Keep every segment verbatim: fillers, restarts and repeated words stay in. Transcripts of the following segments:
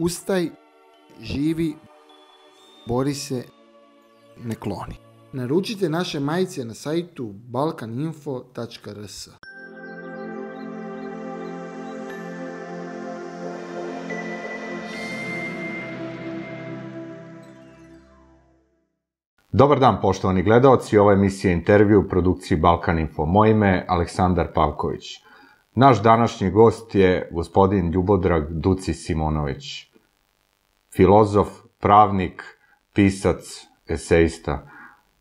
Ustaj, živi, bori se, ne kloni. Naručite naše majice na sajtu balkaninfo tačka rs. Dobar dan, poštovani gledaoci, ova emisija intervju u produkciji Balkaninfo. Moje ime je Aleksandar Pavković. Naš današnji gost je gospodin Ljubodrag Duci Simonović. Filozof, pravnik, pisac, esejista.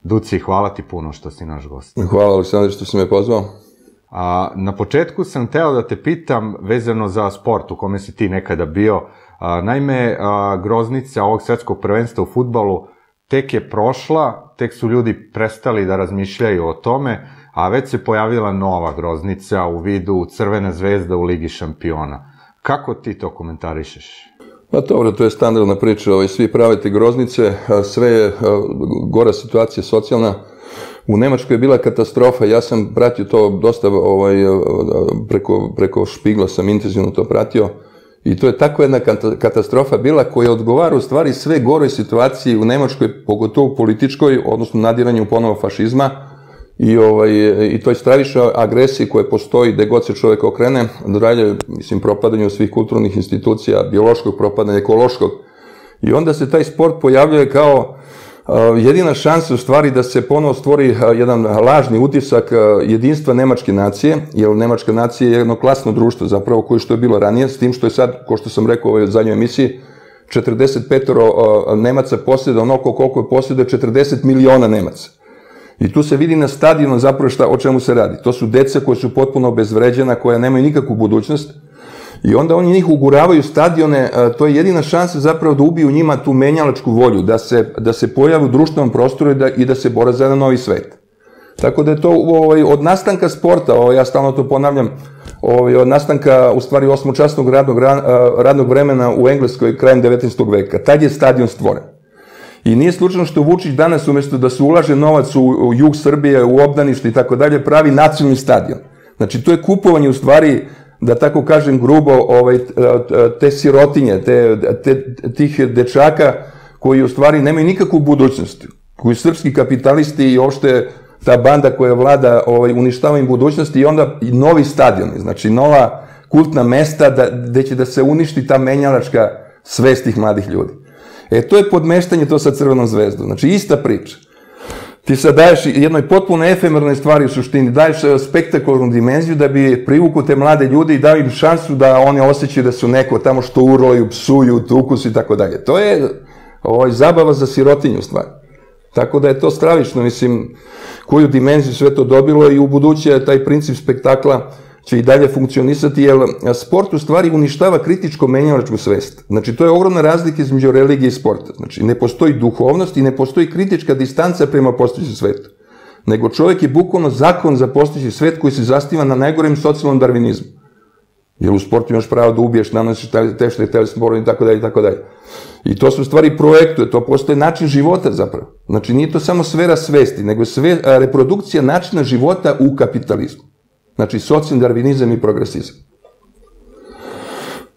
Duci, hvala ti puno što si naš gost. Hvala, Aleksandar, što si me pozvao. Na početku sam hteo da te pitam vezano za sport u kome si ti nekada bio. Naime, groznica ovog svetskog prvenstva u fudbalu tek je prošla, tek su ljudi prestali da razmišljaju o tome, a već se pojavila nova groznica u vidu Crvene zvezde u Ligi šampiona. Kako ti to komentarišeš? Pa dobro, to je standardna priča, svi pravite groznice, sve je gora situacija socijalna. U Nemačkoj je bila katastrofa, ja sam pratio to dosta, preko špigla sam intenzivno to pratio. I to je tako jedna katastrofa bila koja odgovara u stvari sve goroj situaciji u Nemačkoj, pogotovo političkoj, odnosno nadiranju ponovo fašizma i toj stravišnoj agresiji koja postoji gde god se čovek okrene, dalje, mislim, propadanju svih kulturnih institucija, biološkog propadanja, ekološkog. I onda se taj sport pojavljuje kao jedina šansa u stvari da se ponovo stvori jedan lažni utisak jedinstva nemačke nacije, jer nemačka nacija je jednoklasno društvo zapravo koje što je bilo ranije, s tim što je sad, ko što sam rekao u ovoj zadnjoj emisiji, četrdeset pet Nemaca posljeda onako koliko je posljeda četrdeset miliona Nemaca. I tu se vidi na stadionu zapravo šta, o čemu se radi. To su deca koje su potpuno obezvređena, koja nemaju nikakvu budućnost. I onda oni njih uguravaju stadione, to je jedina šansa zapravo da ubiju njima tu menjalačku volju, da se pojave u društvenom prostoru i da se bore za jedan novi svet. Tako da je to od nastanka sporta, ja stalno to ponavljam, od nastanka u stvari osmočasnog radnog vremena u Engleskoj krajem devetnaestog veka. Tad je stadion stvoren. I nije slučajno što Vučić danas, umjesto da se ulaže novac u jug Srbije, u obdanište i tako dalje, pravi nacionalni stadion. Znači, to je kupovanje u stvari, da tako kažem grubo, te sirotinje, tih dečaka koji u stvari nemaju nikakvu budućnost, koji srpski kapitalisti i uopšte ta banda koja vlada uništava im budućnost i onda novi stadion, znači nova kultna mesta gde će da se uništi ta menjalačka svest tih mladih ljudi. E, to je podmeštanje to sa Crvenom zvezdom, znači ista priča. Ti sad daješ jednoj potpuno efemernoj stvari u suštini, daješ spektakularnu dimenziju da bi privukao te mlade ljude i dao im šansu da oni osjećaju da su neko tamo što urlaju, psuju, tuku se i tako dalje. To je zabava za sirotinju stvari. Tako da je to stravično, mislim, koju dimenziju sve to dobilo i u buduće taj princip spektakla će i dalje funkcionisati, jer sport u stvari uništava kritičko menjalačku svest. Znači, to je ogromna razlika između religije i sporta. Znači, ne postoji duhovnost i ne postoji kritička distanca prema postojećem svetu. Nego čovjek je bukvalno zakon za postojeći svet koji se zasniva na najgorem socijalnom darvinizmu. Jer u sportu imaš pravo da ubiješ, nanosiš teške telesne povrede i tako dalje i tako dalje. I to se u stvari projektuje, to postoje način života zapravo. Znači, nije to samo sfera svesti, nego je reprodukcija načina života u kapitalizmu. Znači, socijalni darvinizam i progresizam.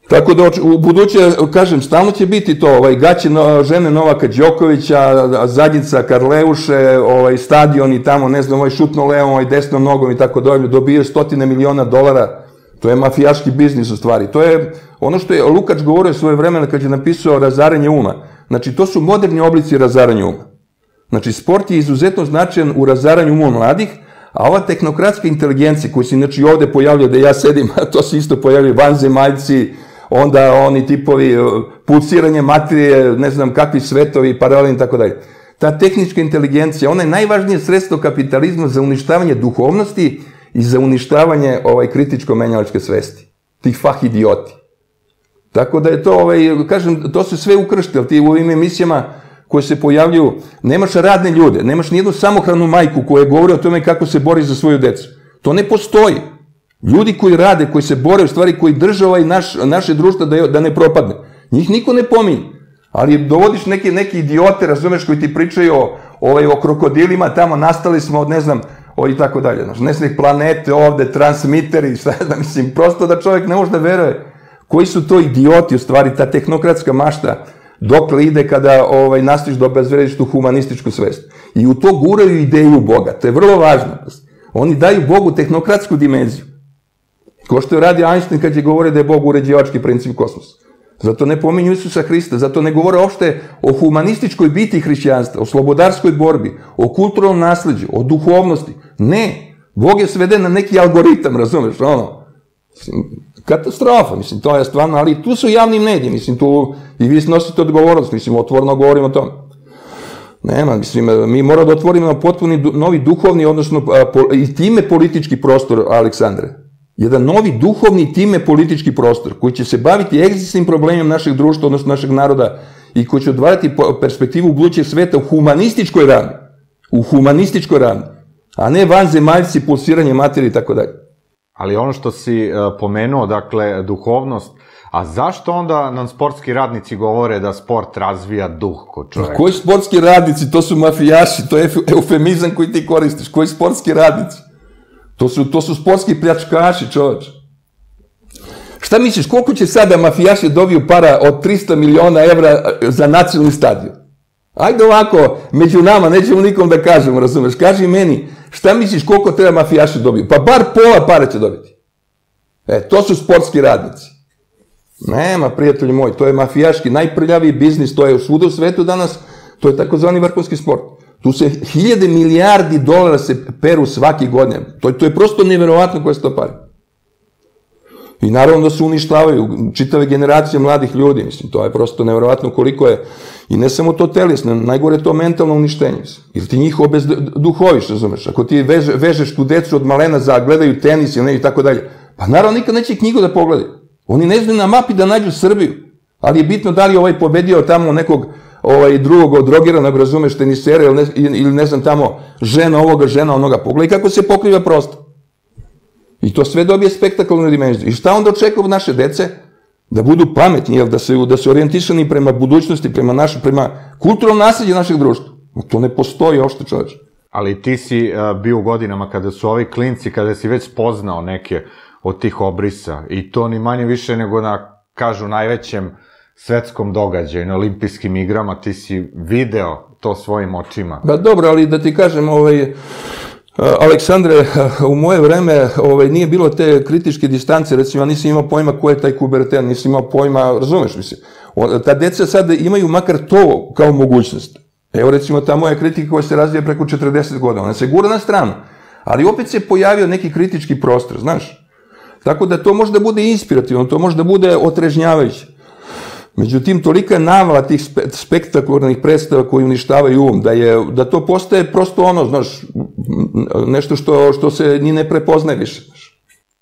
Tako da, u buduće, kažem, stalno će biti to, gaće žene Novaka Đokovića, zadnjica Karleuše, stadioni tamo, ne znam, šutno levom, desno nogom i tako dalje, dobije stotine miliona dolara. To je mafijaški biznis u stvari. To je ono što je Lukač govorio svoje vremena kad je napisao razaranje uma. Znači, to su moderni oblici razaranja uma. Znači, sport je izuzetno značajan u razaranju uma mladih, a ova tehnokratska inteligencija koja se inače ovde pojavlja da ja sedim, a to se isto pojavlja vanzemaljci, onda oni tipovi pulsiranje materije, ne znam kakvi svetovi, paralelni i tako dalje. Ta tehnička inteligencija, ona je najvažnije sredstvo kapitalizma za uništavanje duhovnosti i za uništavanje kritičko-menjalačke svesti, tih fah idioti. Tako da je to, kažem, to se sve ukrštilo, ti u ovim emisijama koje se pojavljuju, nemaš radne ljude, nemaš nijednu samohranu majku koja govori o tome kako se bori za svoju decu. To ne postoji. Ljudi koji rade, koji se bore, u stvari koji drže ovaj naše društvo da ne propadne. Njih niko ne pominje. Ali dovodiš neke idiote, razumeš, koji ti pričaju o krokodilima, tamo nastali smo od, ne znam, i tako dalje. Nesnih planete ovde, transmiteri, šta je da mislim, prosto da čovjek ne može da veruje Koji su to idioti, u stvari, ta tehnokratska mašta, dokle ide kada nastojiš da obezvrediš tu humanističku svest. I u to guraju ideju Boga. To je vrlo važno. Oni daju Bogu tehnokratsku dimenziju. Kao što je radio Einstein kad je govorio da je Bog uređivački princip kosmosa. Zato ne pominju Isusa Hrista, zato ne govore uopšte o humanističkoj biti hrišćanstva, o slobodarskoj borbi, o kulturnom nasleđu, o duhovnosti. Ne, Bog je sveden na neki algoritam, razumeš, ono, katastrofa, mislim, to je stvarno, ali tu su javni mediji, mislim, tu i vi snosite odgovornost, mislim, otvorno govorimo o tome. Nema, mislim, mi moramo da otvorimo potpuni novi duhovni, odnosno i time politički prostor, Aleksandre. Jedan novi duhovni time politički prostor koji će se baviti egzistnim problemom našeg društva, odnosno našeg naroda i koji će odvarati perspektivu budućeg sveta u humanističkoj rani. U humanističkoj rani. A ne vanzemaljci, pulsiranje materije i tako dalje. Ali ono što si pomenuo, dakle, duhovnost, a zašto onda nam sportski radnici govore da sport razvija duh kod čoveka? Koji sportski radnici? To su mafijaši, to je eufemizam koji ti koristiš. Koji sportski radnici? To su sportski pljačkaši, čovač. Šta misliš, koliko će sada mafijaše dobiju para od trista miliona evra za nacionalni stadion? Ajde ovako, među nama, nećemo nikom da kažemo, razumeš, kaži meni, šta misliš koliko treba mafijaše dobiju? Pa bar pola para će dobiti. E, to su sportski radnici. Nema, prijatelji moji, to je mafijaški, najprljaviji biznis, to je svuda u svetu danas, to je takozvani vrhunski sport. Tu se hiljade milijardi dolara se peru svaki godine. To je prosto nevjerovatno koje se to pare. I naravno da se uništavaju čitave generacije mladih ljudi. Mislim, to je prosto nevjerovatno koliko je. I ne samo to telesno, najgore je to mentalno uništenje. Jer ti njih obezduhoviš, razumeš. Ako ti vežeš tu decu od malena za gledaju tenis ili ne i tako dalje. Pa naravno nikad neće knjigu da pogledaju. Oni ne znaju na mapi da nađu Srbiju. Ali je bitno da li je ovaj pobedio tamo nekog drugog drogiranog, razumeš, tenisera ili ne znam tamo žena ovoga, žena onoga, pogledaj kako se pokriva prosto. I to sve dobije spektakularnu dimenziju. I šta onda očekujemo od naše dece? Da budu pametni, da su orijentišani prema budućnosti, prema kulturnom nasleđu našeg društva. To ne postoji uopšte, čoveče. Ali ti si bio u godinama kada su ovi klinci, kada si već spoznao neke od tih obrisa, i to ni manje više nego na, kažu, najvećem svetskom događaju, na olimpijskim igrama, ti si video to svojim očima. Da, dobro, ali da ti kažem, Aleksandre, u moje vreme nije bilo te kritičke distance, recimo, ja nisam imao pojma ko je taj Kuberten, nisam imao pojma, razumeš, mislim. Ta deca sad imaju makar to kao mogućnost. Evo, recimo, ta moja kritika koja se razvija preko četrdeset godina, ona se gura na stranu, ali opet se pojavio neki kritički prostor, znaš. Tako da to može da bude inspirativno, to može da bude otrežnjavajuće. Međutim, tolika je navala tih spektakularnih predstava koji uništavaju um, da to postaje prosto ono, znaš, nešto što se ni ne prepoznaje više.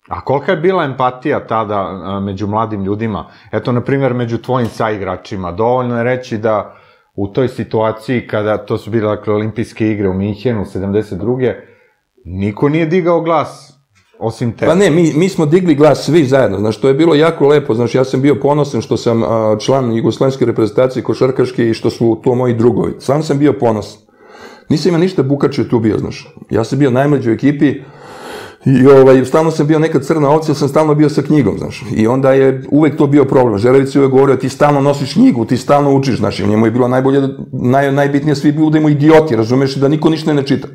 A kolika je bila empatija tada među mladim ljudima? Eto, na primjer, među tvojim saigračima. Dovoljno je reći da u toj situaciji, kada to su bile olimpijske igre u Minhenu, sedamdeset druge, niko nije digao glas. Pa ne, mi smo digli glas svi zajedno, znaš, to je bilo jako lepo, znaš, ja sam bio ponosan što sam član jugoslovenske reprezentacije košarkaške i što su to moji drugovi, sam sam bio ponosan, nisam ja ništa bukačio tu bio, znaš, ja sam bio najmlađi u ekipi i stalno sam bio neka crna ovca, sam stalno bio sa knjigom, znaš, i onda je uvek to bio problem, Žeravić je uvek govorio, ti stalno nosiš knjigu, ti stalno učiš, znaš, njemu je bilo najbolje, najbitnije svi budemo idioti, razumeš, da niko ništa ne čita.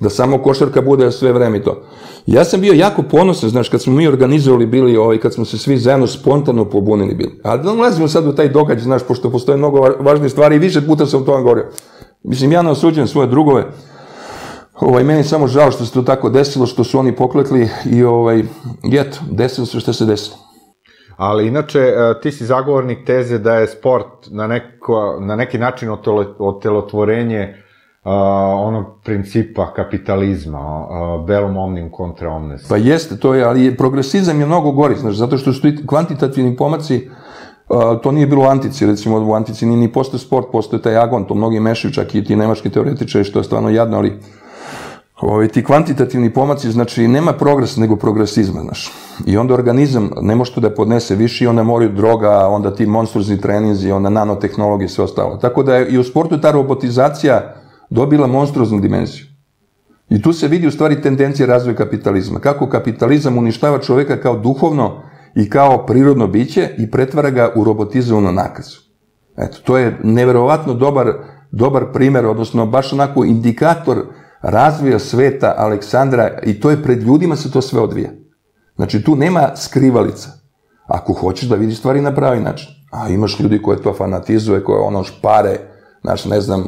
Da samo košarka bude sve vreme i to. Ja sam bio jako ponosan, znaš, kad smo mi organizovali bili, kad smo se svi zajedno spontano pobunili bili. Ali da ulazimo sad u taj događaj, znaš, pošto postoje mnogo važnije stvari i više puta sam o tome govorio. Mislim, ja ne osuđujem svoje drugove. Meni je samo žao što se to tako desilo, što su oni poklekli i eto, desilo se što se desilo. Ali inače, ti si zagovornik teze da je sport na neki način otelotvorenje onog principa kapitalizma, belum omnium kontra omnes. Pa jeste, to je, ali progresizam je mnogo gori, znaš, zato što su kvantitativni pomaci, to nije bilo u antici, recimo, u antici nije ni postoje sport, postoje taj agon, to mnogi mešaju, čak i ti nemački teoretičari, što je stvarno jadno, ali ti kvantitativni pomaci, znači, nema progres nego progresizma, znaš, i onda organizam ne može to da podnese više i onda moraju droga, onda ti monstruozni treninzi, onda nanotehnologije, sve ostalo. Tako da i u sportu ta robotizacija dobila monstruoznu dimenziju. I tu se vidi u stvari tendencija razvoja kapitalizma. Kako kapitalizam uništava čoveka kao duhovno i kao prirodno biće i pretvara ga u robotizovanu nakazu. Eto, to je nevjerovatno dobar, dobar primjer, odnosno baš onako indikator razvoja sveta Aleksandra, i to je pred ljudima se to sve odvija. Znači, tu nema skrivalica. Ako hoćeš da vidiš stvari na pravi način. A imaš ljudi koje to fanatizuje, koje ono špare, znaš, ne znam,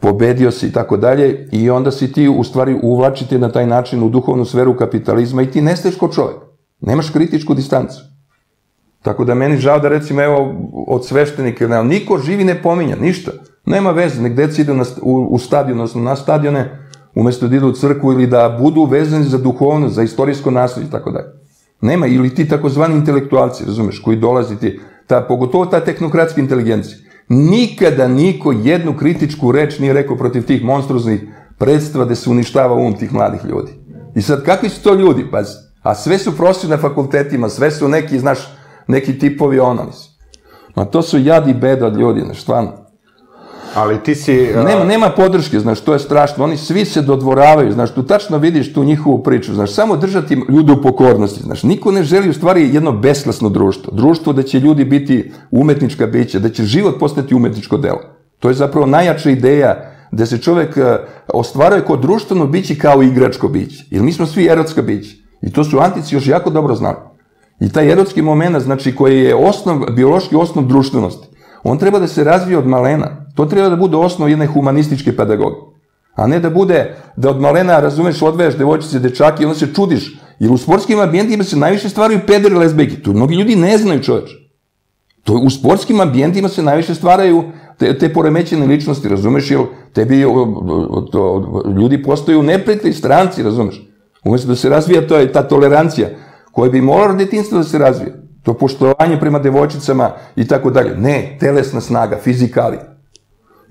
pobedio si i tako dalje, i onda si ti u stvari uvlačiti na taj način u duhovnu sferu kapitalizma i ti nestaješ ko čovjek. Nemaš kritičku distancu. Tako da meni žao da recimo, evo, od sveštenika, niko živi ne pominja, ništa. Nema veze, nek deci idu u stadion, odnosno na stadione, umjesto da idu u crkvu ili da budu vezani za duhovnost, za istorijsko nasljeđe i tako dalje. Nema, ili ti takozvani intelektualci, razumeš, koji dolazi ti, pogotovo ta tehnokratska inteligencija. Nikada niko jednu kritičku reč nije rekao protiv tih monstruoznih predstava gde se uništava um tih mladih ljudi. I sad, kakvi su to ljudi, pazi? A sve su profesori na fakultetima, sve su neki, znaš, neki tipovi onalisi. Ma to su jadi beda od ljudi, znaš, stvarno. Ali ti si... Nema podrške, znaš, to je strašno. Oni svi se dodvoravaju, znaš, tu tačno vidiš tu njihovu priču, znaš, samo držati ljude u pokornosti, znaš. Niko ne želi u stvari jedno beslasno društvo. Društvo da će ljudi biti umetnička bića, da će život postati umetničko delo. To je zapravo najjača ideja da se čovjek ostvaruje kao društveno bići, kao igračko bići. Jer mi smo svi erotska bići. I to su antici još jako dobro znali. I taj erotski moment, znači, koji je biološki osnov društvenosti, on treba da se razvije od malena. To treba da bude osnov jedne humanističke pedagogije. A ne da bude, da od malena, razumeš, odvejaš devojčice, dečake i onda se čudiš. Jer u sportskim ambijentima se najviše stvaraju pederi i lezbijke. To mnogi ljudi ne znaju, čoveč. U sportskim ambijentima se najviše stvaraju te poremećene ličnosti, razumeš, jer tebi ljudi postaju neprijatelji, stranci, razumeš. Umjesto da se razvija ta tolerancija koja bi morala od djetinjstva da se razvija. To poštovanje prema devojčicama i tako dalje. Ne, telesna snaga, fizikali.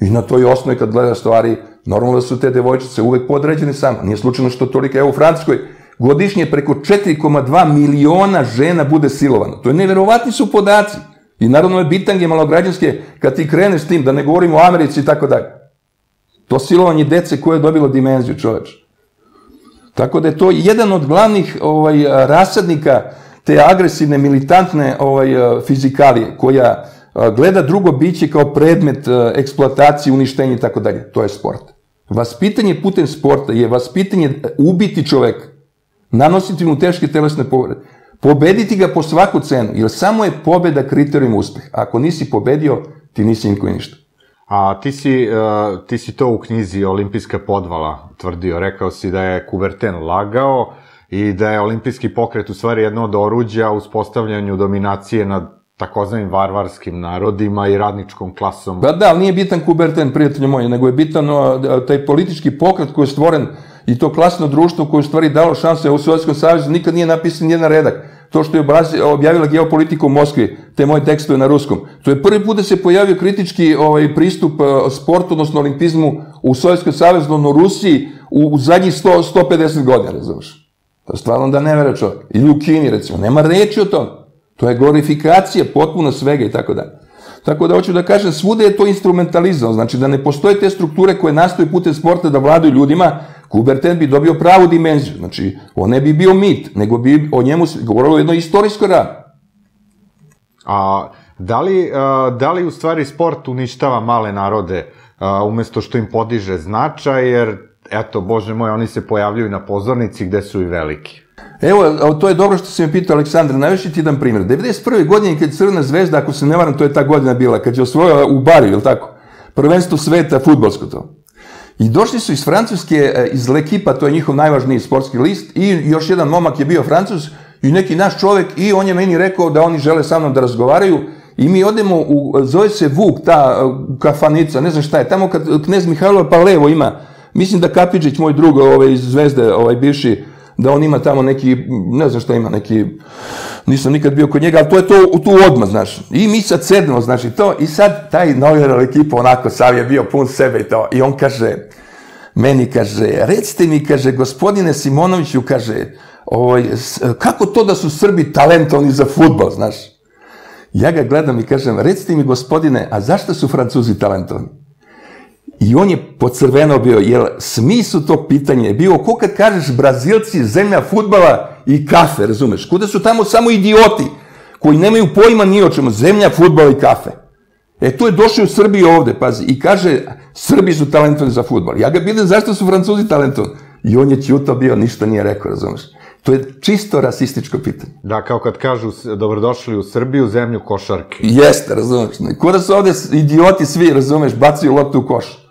I na toj osnovi kad gledaš stvari, normalno su te devojčice uvek podređene sama. Nije slučajno što tolika. Evo u Francuskoj godišnje preko četiri zarez dva miliona žena bude silovano. To je nevjerovatni su podaci. I naravno je bitange malograđanske kad ti kreneš s tim, da ne govorimo o Americi i tako dalje. To silovanje dece koje je dobilo dimenziju, čoveče. Tako da je to jedan od glavnih rasadnika te agresivne, militantne fizikalije koja gleda drugo biće kao predmet eksploatacije, uništenja i tako dalje. To je sport. Vaspitanje putem sporta je vaspitanje ubiti čoveka, nanositi mu teške telesne povrede, pobediti ga po svaku cenu, jer samo je pobeda kriterijum uspeha. Ako nisi pobedio, ti nisi niko i ništa. A ti si to u knjizi Olimpijska podvala tvrdio. Rekao si da je Kuberten lagao i da je olimpijski pokret u stvari jedno od oruđa u uspostavljanju dominacije nad takozvanim varvarskim narodima i radničkom klasom. Da, da, ali nije bitan Kuberten, prijatelju moj, nego je bitan taj politički pokret koji je stvoren i to klasno društvo koje je u stvari dalo šanse u Sovjetskom savezu. Nikad nije napisan jedan redak. To što je objavila Geopolitika u Moskvi, te moje tekstove na ruskom, to je prvi put da se pojavio kritički pristup sportu, odnosno olimpizmu u Sovjetskom savezu, odnosno Rusiji, u zadnjih sto pedeset godina, razumiješ. To je stvarno da ne vera čovjek. Ili u Kini, recimo, nema reči o tome. To je glorifikacija potpuno svega i tako dalje. Tako da hoću da kažem, svude je to instrumentalizam, znači da ne postoje te strukture koje nastoje putem sporta da vladaju ljudima. Kuberten bi dobio pravu dimenziju, znači on ne bi bio mit, nego bi o njemu govorilo o jednoj istorijskoj radi. A da li u stvari sport uništava male narode umjesto što im podiže značaj, jer eto, bože moj, oni se pojavljuju na pozornici gde su i veliki? Evo, to je dobro što si me pitao, Aleksandra, najveći ti dan primjer. devedeset prve godine kad je Crvena zvezda, ako se ne varam, to je ta godina bila, kad je osvojila u Bariju, ili tako, prvenstvo sveta, fudbalsko to. I došli su iz Francuske, iz L'Ekipa, to je njihov najvažniji sportski list, i još jedan momak je bio Francus, i neki naš čovjek, i on je meni rekao da oni žele sa mnom da razgovaraju, i mi odemo, zove se Vuk, ta kafanica, ne znam šta je, tamo kad knez Mihajlo Palevo ima, mislim da Kapiđić, moj drug iz Zvezde, bivši, da on ima tamo neki, ne znam šta ima, neki, nisam nikad bio kod njega, ali to je to tu odmah, znaš. I mi sad sednemo, znaš, i to, i sad taj novinar ekipa onako sav je bio pun sebe i to, i on kaže, meni kaže, recite mi, kaže, gospodine Simonoviću, kaže, kako to da su Srbi talentovani za fudbal, znaš. Ja ga gledam i kažem, recite mi, gospodine, a zašto su Francuzi talentovani? I on je pocrvenao bio, jer smislu to pitanje je bio, ko kad kažeš Brazilci, zemlja fudbala i kafe, razumeš, kuda su tamo samo idioti koji nemaju pojma ni o čemu, zemlja, fudbal i kafe. E, tu je došao u Srbiji ovde, pazi, i kaže, Srbi su talentovani za fudbal. Ja ga pitam zašto su Francuzi talentovani. I on je ćuto bio, ništa nije rekao, razumeš? To je čisto rasističko pitanje. Da, kao kad kažu, dobrodošli u Srbiju, zemlju košarke. Jeste, razumeš. Ko da su ovde idioti svi, razumeš, bacaju loptu u koš.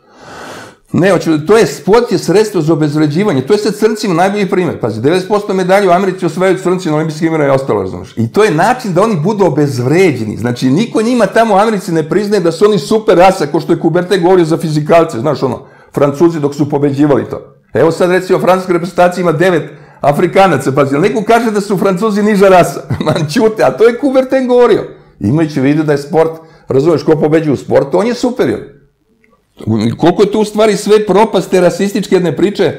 Ne, to je, sport je sredstvo za obezvređivanje. To je sa crncima najbolji primer. Pazi, devedeset posto medalje u Americi osvajaju crnci na olimpijskim igrama i ostalo, razumeš. I to je način da oni budu obezvređeni. Znači, niko njima tamo u Americi ne priznaje da su oni super rasa, ko što je Kuberten govorio za fizikalce, znaš ono, Francuzi dok su pobeđivali to. Evo sad, recimo, francuska reprezentacija ima devet Afrikanaca, pazi, ali neko kaže da su Francuzi niža rasa. Man, ćute, a to je Kuberten govorio. Imajući vidu da je sport, razumeš, ko pobeđuje u sportu, on je superior. Koliko je to u stvari sve propast te rasističke jedne priče,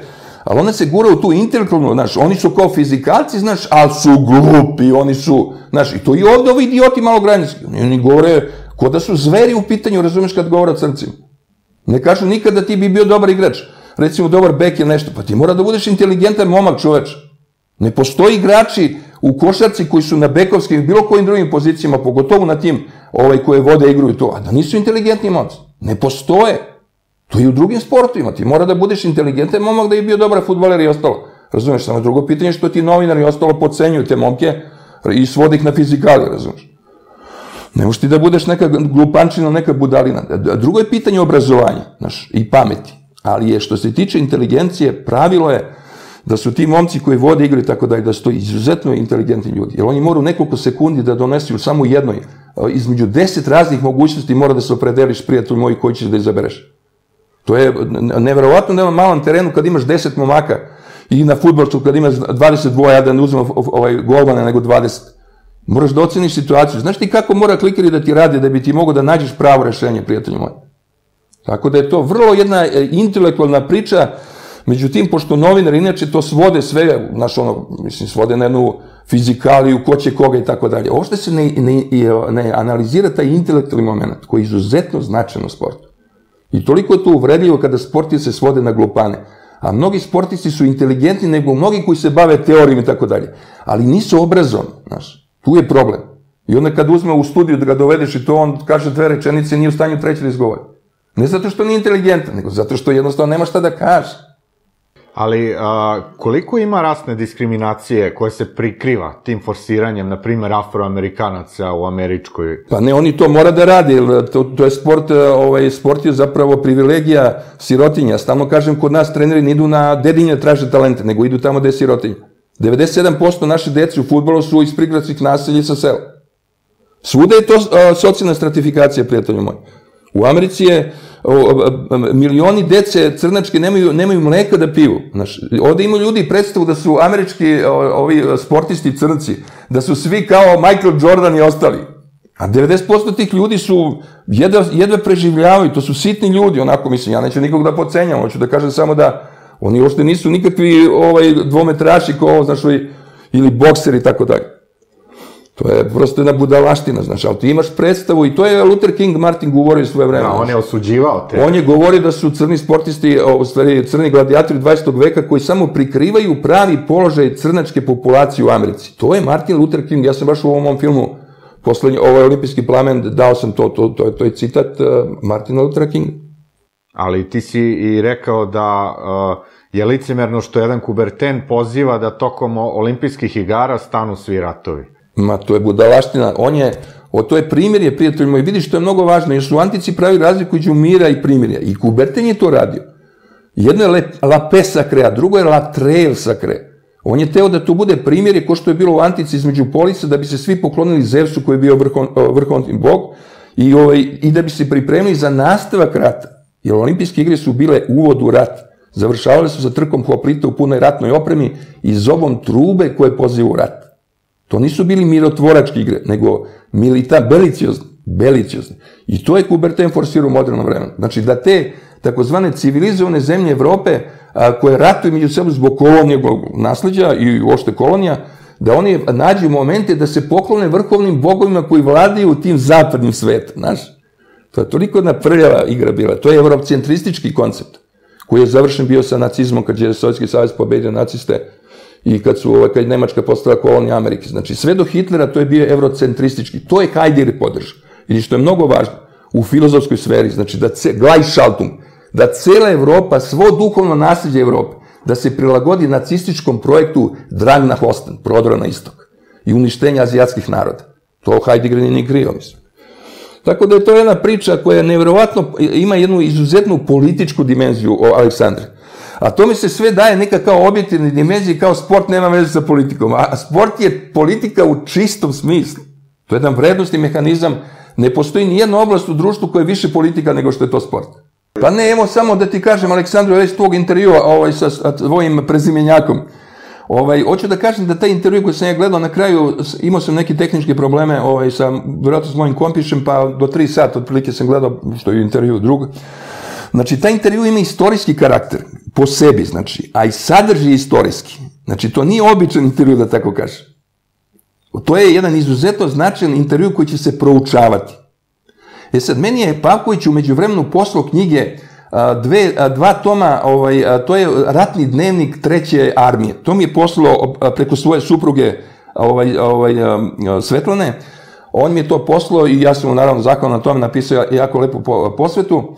ali ona se gura u tu intelektualnu, znaš, oni su kao fizikalci, znaš, ali su glupi, oni su, znaš, i to i ovde ovi idioti malogranički, oni govore ko da su zveri u pitanju, razumeš, kad govore o crncima. Ne kažu nikada ti bi bio dobar igrač, recimo dobar bek ili nešto, pa ti mora da budeš inteligentan momak, čoveč. Ne postoji igrači u košarci koji su na bekovskim i bilo kojim drugim pozicijama, pogotovo na tim koje vode igru i to, a da nisu inteligentni momci. Ne postoje. To i u drugim sportovima. Ti mora da budeš inteligentan momak da je bio dobar fudbaler i ostalo. Razumeš, samo drugo pitanje što ti novinari i ostalo podcenjuju te momke i svode ih na fizikale, razumeš. Ne možeš ti da budeš neka glupančina, neka budalina. Drugo je pitanje obrazovanja i pameti. Ali je, što se tiče inteligencije, pravilo je da su ti momci koji vode igru i tako dalje, da su to izuzetno inteligentni ljudi. Jer oni moraju nekoliko sekundi da donesu samo jednoj. Između deset raznih mogućnosti mora da se opredeliš, prijatelj moj, koji ćeš da izabereš. To je nevjerovatno da ima malom terenu kad imaš deset momaka i na fudbalcu kad imaš dvadeset dva, ja da ne uzmem golmane nego dvadeset. Moraš da oceniš situaciju. Znaš ti kako mora klikeri da ti radi da bi ti mogao da nađeš pravo rešenje, prijatelj moj. Tako da je to vrlo jedna intelektualna priča. Međutim, pošto novinari, inače, to svode sve, znaš, ono, mislim, svode na jednu fizikaliju, ko će koga i tako dalje. Ošte se ne analizira taj intelektualni moment, koji je izuzetno značajan u sportu. I toliko je to uvredljivo kada sportisti se svode na glupane. A mnogi sportisti su inteligentni nego mnogi koji se bave teorijom i tako dalje. Ali nisu obrazovani, znaš, tu je problem. I onda kad uzme u studiju da ga dovedeš i to, on kaže dve rečenice i nije u stanju treće da izgovori. Ne zato što nije inteligentan, nego zato što jednostavno nema šta da kaže. Ali koliko ima rasne diskriminacije koje se prikriva tim forsiranjem, na primjer, afroamerikanaca u američkoj? Pa ne, oni to mora da radi. To je sport, sport je zapravo privilegija sirotinja. Stalno kažem, kod nas treneri ne idu na dedinje da traže talente, nego idu tamo gde je sirotinja. devedeset sedam posto naše dece u fudbalu su iz prigradskih naselja sa sela. Svuda je to socijalna stratifikacija, prijatelju moji. U Americi je milioni dece crnačke nemaju mleka da piju. Ovde imaju ljudi predstavu da su američki sportisti crnci, da su svi kao Michael Jordan i ostali. A devedeset posto tih ljudi su, jedve preživljavaju, to su sitni ljudi, onako mislim, ja neću nikog da podcenjam, hoću da kažem samo da oni uopšte nisu nikakvi dvometraši kao, znaš, ili bokseri i tako dalje. To je prosto jedna budalaština, znaš, ali ti imaš predstavu i to je Luther King Martin govorio svoje vreme. On je osuđivao te. On je govorio da su crni sportisti, u stvari crni gladijatori dvadesetog veka koji samo prikrivaju pravi položaj crnačke populacije u Americi. To je Martin Luther King, ja sam baš u ovom mom filmu, ovaj olimpijski plamen, dao sam to, to je citat Martina Luthera Kinga. Ali ti si i rekao da je licemerno što jedan Kuberten poziva da tokom olimpijskih igara stanu svi ratovi. Ma, to je budalaština, on je, to je primirje, prijatelj moj, vidiš, to je mnogo važno, jer su antici pravi razliku između mira i primirja, i Kuberten je to radio. Jedno je la paix sacrée, a drugo je la trêve sacrée. On je teo da to bude primirje, ko što je bilo u antici između polisa, da bi se svi poklonili Zevsu koji je bio vrhovni bog, i da bi se pripremili za nastavak rata, jer olimpijske igre su bile uvod u rat, završavale su sa trkom hoplita u punoj ratnoj opremi i zobom trube koje pozivu rat. To nisu bili mirotvoračke igre, nego milita, beliciozni, beliciozni. I to je Kuberten forsirao u modernom vremenu. Znači da te takozvane civilizovane zemlje Evrope, koje ratuju među sebom zbog kolonijalnog nasleđa i uopšte kolonija, da oni nađu momente da se poklone vrhovnim bogovima koji vladaju tim zapadnim svetom, znaš. To je toliko jedna prljava igra bila. To je evropcentristički koncept, koji je završen bio sa nacizmom, kad je Sovjetski savez pobedio naciste, i kad je Nemačka postala kolonija Amerike. Znači, sve do Hitlera to je bio eurocentristički. To je Heidegger podržao. I što je mnogo važno, u filozofskoj sferi, znači da Gleichschaltung, da cela Evropa, svo duhovno nasljeđe Evrope, da se prilagodi nacističkom projektu Drang nach Osten, prodora na istok, i uništenja azijatskih naroda. To Heidegger nije ni krio, mislim. Tako da je to jedna priča koja nevjerovatno ima jednu izuzetnu političku dimenziju o Aleksandru. A to mi se sve daje neka kao objektivna dimenzija, kao sport nema veze sa politikom. A sport je politika u čistom smislu. To je jedan vrednostni mehanizam. Ne postoji nijedna oblast u društvu koja je više politika nego što je to sport. Pa ne, evo samo da ti kažem, Aleksandru, reći tvojeg intervjua sa tvojim prezimenjakom. Hoću da kažem da taj intervju koji sam ja gledao, na kraju imao sam neke tehničke probleme sa, vjerojatno s mojim kompišem, pa do tri sata otprilike sam gledao, što je intervju drugo. Znači, taj intervju ima istorijski karakter, po sebi, znači, a i sadrži istorijski. Znači, to nije običan intervju, da tako kažem. To je jedan izuzetno značajan intervju koji će se proučavati. E sad, meni je Pavković u međuvremenu poslao knjige, dva toma, to je ratni dnevnik Treće armije. To mi je poslao preko svoje supruge Svetlane. On mi je to poslao i ja sam mu naravno zahvalan na tome, napisao jako lepo posvetu.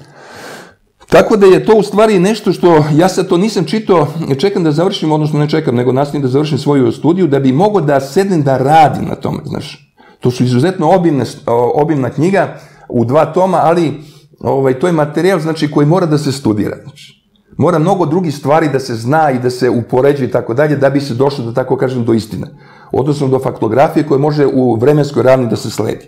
Tako da je to u stvari nešto što, ja sad to nisam čitao, čekam da završim, odnosno ne čekam, nego nastavim da završim svoju studiju, da bi mogao da sednem da radim na tome, znaš. To su izuzetno obimna knjiga u dva toma, ali to je materijal, znači, koji mora da se studira, znači. Mora mnogo drugih stvari da se zna i da se upoređuje i tako dalje, da bi se došlo, da tako kažem, do istine. Odnosno do faktografije koja može u vremenskoj ravni da se sledi.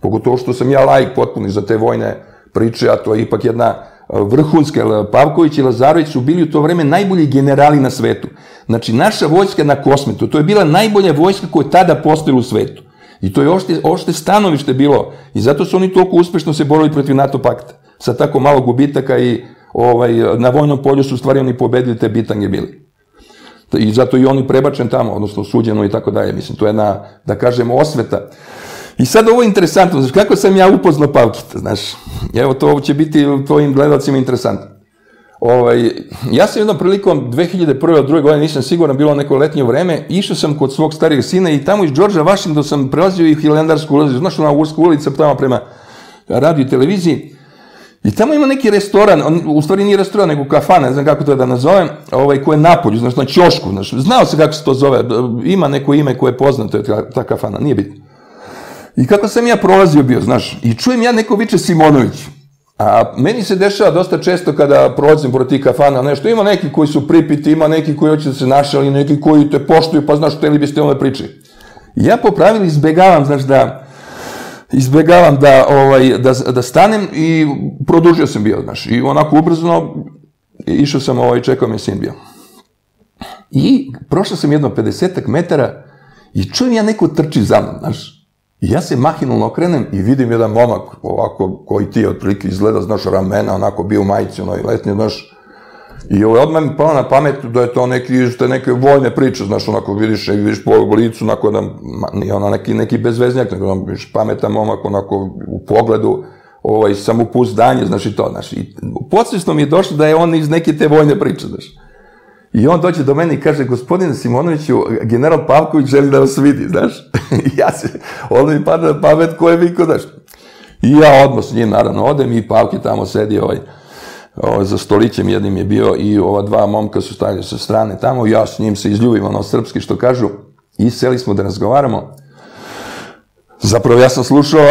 Pogotovo što sam ja laik potpuni za te vojne priče, a to je ipak jedna vrhunska. Pavković i Lazarović su bili u to vreme najbolji generali na svetu. Znači, naša vojska na Kosmetu, to je bila najbolja vojska koja je tada postojala u svetu. I to je ošte stanovište bilo. I zato su oni toliko uspešno se borili protiv NATO pakta. Sa tako malo gubitaka i na vojnom polju su u stvari oni pobedili te bitange bili. I zato i on je prebačen tamo, odnosno suđeno i tako dalje. Mislim, to je jedna, da kažem, osveta. I sad ovo je interesantno, znaš, kako sam ja upoznao Pavkita, znaš. Evo, to će biti tvojim gledalcima interesantno. Ja sam jednom prilikom dve hiljade prve, druge godine, nisam siguran, bilo neko letnje vreme, išao sam kod svog starijeg sina i tamo iz Đorđa Vašingtona sam prelazio i Hilandarsku ulicu, znaš, ona Urska ulica, tamo prema radio i televiziji. I tamo ima neki restoran, u stvari nije restoran, nego kafana, ne znam kako to da nazovem, koja je napolju, znaš, na ćošku, znaš. Znao sam kako se to zove, ima neko ime koje je poznato, ta kafana, nije bitno. I kako sam ja prolazio bio, znaš, i čujem ja neko viče Simonović. A meni se dešava dosta često kada prolazim pored tih kafana, nešto, ima neki koji su pripiti, ima neki koji hoće da se našali, neki koji te poštuju, pa znaš, hteli biste ove priče. Ja po pravilu izbegavam, znaš, da, izbegavam da stanem i produžio sam bio, znaš, i onako ubrzano išao sam, čekao mi je sin bio. I prošao sam jedno pedesetak metara i čujem ja neko trči za mnom, znaš. I ja se mahinalno okrenem i vidim jedan momak, ovako, koji ti je otprilike izgleda, znaš, ramena, onako, bio u majici, onaj letnji, znaš. I odmah mi pala na pamet da je to neke vojne priče, znaš, onako, vidiš, vidiš po licu, onako, nije ona neki bezveznjak, nego vidiš pametan momak, onako, u pogledu, samopouzdanje, znaš, i to, znaš. I podsvesno mi je došlo da je on iz neke te vojne priče, znaš. I on dođe do mene i kaže, gospodine Simonoviću, general Pavković želi da vas vidi, znaš. I ja se, onda mi pada na pamet ko je vi, ko znaš. I ja odmah s njim, naravno, odem i Pavki tamo sedi, za stolićem jednim je bio i ova dva momka su stajali sa strane tamo, ja s njim se izljubim, ono srpski što kažu, i seli smo da razgovaramo. Zapravo ja sam slušao,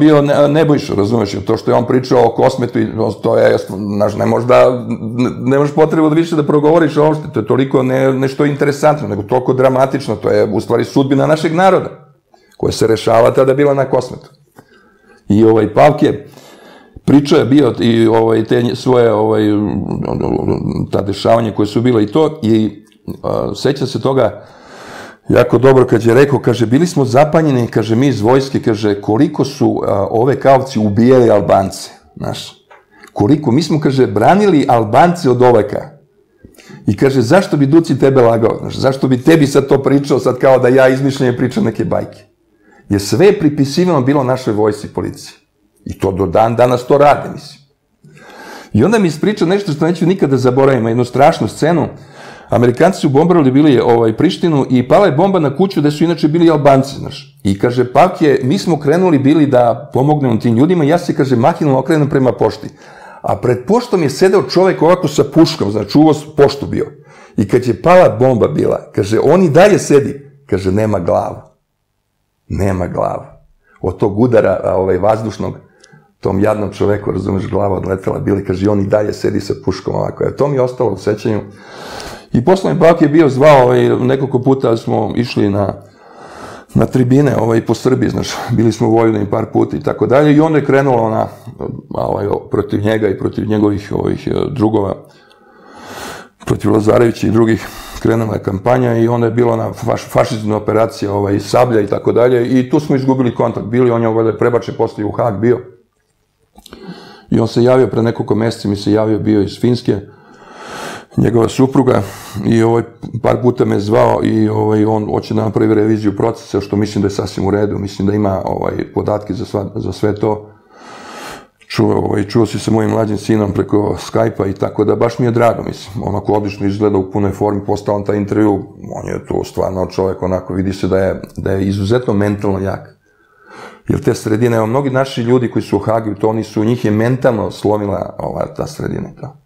bio Nebojša, razumeš, to što je on pričao o Kosmetu, to je, znaš, ne možeš potrebu da više da progovoriš o opšte, to je toliko nešto interesantno, nego toliko dramatično, to je u stvari sudbina našeg naroda, koja se rešava tada bila na Kosmetu. I ovaj Pavke, pričao je bio i te svoje, ta dešavanja koje su bila i to, i sećam se toga, jako dobro, kad je rekao, kaže, bili smo zapanjeni, kaže, mi iz vojske, kaže, koliko su ove kaovci ubijali Albance, znaš, koliko, mi smo, kaže, branili Albance od oveka, i kaže, zašto bi Duci tebe lagao, znaš, zašto bi tebi sad to pričao, sad kao da ja izmišljenje pričam neke bajke, jer sve je pripisivano bilo našoj vojsci i policiji, i to do dan danas to rade, mislim. I onda mi ispriča nešto što neću nikada zaboraviti, jednu strašnu scenu. Amerikanci su bombardovali bili Prištinu i pala je bomba na kuću gde su inače bili Albanci, znaš. I kaže, Pavk je, mi smo krenuli bili da pomognemo tim ljudima, ja se, kaže, mahinalno okrenem prema pošti. A pred poštom je sedeo čovek ovako sa puškom, znači uvoz poštu bio. I kad je pala bomba bila, kaže, on i dalje sedi, kaže, nema glava. Nema glava. Od tog udara vazdušnog, tom jadnom čoveku, razumeš, glava odletela bili, kaže, i on i dalje sedi sa puškom ovako. To mi je ostalo u sećanju. I poslovni Pavk je bio zvao, nekoliko puta smo išli na tribine po Srbiji, znaš, bili smo u Vojvodini par puta i tako dalje, i onda je krenula protiv njega i protiv njegovih drugova, protiv Lazarevića i drugih, krenula je kampanja i onda je bila ona fašizna operacija Sablja i tako dalje, i tu smo izgubili kontakt bili, on je prebačen posle u Hag bio. I on se javio, pre nekoliko meseci mi se javio, bio iz Finske, njegova supruga, i par puta me zvao i on hoće da napravi reviziju procesa, što mislim da je sasvim u redu, mislim da ima podatke za sve to. Čuo si sa mojim mlađim sinom preko Skype-a i tako da baš mi je drago, mislim. Onako odlično izgleda u punoj formi, postao on taj intervju, on je to stvarno čovjek, onako vidi se da je izuzetno mentalno jak. Jer te sredine, evo, mnogi naši ljudi koji su u Hagi, to oni su, njih je mentalno slomila ta sredina i to.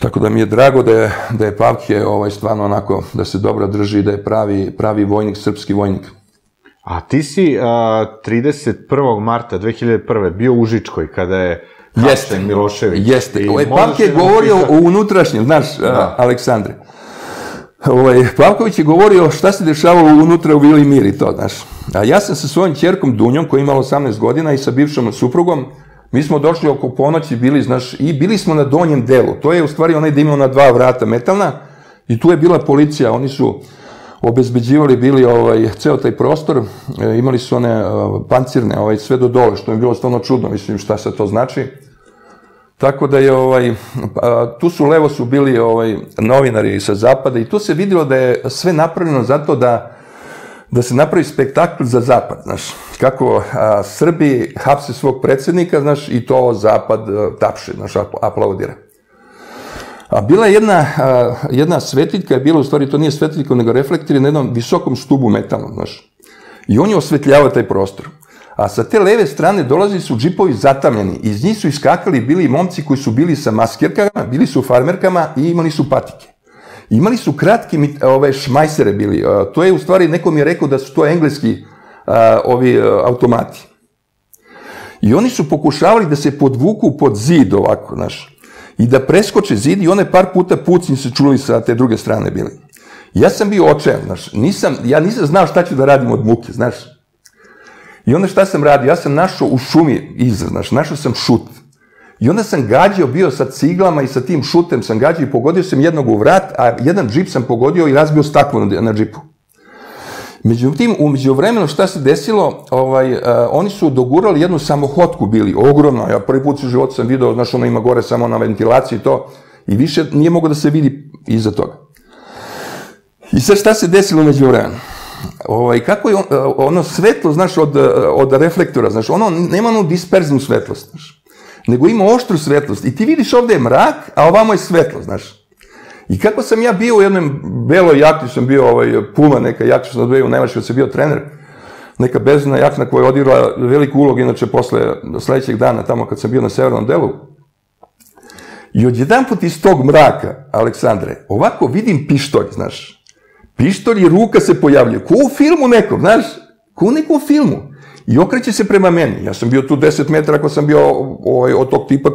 Tako da mi je drago da je Pavke stvarno onako, da se dobro drži i da je pravi vojnik, srpski vojnik. A ti si trideset prvog marta dve hiljade prve bio u Užičkoj kada je hapšen Milošević. Jeste, Pavke je govorio o unutrašnjem, znaš, Aleksandre. Pavković je govorio šta se dešavalo unutra u Vili Mir i to, znaš. A ja sam sa svojim ćerkom Dunjom, koja je imala osamnaest godina, i sa bivšom suprugom, mi smo došli oko ponoći, bili, znaš, i bili smo na donjem delu. To je u stvari onaj da imao na dva vrata metalna i tu je bila policija. Oni su obezbeđivali bili ceo taj prostor, imali su one pancirne, sve do dole, što je bilo stvarno čudno, mislim šta se to znači. Tako da je, tu su levo su bili novinari sa zapada i tu se vidilo da je sve napravljeno zato da da se napravi spektakl za zapad, znaš, kako Srbi hapse svog predsjednika, znaš, i to zapad tapše, znaš, aplaudira. A bila je jedna svetiljka, je bila, u stvari to nije svetiljka, nego reflektir na jednom visokom stubu metalnom, znaš, i on je osvetljavao taj prostor. A sa te leve strane dolazili su džipovi zatamljeni, iz njih su iskakali bili momci koji su bili sa maskirkama, bili su farmerkama i imali su patike. Imali su kratke šmajsere bili, to je u stvari, neko mi je rekao da su to engleski ovi automati. I oni su pokušavali da se podvuku pod zid ovako, znaš, i da preskoče zid, i one par puta pucnji se čuli sa te druge strane bili. Ja sam bio očajan, znaš, nisam, ja nisam znao šta ću da radim od muke, znaš. I onda šta sam radio, ja sam našao u šumi iza, znaš, našao sam šut. I onda sam gađao, bio sa ciglama i sa tim šutem sam gađao i pogodio sam jednog u vrat, a jedan džip sam pogodio i razbio staklo na džipu. Međutim, umeđu vremenu šta se desilo, oni su dogurali jednu samohotku bili, ogromno, ja prvi put u životu sam vidio, znaš, ono ima gore samo na ventilaciji i to, i više nije mogao da se vidi iza toga. I sad šta se desilo umeđu vremenu? Kako je ono svetlo, znaš, od reflektora, znaš, ono nema onu disperznu svetlost, znaš, nego ima oštru svetlost. I ti vidiš ovde je mrak, a ovamo je svetlo, znaš. I kako sam ja bio u jednom beloj jakni, sam bio Puma, neka jakna što sam odveo u Nemačkoj, kad sam bio trener, neka bezna jakna koja je odigrala veliku ulogu, inače posle sledećeg dana, tamo kad sam bio na severnom delu. I odjedan put iz tog mraka, Aleksandre, ovako vidim pištolj, znaš. Pištolj i ruka se pojavljaju, ko u filmu nekom, znaš, ko u nekom filmu. I okreće se prema meni. Ja sam bio tu deset metara ako sam bio od tog tipa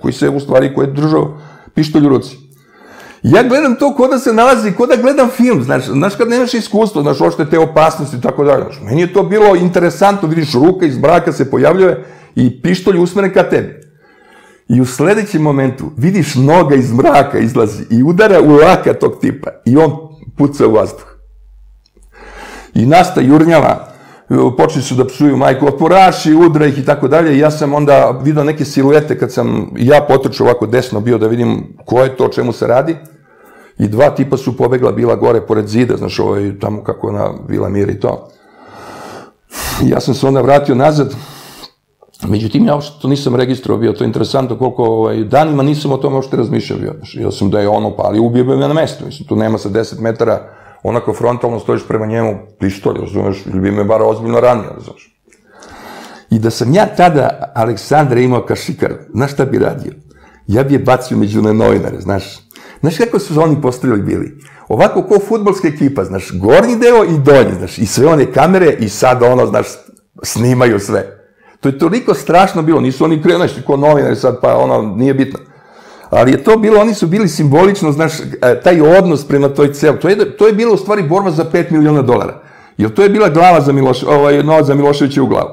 koji se u stvari, koji je držao pištolj u ruci. Ja gledam to ko da se nalazi, ko da gledam film, znaš, kad nemaš iskustva, znaš, ošte te opasnosti i tako dalje. Meni je to bilo interesantno, vidiš, ruka iz braka se pojavljuje i pištolj usmeren ka tebi. I u sledećem momentu vidiš noga iz mraka izlazi i udara u laka tog tipa i on puca u vazduh. I nasta jurnjava. Počeli su da psuju majku, otporaši, udra ih i tako dalje, i ja sam onda vidio neke siluete kad sam ja potrčao ovako desno bio da vidim ko je to, čemu se radi, i dva tipa su pobegla bila gore pored zida, znaš, ovo je tamo kako na Vila Mir i to. Ja sam se onda vratio nazad Međutim, ja uopšte to nisam registrovao, bio to interesantno koliko danima nisam o tome uopšte razmišljao, jel sam da je ono, pa ali ubio bi me na mesto, mislim, tu nema sa deset metara, onako frontalno stojiš prema njemu, pištolj, razumeš, ili bi me bar ozbiljno ranio, razumeš. I da sam ja tada Aleksandra imao kašikar, znaš šta bi radio? Ja bi je bacio među one novinare, znaš. Znaš kako su oni postavljali bili? Ovako kao futbolska ekipa, znaš, gornji deo i donji, znaš, i sve one kamere i sad ono, znaš, snimaju sve. To je toliko strašno bilo, nisu oni krenu nešto kao novinari sad, pa ono, nije bitno. Ali je to bilo, oni su bili simbolično, znaš, taj odnos prema toj celu. To je bilo u stvari borba za pet miliona dolara. Jer to je bila glava za Miloševića u glavu.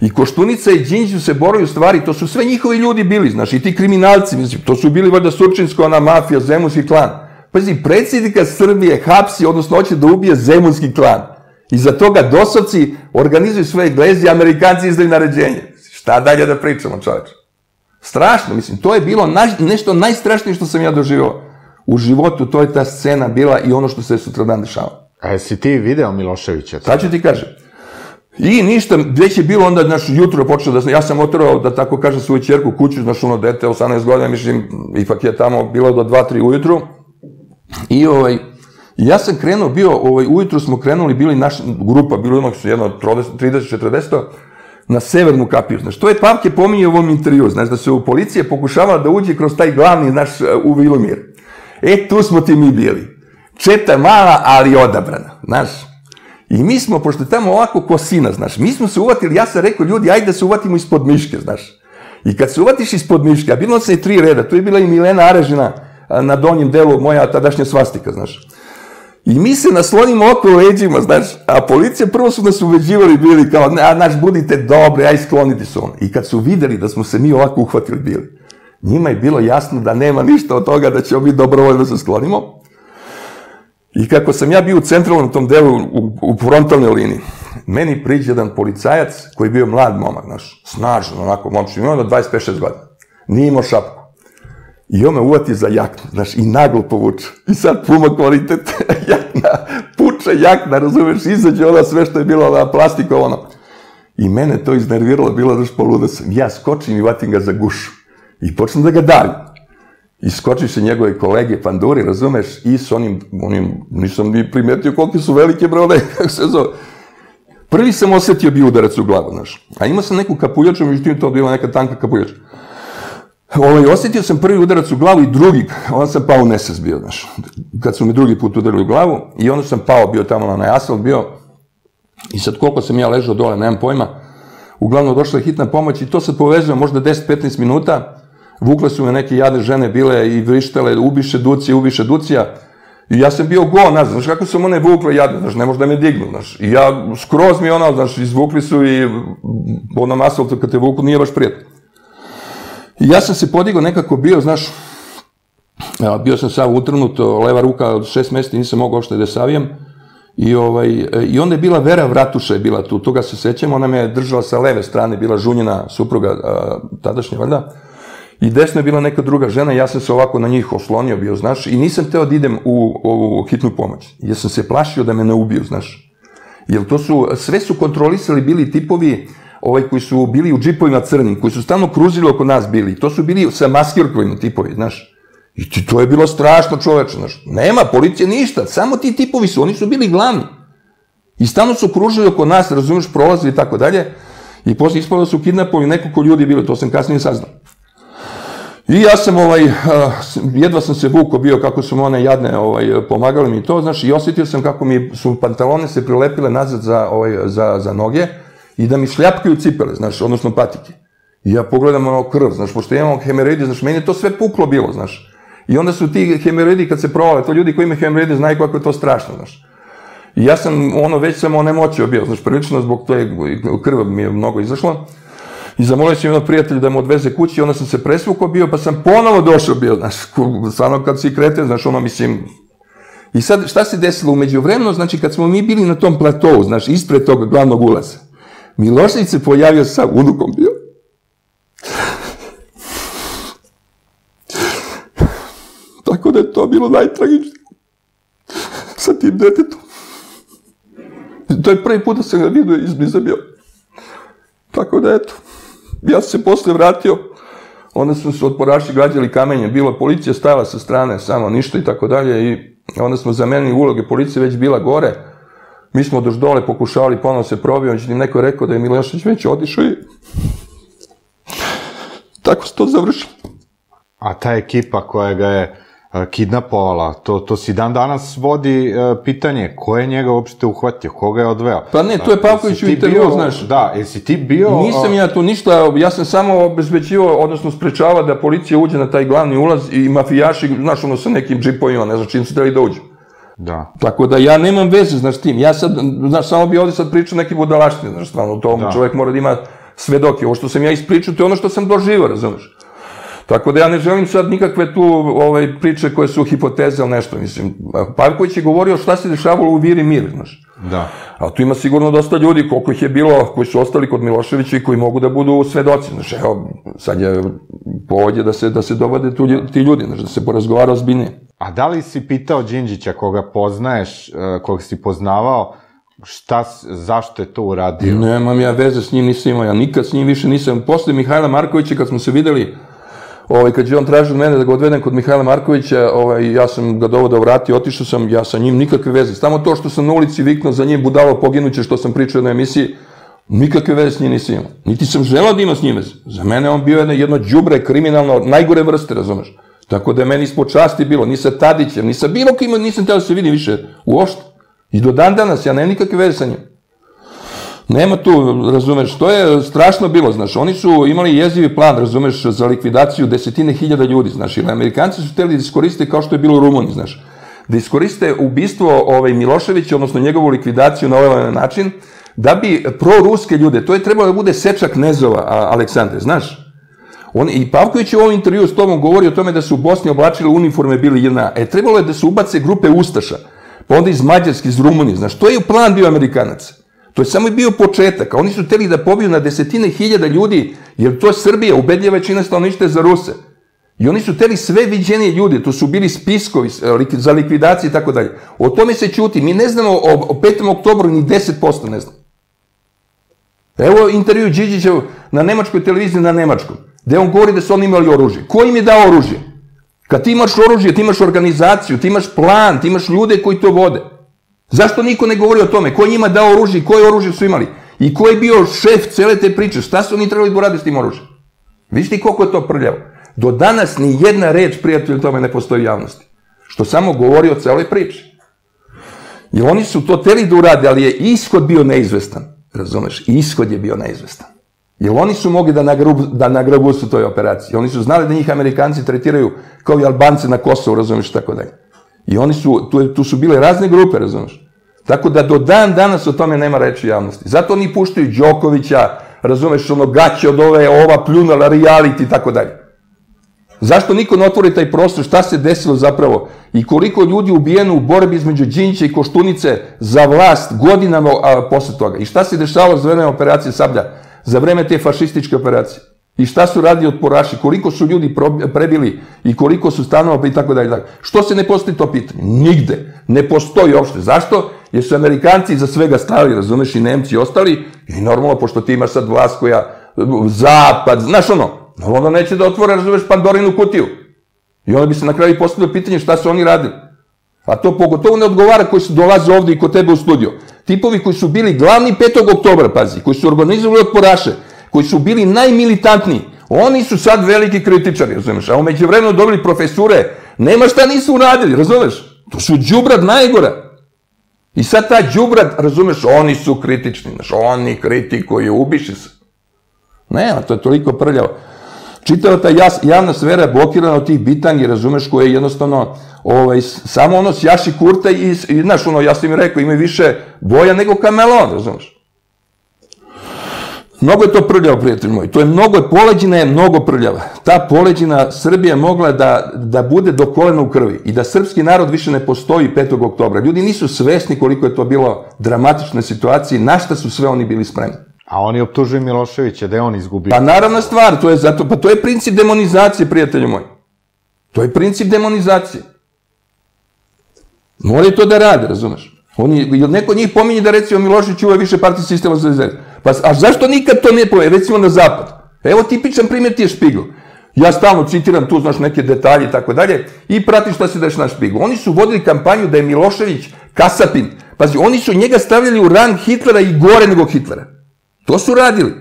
I Koštunica i Đinđić se boraju stvari, to su sve njihovi ljudi bili, znaš, i ti kriminalci, mislim, to su bili valjda surčinska ona mafija, zemunski klan. Pazi, predsjednika Srbije hapsi, odnosno hoće da ubije zemunski klan. I za toga dosovci organizuju svoje glezije, Amerikanci izdaju naređenje. Šta dalje da pričamo, čoveče? Strašno, mislim, to je bilo nešto najstrašnije što sam ja doživao u životu, to je ta scena bila i ono što se sutradan dešava. A jesi ti video Miloševića? Sad ću ti kažem. I ništa, već je bilo onda, znaš, jutro počeo da sam, ja sam oterao, da tako kažem, svoju čerku kuću, znaš, ono, dete, osamnaest godina, mislim, ipak je tamo bilo do dva tri ujutru. I, ovaj, ja sam krenuo, bio, ovaj, ujutru smo krenuli, bili naša grupa, bilo onog su jedno trideset četrdeset, na severnu kapiju, znaš, to je Pavke pominjao u ovom intervju, znaš, da se u policije pokušavala da uđe kroz taj glavni, znaš, u Vilu Mir. E, tu smo ti mi bili. Četa mala, ali odabrana, znaš. I mi smo, pošto je tamo ovako kosina, znaš, mi smo se uvatili, ja sam rekao, ljudi, ajde da se uvatimo ispod miške, znaš. I kad se uvatiš ispod miške, a bilo se i tri reda, tu je bila i Milena Arežina na donjem delu, moja tadašnja svastika, znaš. I mi se naslonimo oko leđima, znaš, a policija prvo su nas ubeđivali bili kao, a znaš, budite dobri, aj skloniti se ono. I kad su videli da smo se mi ovako uhvatili bili, njima je bilo jasno da nema ništa od toga da ćemo mi dobrovoljno se sklonimo. I kako sam ja bio u centralnom tom delu, u frontalnoj liniji, meni priđe jedan policajac koji je bio mlad momak, znaš, snažan, onako, momčin, imao dvadeset pet šest godina, nije imao šapku. I on me uvati za jaknu, znaš, i naglo povuče. I sad puma kvalitet, jakna, puče jakna, razumeš, izađe ona sve što je bilo plastikovano. I mene to iznerviralo, bilo daš poluda sam. Ja skočim i vatim ga za gušu. I počnem da ga davim. I skočiš se njegove kolege, panduri, razumeš, i s onim, nisam ni primetio koliko su velike brone, kako se zove. Prvi sam osetio bio udarac u glavu, znaš. A imao sam neku kapuljaču, međutim to bila neka tanka kapuljača. Osetio sam prvi udarac u glavu i drugi, onda sam pao u nesvest bio, znaš. Kad su mi drugi put udarili u glavu, i onda sam pao, bio tamo na asfalt, bio, i sad koliko sam ja ležao dole, nemam pojma. Uglavnom došla je hitna pomoć i to sad povezujem, možda deset do petnaest minuta, vukle su me neke jadne žene bile i vrištale, ubiše Ducija, ubiše Ducija. I ja sam bio go, znaš, znaš, kako su one vukle jadne, znaš, ne možda me dignu, znaš. I ja, skroz mi ono, znaš, izvukli su i onom asfaltu kad te vuklu nije baš prijatno. I ja sam se podigao, nekako bio, znaš, bio sam sav utrnut, leva ruka od šest mesta i nisam mogao uopšte da je savijem. I onda je bila Vera Vratuša je bila tu, toga se sećam, ona me je držala sa leve strane, bila Žunjina, supruga tadašnja, valjda. I desno je bila neka druga žena, ja sam se ovako na njih oslonio bio, znaš, i nisam hteo da idem u ovu hitnu pomoć, jer sam se plašio da me ne ubiju, znaš. Jer to su, sve su kontrolisali bili tipovi koji su bili u džipovima crnim, koji su stalno kruzili oko nas bili, to su bili sa maskirkovima tipovi, znaš. I to je bilo strašno, čoveče, znaš. Nema, policija ništa, samo ti tipovi su, oni su bili glavni. I stalno su kružili oko nas, razumiješ, prolazili i tako dalje. I poslije ispalo su kidnapovi, nekoliko ljudi bilo, to sam kasnije saznao. I ja sam, jedva sam se vukao bio kako su mi one jadne pomagale mi to, znaš, i osjetio sam kako mi su pantalone se prilepile nazad za noge i da mi šljapkaju cipele, znaš, odnosno patike. I ja pogledam ono krv, znaš, pošto imam hemeroide, znaš, meni je to sve puklo bilo, znaš. I onda su ti hemeroidi kad se provale, to ljudi koji imaju hemeroide znaju kako je to strašno, znaš. I ja sam, ono, već sam onemoćio bio, znaš, prilično zbog toga krva mi je mnogo izašlo. I zamolio sam jednog prijatelja da me odveze kući, onda sam se presvukao bio, pa sam ponovo došao bio, znaš, stvarno kad si kreten, znaš, ono, mislim... I sad, šta se desilo? Umeđu vremenu, znači, kad smo mi bili na tom platovu, znaš, ispred toga glavnog ulaza, Milošević se pojavio sa unukom bio. Tako da je to bilo najtragičnije. Sa tim detetom. To je prvi put da sam ga vidio izbliza bio. Tako da, eto. Ja sam se posle vratio, onda smo se otporaši gađali kamenjem, bila policija stava sa strane, samo ništa i tako dalje, i onda smo zamenili uloge, policija već bila gore, mi smo doš dole pokušavali, ponovno se probio, međutim neko je rekao da je Milošević već odišao i tako se to završilo. A ta ekipa koja ga je kidnapovala, to si dan danas vodi pitanje, ko je njega uopšte uhvatio, koga je odveo? Pa ne, to je Pavković u intervju, znaš. Da, jesi ti bio... Nisam ja tu ništa, ja sam samo obezbeđivao, odnosno sprečavao da policija uđe na taj glavni ulaz i mafijaši, znaš, ono sa nekim džipovima, ne znam čim su trebali da uđu. Da. Tako da ja nemam veze, znaš, s tim. Ja sad, znaš, samo bi ovde sad pričao neki budalaštine, znaš, stvarno, to čovek mora da ima svedoke. Ovo što sam ja ispričao, to je ono što sam doživeo, razumeš? Tako da ja ne želim sad nikakve tu priče koje su hipoteze ili nešto, mislim. Pavković je govorio šta se dešavalo u Vili Mir, znaš. Da. A tu ima sigurno dosta ljudi, koliko ih je bilo, koji su ostali kod Miloševića i koji mogu da budu svedoci, znaš. Evo, sad je povod je da se dovode ti ljudi, znaš, da se porazgovara ozbiljnije. A da li si pitao Đinđića, koga poznaješ, kog si poznavao, šta, zašto je to uradio? Nemam ja veze s njim, nisam imao ja nikad, s njim više nisam. Posle Mihajla Markovića, kad smo se videli, kad je on tražio od mene da ga odvedem kod Mihajla Markovića, ja sam ga dovodao vratio, otišao sam, ja sa njim nikakve veze. Samo to što sam na ulici viknuo za njim, budalo poginuće, što sam pričao u jednoj emisiji, nikakve veze s njim nisam imao. Niti sam želao da ima s njim veze. Za mene on bio jedno đubre, kriminalno, najgore vrste, razumeš. Tako da je meni ispod časti bilo, ni sa Tadićem, ni sa bilo kojima, nisam teo da se vidim više uopšte. I do dan danas, ja nemam nikakve veze sa njim. Nema tu, razumeš, to je strašno bilo, znaš, oni su imali jezivi plan, razumeš, za likvidaciju desetine hiljada ljudi, znaš, ili Amerikanci su hteli da iskoriste kao što je bilo u Rumuniji, znaš, da iskoriste ubistvo Miloševića, odnosno njegovu likvidaciju na ovaj način, da bi proruske ljude, to je trebalo da bude seča knezova, Aleksandre, znaš. I Pavković je u ovom intervju s tobom govori o tome da su u Bosni oblačili uniforme bili jedna, e, trebalo je da se ubace grupe Ustaša, pa onda iz Mađarske, iz Rumunije, znaš, to je plan bio Amerikanaca. To je samo i bio početak, a oni su hteli da pobiju na desetine hiljada ljudi, jer to je Srbija, ubedljiva većina stanovništva za Ruse. I oni su hteli sve viđenije ljudi, to su bili spiskovi za likvidacije i tako dalje. O tome se ćuti, mi ne znamo o petom oktobru ni deset posto ne znamo. Evo intervju Đinđića na nemačkoj televiziji na Nemačkom, gde on govori da su oni imali oružje. Ko im je dao oružje? Kad ti imaš oružje, ti imaš organizaciju, ti imaš plan, ti imaš ljude koji to vode. Zašto niko ne govori o tome? Ko je njima dao oružje i koje oružje su imali? I ko je bio šef cele te priče? Šta su oni trebali da urade s tim oružjem? Viš ti koliko je to prljavo? Do danas ni jedna reč, prijatelj, tome ne postoji u javnosti. Što samo govori o celoj priči. I oni su to hteli da urade, ali je ishod bio neizvestan. Razumeš? Ishod je bio neizvestan. Jer oni su mogli da nagrabusu u toj operaciji. Oni su znali da njih Amerikanci tretiraju kao i Albance na Kosovu, razumeš, tako dalje. I oni su, tu su bile razne grupe, razumiješ? Tako da do dan danas o tome nema reči javnosti. Zato oni puštaju Đokovića, razumiješ, ono gaće od ove, ova pljunala, reality i tako dalje. Zašto niko ne otvori taj prostor, šta se desilo zapravo? I koliko ljudi ubijeno u borbi između Đinđića i Koštunice za vlast godinama posle toga? I šta se dešavalo za vreme operacije Sablja, za vreme te fašističke operacije? I šta su radili otporaši, koliko su ljudi prebili i koliko su stanova i tako dalje. Što se ne postoji to pitanje? Nigde. Ne postoji uopšte. Zašto? Jer su Amerikanci iza svega stali, razumeš, i Nemci i ostali. I normalno, pošto ti imaš sad vlast koja, zapad, znaš ono, onda neće da otvore, razumeš, Pandorinu kutiju. I onda bi se na kraju postavilo pitanje šta su oni radili. A to pogotovo ne odgovara koji su dolaze ovde i kod tebe u studio. Tipovi koji su bili glavni petog oktobra, pazi, koji su organizovali otporaše, koji su bili najmilitantniji, oni su sad veliki kritičari, razumeš, a umeđu vremenu dobili profesure, nema šta nisu uradili, razumeš, to su đubrad najgora. I sad ta đubrad, razumeš, oni su kritični, znaš, oni kritikuju, ubiši se. Ne, to je toliko prljavo. Čitava ta javna sfera je blokirana od tih bitangi, razumeš, koje je jednostavno, samo ono sjaši kurta i, znaš, ono, ja sam im rekao, imaju više boja nego kamelon, razumeš. Mnogo je to prljava, prijatelj moj. To je mnogo, poleđina je mnogo prljava. Ta poleđina Srbije mogla da bude do kolena u krvi i da srpski narod više ne postoji petog oktobra. Ljudi nisu svesni koliko je to bilo dramatične situacije, na šta su sve oni bili spremni. A oni optužuju Miloševića da je on izgubio. Pa naravna stvar, to je zato, pa to je princip demonizacije, prijatelj moj. To je princip demonizacije. Moraju to da rade, razumeš? Neko njih pominje da recimo Milošević uve više partij sistema za izrezi. Pa zašto nikad to ne pominje? Recimo na zapad. Evo tipičan primjer ti je Špigl. Ja stalno citiram tu, znaš, neke detalje i tako dalje i prati šta se dešava na Špiglu. Oni su vodili kampanju da je Milošević kasapin. Pazi, oni su njega stavljali u rang Hitlera i gore nego Hitlera. To su radili.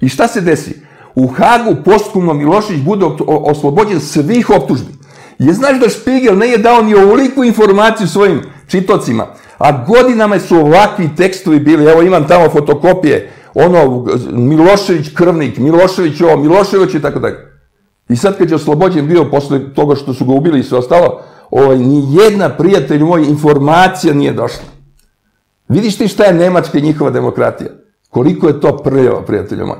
I šta se desi? U Hagu posthumno Milošević bude oslobođen svih optužbi. Je znaš da Špigel ne je dao ni ovoliku informaciju svojim čitocima, a godinama su ovakvi tekstovi bili, evo imam tamo fotokopije, ono, Milošević krvnik, Milošević ovo, Milošević i tako dalje. I sad kad je oslobođen bio posle toga što su ga ubili i sve ostalo, nijedna, prijatelj moj, informacija nije došla. Vidiš ti šta je Nemačka i njihova demokratija? Koliko je to prljava, prijatelja moj?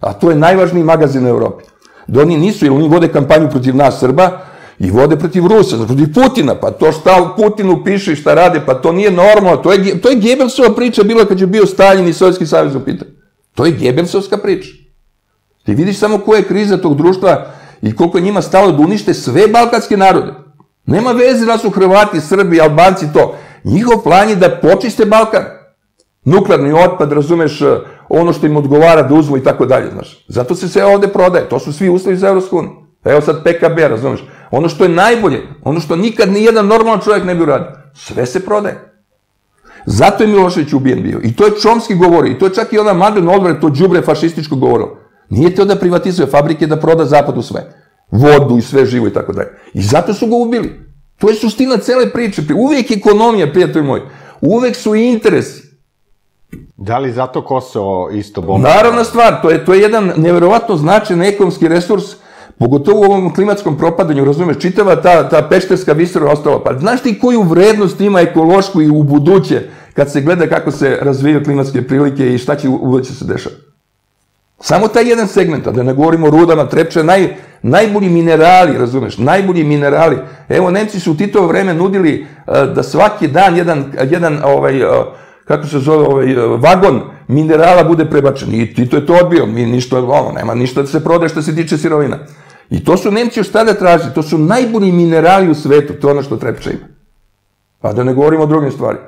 A to je najvažniji magazin u Evropi. Da oni nisu, jer oni vode kampanju protiv nas Srba i vode protiv Rusa, protiv Putina, pa to šta Putinu piše i šta rade, pa to nije normalno, to je Gebelsova priča bila kad je bio Staljin i Sovjetski savez u pitanju. To je Gebelsovska priča. Ti vidiš samo koja je kriza tog društva i koliko je njima stalo da unište sve balkanske narode. Nema veze da su Hrvati, Srbi, Albanci, to. Njihov plan je da počiste Balkan. Nuklearni otpad, razumeš, ono što im odgovara da uzmu i tako dalje, znaš. Zato se sve ovde prodaje, to su svi uslovi za Evropsku uniju. Evo sad P K B, razumeš. Ono što je najbolje, ono što nikad nijedan normalan čovjek ne bi uradio, sve se prodaje. Zato je Milošević ubijen bio. I to je Čomski govorio, i to je čak i ona Madlen Odbran, to đubre fašističko govorilo. Nije teo da privatizuje fabrike, da proda Zapadu sve. Vodu i sve živo i tako dalje. I zato su ga ubili. To je suština cele priče. Uvijek ekonomija, prijatelj moj. Uvijek su interesi. Da li zato Kosovo isto bomba? Naravna stvar, to je jedan nevjerovatno značajan ekonomski resurs, pogotovo u ovom klimatskom propadanju, razumeš, čitava ta pešterska visera ostala. Pa znaš ti koju vrednost ima ekološku i u buduće, kad se gleda kako se razvijaju klimatske prilike i šta će u buduće se dešava? Samo taj jedan segment, da ne govorimo o rudama, trepče, najbolji minerali, razumeš, najbolji minerali. Evo, Nemci su u Titovo vreme nudili da svaki dan jedan, kako se zove, vagon minerala bude prebačen. I Tito je to odbio, nema ništa da se prodaje što se tiče sirovina. I to su Nemci još tada tražili, to su najbolji minerali u svetu, to je ono što trepče ima. Pa da ne govorimo o drugim stvarima.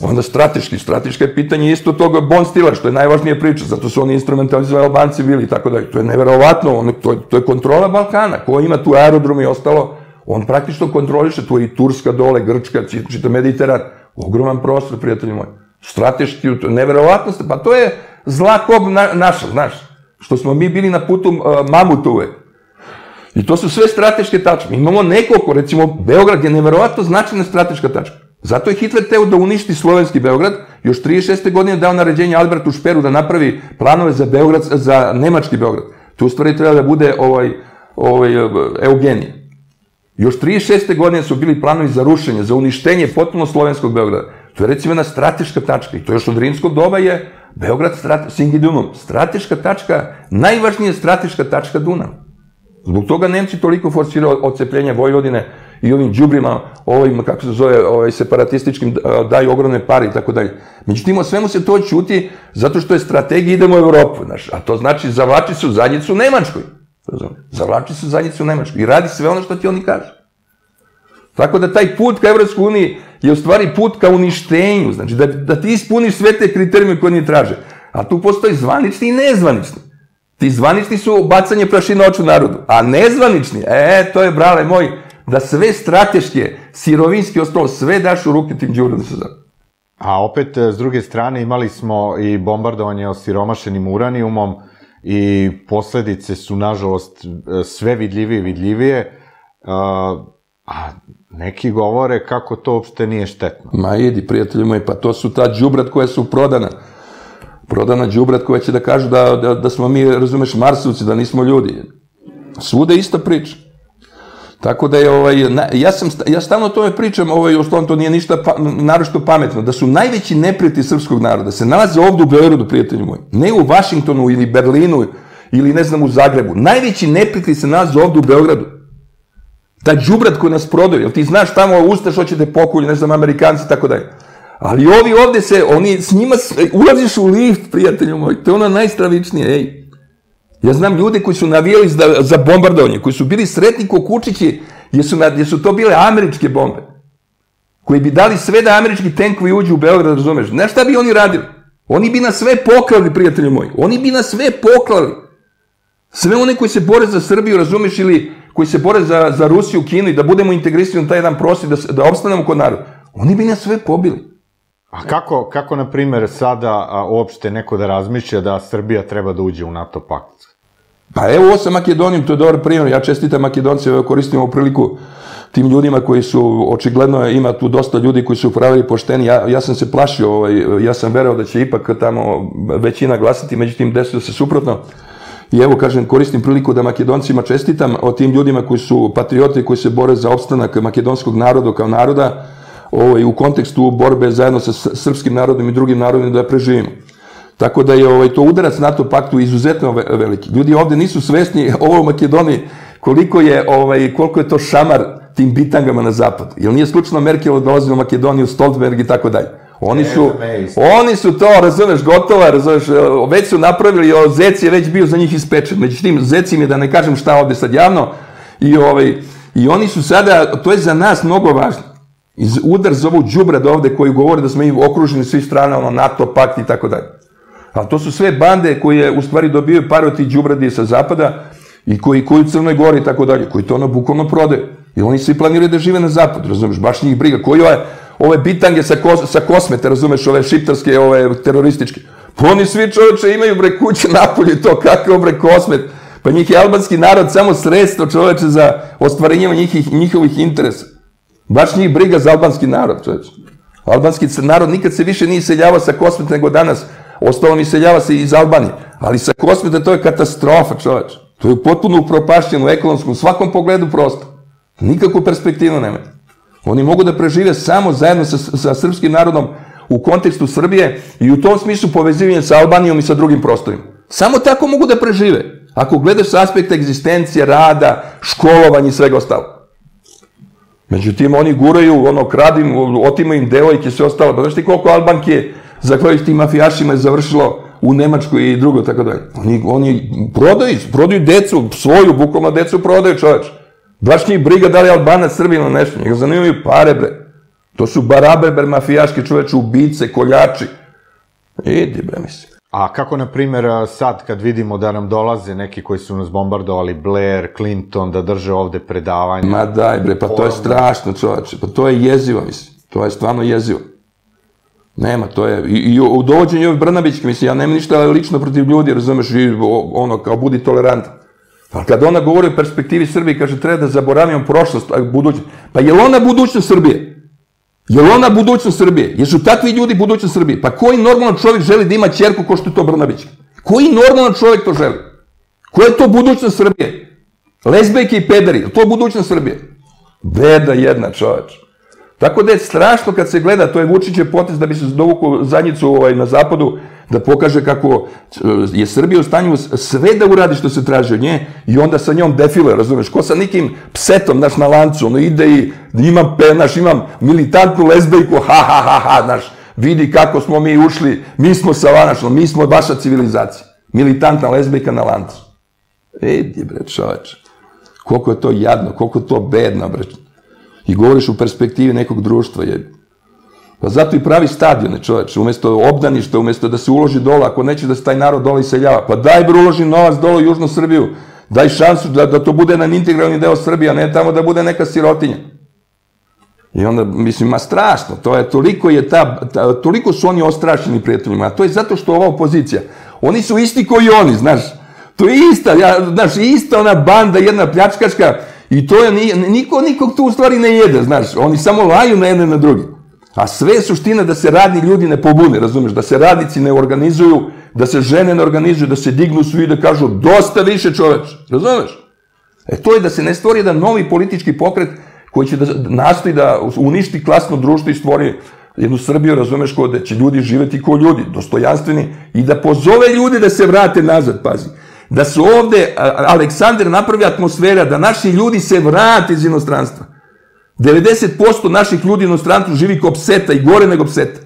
Onda strateški, strateška je pitanje isto toga Bon Stiller, što je najvažnija priča, zato su oni instrumentalizovali Albanci bili i tako dalje. To je neverovatno, to je kontrola Balkana, ko ima tu aerodrom i ostalo, on praktično kontroliše, tu je i Turska dole, Grčka, čita Mediteran, ogroman prostor, prijatelji moji. Strateški, neverovatno, pa to je zla kob naša, znaš, što smo mi bili na putu Mamutove. I to su sve strateške tačke. Imamo nekoliko, recimo, Beograd je neverovatno značajna strateška tačka. Zato je Hitler teo da uništi slovenski Beograd, još trideset šeste godine dao naređenje Albertu Šperu da napravi planove za nemački Beograd. Tu stvari treba da bude Eugenije. Još trideset šeste godine su bili planovi za rušenje, za uništenje potpuno slovenskog Beograda. To je recimo jedna strateška tačka i to još od rimskog doba je Beograd singidunum. Strateška tačka, najvažnija strateška tačka Dunava. Zbog toga Nemci toliko forsiraju odcepljenje Vojvodine i ovim džubrima, ovim, kako se zove, separatističkim, daju ogromne pare i tako dalje. Međutim, o svemu se to ćuti zato što je strategija idemo u Evropu, znaš, a to znači zavlači se u zadnjicu u Nemačkoj. Zavlači se u zadnjicu u Nemačkoj i radi sve ono što ti oni kažu. Tako da taj put ka Evropskoj uniji je u stvari put ka uništenju, znači da ti ispuniš sve te kriterijume koje oni traže. A tu postoji zvanični i nezvanični. Ti zvanični su bacanje prašina oču narodu, a nezvanični, e, to je, brale moj, da sve strateške, sirovinski ostalo, sve daš u ruke tim đubrima da se završi. A opet, s druge strane, imali smo i bombardovanje osiromašenim uranijumom i posledice su, nažalost, sve vidljivije i vidljivije, a neki govore kako to uopšte nije štetno. Ma idi, prijatelji moji, pa to su ta đubra koja su prodana. Prodana đubra koja će da kažu da smo mi, razumeš, marsovci, da nismo ljudi. Svuda ista priča. Tako da je, ja stalno o tome pričam, osnovno to nije ništa naročito pametno, da su najveći neprijatelji srpskog naroda, se nalaze ovde u Beogradu, prijatelji moji, ne u Vašingtonu ili Berlinu ili ne znam u Zagrebu, najveći neprijatelji se nalaze ovde u Beogradu. Ta đubrat koja nas prodaju, jel ti znaš tamo ustaš, hoćete pokolj, ne znam, Amerikanci, tako dalje. Ali ovi ovde se, oni, s njima ulaziš u lift, prijatelju moj, to je ono najstravičnije, ej. Ja znam ljude koji su navijali za bombardovanje, koji su bili sretni ko kučići, jer su to bile američke bombe, koji bi dali sve da američki tenkovi uđu u Beograd, razumeš? Znaš šta bi oni radili? Oni bi nas sve poklali, prijatelji moji. Oni bi nas sve poklali. Sve one koji se bore za Srbiju, razumiješ, ili koji se bore za Rusiju, Kinu i da budemo integrisani na taj jedan prostor, da opstanemo kod naroda. Oni bi nas sve pobili. A kako, kako, na primjer, sada uopšte neko da razmišlja da Srbija treba da uđe u NATO pakt? Pa evo, ovo sa Makedonijom, to je dobar primjer. Ja čestitam Makedoncima, koristim ovu priliku tim ljudima koji su, očigledno ima tu dosta ljudi koji su pravili pošteni. Ja sam se plašio, ja sam verao da će ipak tamo većina glasati, međutim desilo se suprotno. I evo, kažem, koristim priliku da Makedoncima čestitam, o tim ljudima koji su patrioti, koji se bore za opstanak makedonskog naroda kao naroda, u kontekstu borbe zajedno sa srpskim narodom i drugim narodima da preživimo. Tako da je to udarac NATO paktu izuzetno veliki. Ljudi ovde nisu svesni, ovo u Makedoniji, koliko je to šamar tim bitangama na zapadu. Jer nije slučajno Merkel dolazi u Makedoniju, Stoltenberg i tako dalje. Oni su to, razumeš, gotova, razumeš, već su napravili, Zec je već bio za njih ispečen. Međutim, Zec im je, da ne kažem šta ovde sad javno, i oni su sada, to je za nas mnogo važno. Udar za ovog đubrada ovde koji govore da smo im okruženi svih strana, ono, NATO, pakt i tako dalje. Ali to su sve bande koje u stvari dobijaju pare od tih đubradi sa zapada i koji u Crnoj Gori i tako dalje, koji to ono bukvalno prodaju. I oni svi planiraju da žive na zapadu, razumeš, baš njih briga. Koji ove bitange sa Kosmete, razumeš, ove šiptarske, ove terorističke. Pa oni svi, čoveče, imaju bre kuće napolje i to, kakav bre Kosmet. Pa njih je albanski narod samo sredstvo, čoveče, za ostvarenjima njihovih interesa. Baš njih briga za albanski narod, čoveče. Albanski narod nikad se više nije iseljavao sa Kosmeta nego danas. Ostalo mi seljava se iz Albanije. Ali sa Kosmeta to je katastrofa, čoveče. To je potpuno upropašćeno u ekonomskom, svakom pogledu prosto. Nikakvu perspektivu nema. Oni mogu da prežive samo zajedno sa srpskim narodom u kontekstu Srbije i u tom smislu povezivanje sa Albanijom i sa drugim prostorima. Samo tako mogu da prežive. Ako gledaš sa aspekta egzistencije, rada, školovanja i svega ostalo. Međutim, oni guraju, ono, kradim, otimaju im devojke i sve ostalo. Pa znaš ti koliko Albanke je, zahvaljujući tim mafijašima, je završilo u Nemačkoj i drugo, tako dalje. Oni prodaju, prodaju decu, svoju, bukvalno decu prodaju, čoveč. Baš njih briga da li je Albanac, Srbin ili nešto. Njega zanimaju pare, bre. To su barabe, bre, mafijaške, čoveče, ubice, koljači. Idi, bre, mislim. A kako, na primjer, sad kad vidimo da nam dolaze neki koji su nas bombardovali, Blair, Clinton, da drže ovde predavanje... Ma daj, bre, pa to je strašno, čoveče. Pa to je jezivo, mislim. To je stvarno jezivo. Nema, to je... I u dovođenju ove Brnabićke, mislim, ja nema ništa lično protiv ljudi, razumeš, ono, kao budi tolerantan. Ali kada ona govori o perspektivi Srbije, kaže, treba da zaboravimo prošlost, budućnost. Pa je li ona budućnost Srbije? Je li ona budućnost Srbije? Jesu takvi ljudi budućnost Srbije? Pa koji normalan čovjek želi da ima ćerku ko što je to Brnabićka? Koji normalan čovjek to želi? Koja je to budućnost Srbije? Lezbejke i pederi, to je budućnost Srbije? Beda jedna, čovječ. Tako da je strašno kad se gleda, to je Vučićev potez da bi se dovukao zadnjicu na zapadu, da pokaže kako je Srbija u stanju sve da uradi što se traži od nje i onda sa njom defile, razumeš, ko sa nekim psetom, znaš, na lancu, ono ide i imam, znaš, imam militantnu lezbejku, ha, ha, ha, ha, znaš, vidi kako smo mi ušli, mi smo savanačno, mi smo vaša civilizacija, militantna lezbejka na lancu. Edi, bre, čoveče, koliko je to jadno, koliko je to bedno, bre, i govoriš u perspektivi nekog društva, je. Pa zato i pravi stadione, čoveče, umjesto obdaništa, umjesto da se uloži dola, ako neće da se taj narod dola iseljava, pa daj bro, uloži novac dola u Južnu Srbiju, daj šansu da to bude jedan integralni deo Srbije, a ne tamo da bude neka sirotinja. I onda, mislim, ma strašno, to je, toliko je ta, toliko su oni ostrašeni prijateljima, a to je zato što ova opozicija, oni su isti koji oni, znaš, to je ista, znaš, ista ona banda, jedna pljačkaška, i to je, niko nikog tu u stvari ne jede, znaš, oni samo laju na jedne na druge. A sve je suština da se radni ljudi ne pobune, razumeš, da se radnici ne organizuju, da se žene ne organizuju, da se dignu svi i da kažu dosta više, čoveče, razumeš? E to je da se ne stvori jedan novi politički pokret koji će nastoji da uništi klasno društvo i stvori jednu Srbiju, razumeš, ko da će ljudi živeti ko ljudi, dostojanstveni, i da pozove ljudi da se vrate nazad, pazi. Da se ovde, Aleksandar, napravi atmosfera, da naši ljudi se vrate iz inostranstva. devedeset posto naših ljudi u inostranstvu živi kao pseta i gore nego pseta.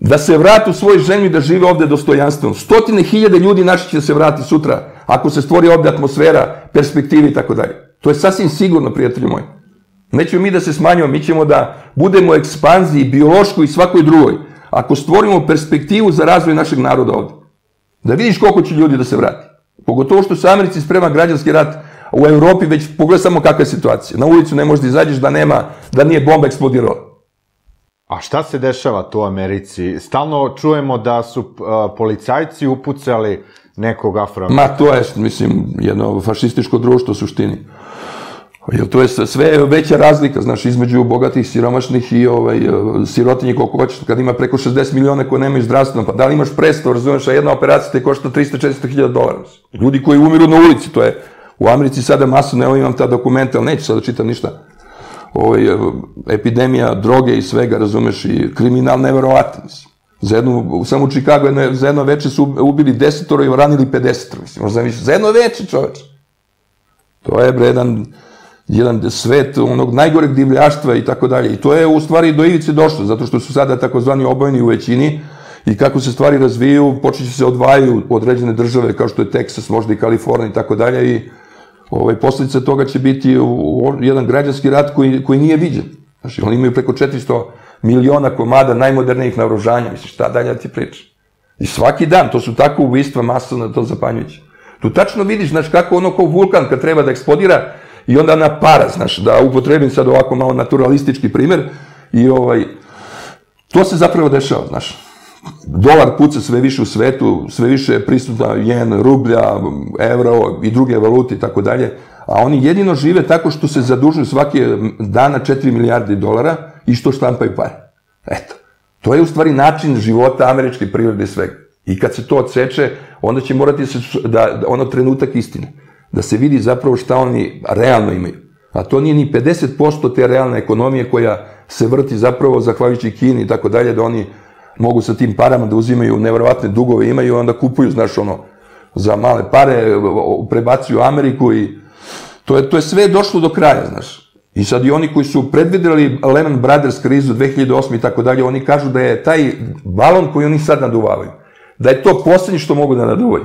Da se vrate u svoju zemlju i da žive ovde dostojanstveno. Stotine hiljade ljudi naših će da se vrati sutra, ako se stvori ovde atmosfera, perspektive i tako dalje. To je sasvim sigurno, prijatelji moji. Nećemo mi da se smanjujemo, mi ćemo da budemo ekspanziji, biološkoj i svakoj drugoj. ako stvorimo perspektivu za razvoj našeg naroda ovdje. Da vidiš koliko će ljudi da se vrati. Pogotovo što se Americi sprema građanski rat, u Europi već pogledaj samo kakva je situacija. Na ulicu ne možeš da izađeš da nema, da nije bomba eksplodirala. A šta se dešava tu u Americi? Stalno čujemo da su policajci upucali nekog Afroamerika. Ma to je, mislim, jedno fašističko društvo u suštini. Jer to je sve veća razlika, znaš, između bogatih, siromašnih i sirotinji koliko hoćeš. Kad ima preko šezdeset miliona koje nemaju zdravstveno, pa da li imaš presto, razumeš, a jedna operacija te košta trista do četiristo hiljada dolara. Ljudi koji umiru na ulici, to je. U Americi sada masovno, evo imam ta dokumenta, ali neću sada čitam ništa. Epidemija droge i svega, razumeš, i kriminal nevjerovatan. Samo u Čikagu za jedno večer su ubili desetoro i ranili pedesetoro. Za jedno večer, čoveče. To je jedan svet onog najgoreg divljaštva i tako dalje. I to je u stvari do ivice došlo, zato što su sada takozvani obojeni u većini i kako se stvari razviju, počeće se odvajaju određene države kao što je Teksas, možda i Kalifornija i tako dalje i posljedica toga će biti jedan građanski rat koji nije viđen. Znači, oni imaju preko četiristo miliona komada najmodernijih naoružanja. Misliš, šta dalje ti priča? I svaki dan, to su tako ubistva masovno, to zapanjujuće. Tu tačno vidiš, znaš, kako ono kao vulkan kad treba da eksplodira i onda napara, znaš, da upotrebim sad ovako malo naturalistički primer i ovaj, to se zapravo dešava, znaš. Dolar puca sve više u svetu, sve više je prisutna jen, rublja, evro i druge valute i tako dalje, a oni jedino žive tako što se zadužuju svaki dana četiri milijarde dolara i što štampaju pare. Eto, to je u stvari način života američke privrede i svega. I kad se to odseče, onda će morati da, ono trenutak istine, da se vidi zapravo šta oni realno imaju. A to nije ni pedeset posto te realne ekonomije koja se vrti zapravo zahvaljujući Kini i tako dalje, da oni mogu sa tim parama da uzimaju nevjerovatne dugove, imaju i onda kupuju, znaš, ono, za male pare, prebacuju Ameriku i to je sve došlo do kraja, znaš. I sad i oni koji su predvideli Lehman Brothers krizu dve hiljade osme i tako dalje, oni kažu da je taj balon koji oni sad naduvavaju, da je to posljednje što mogu da naduvoju.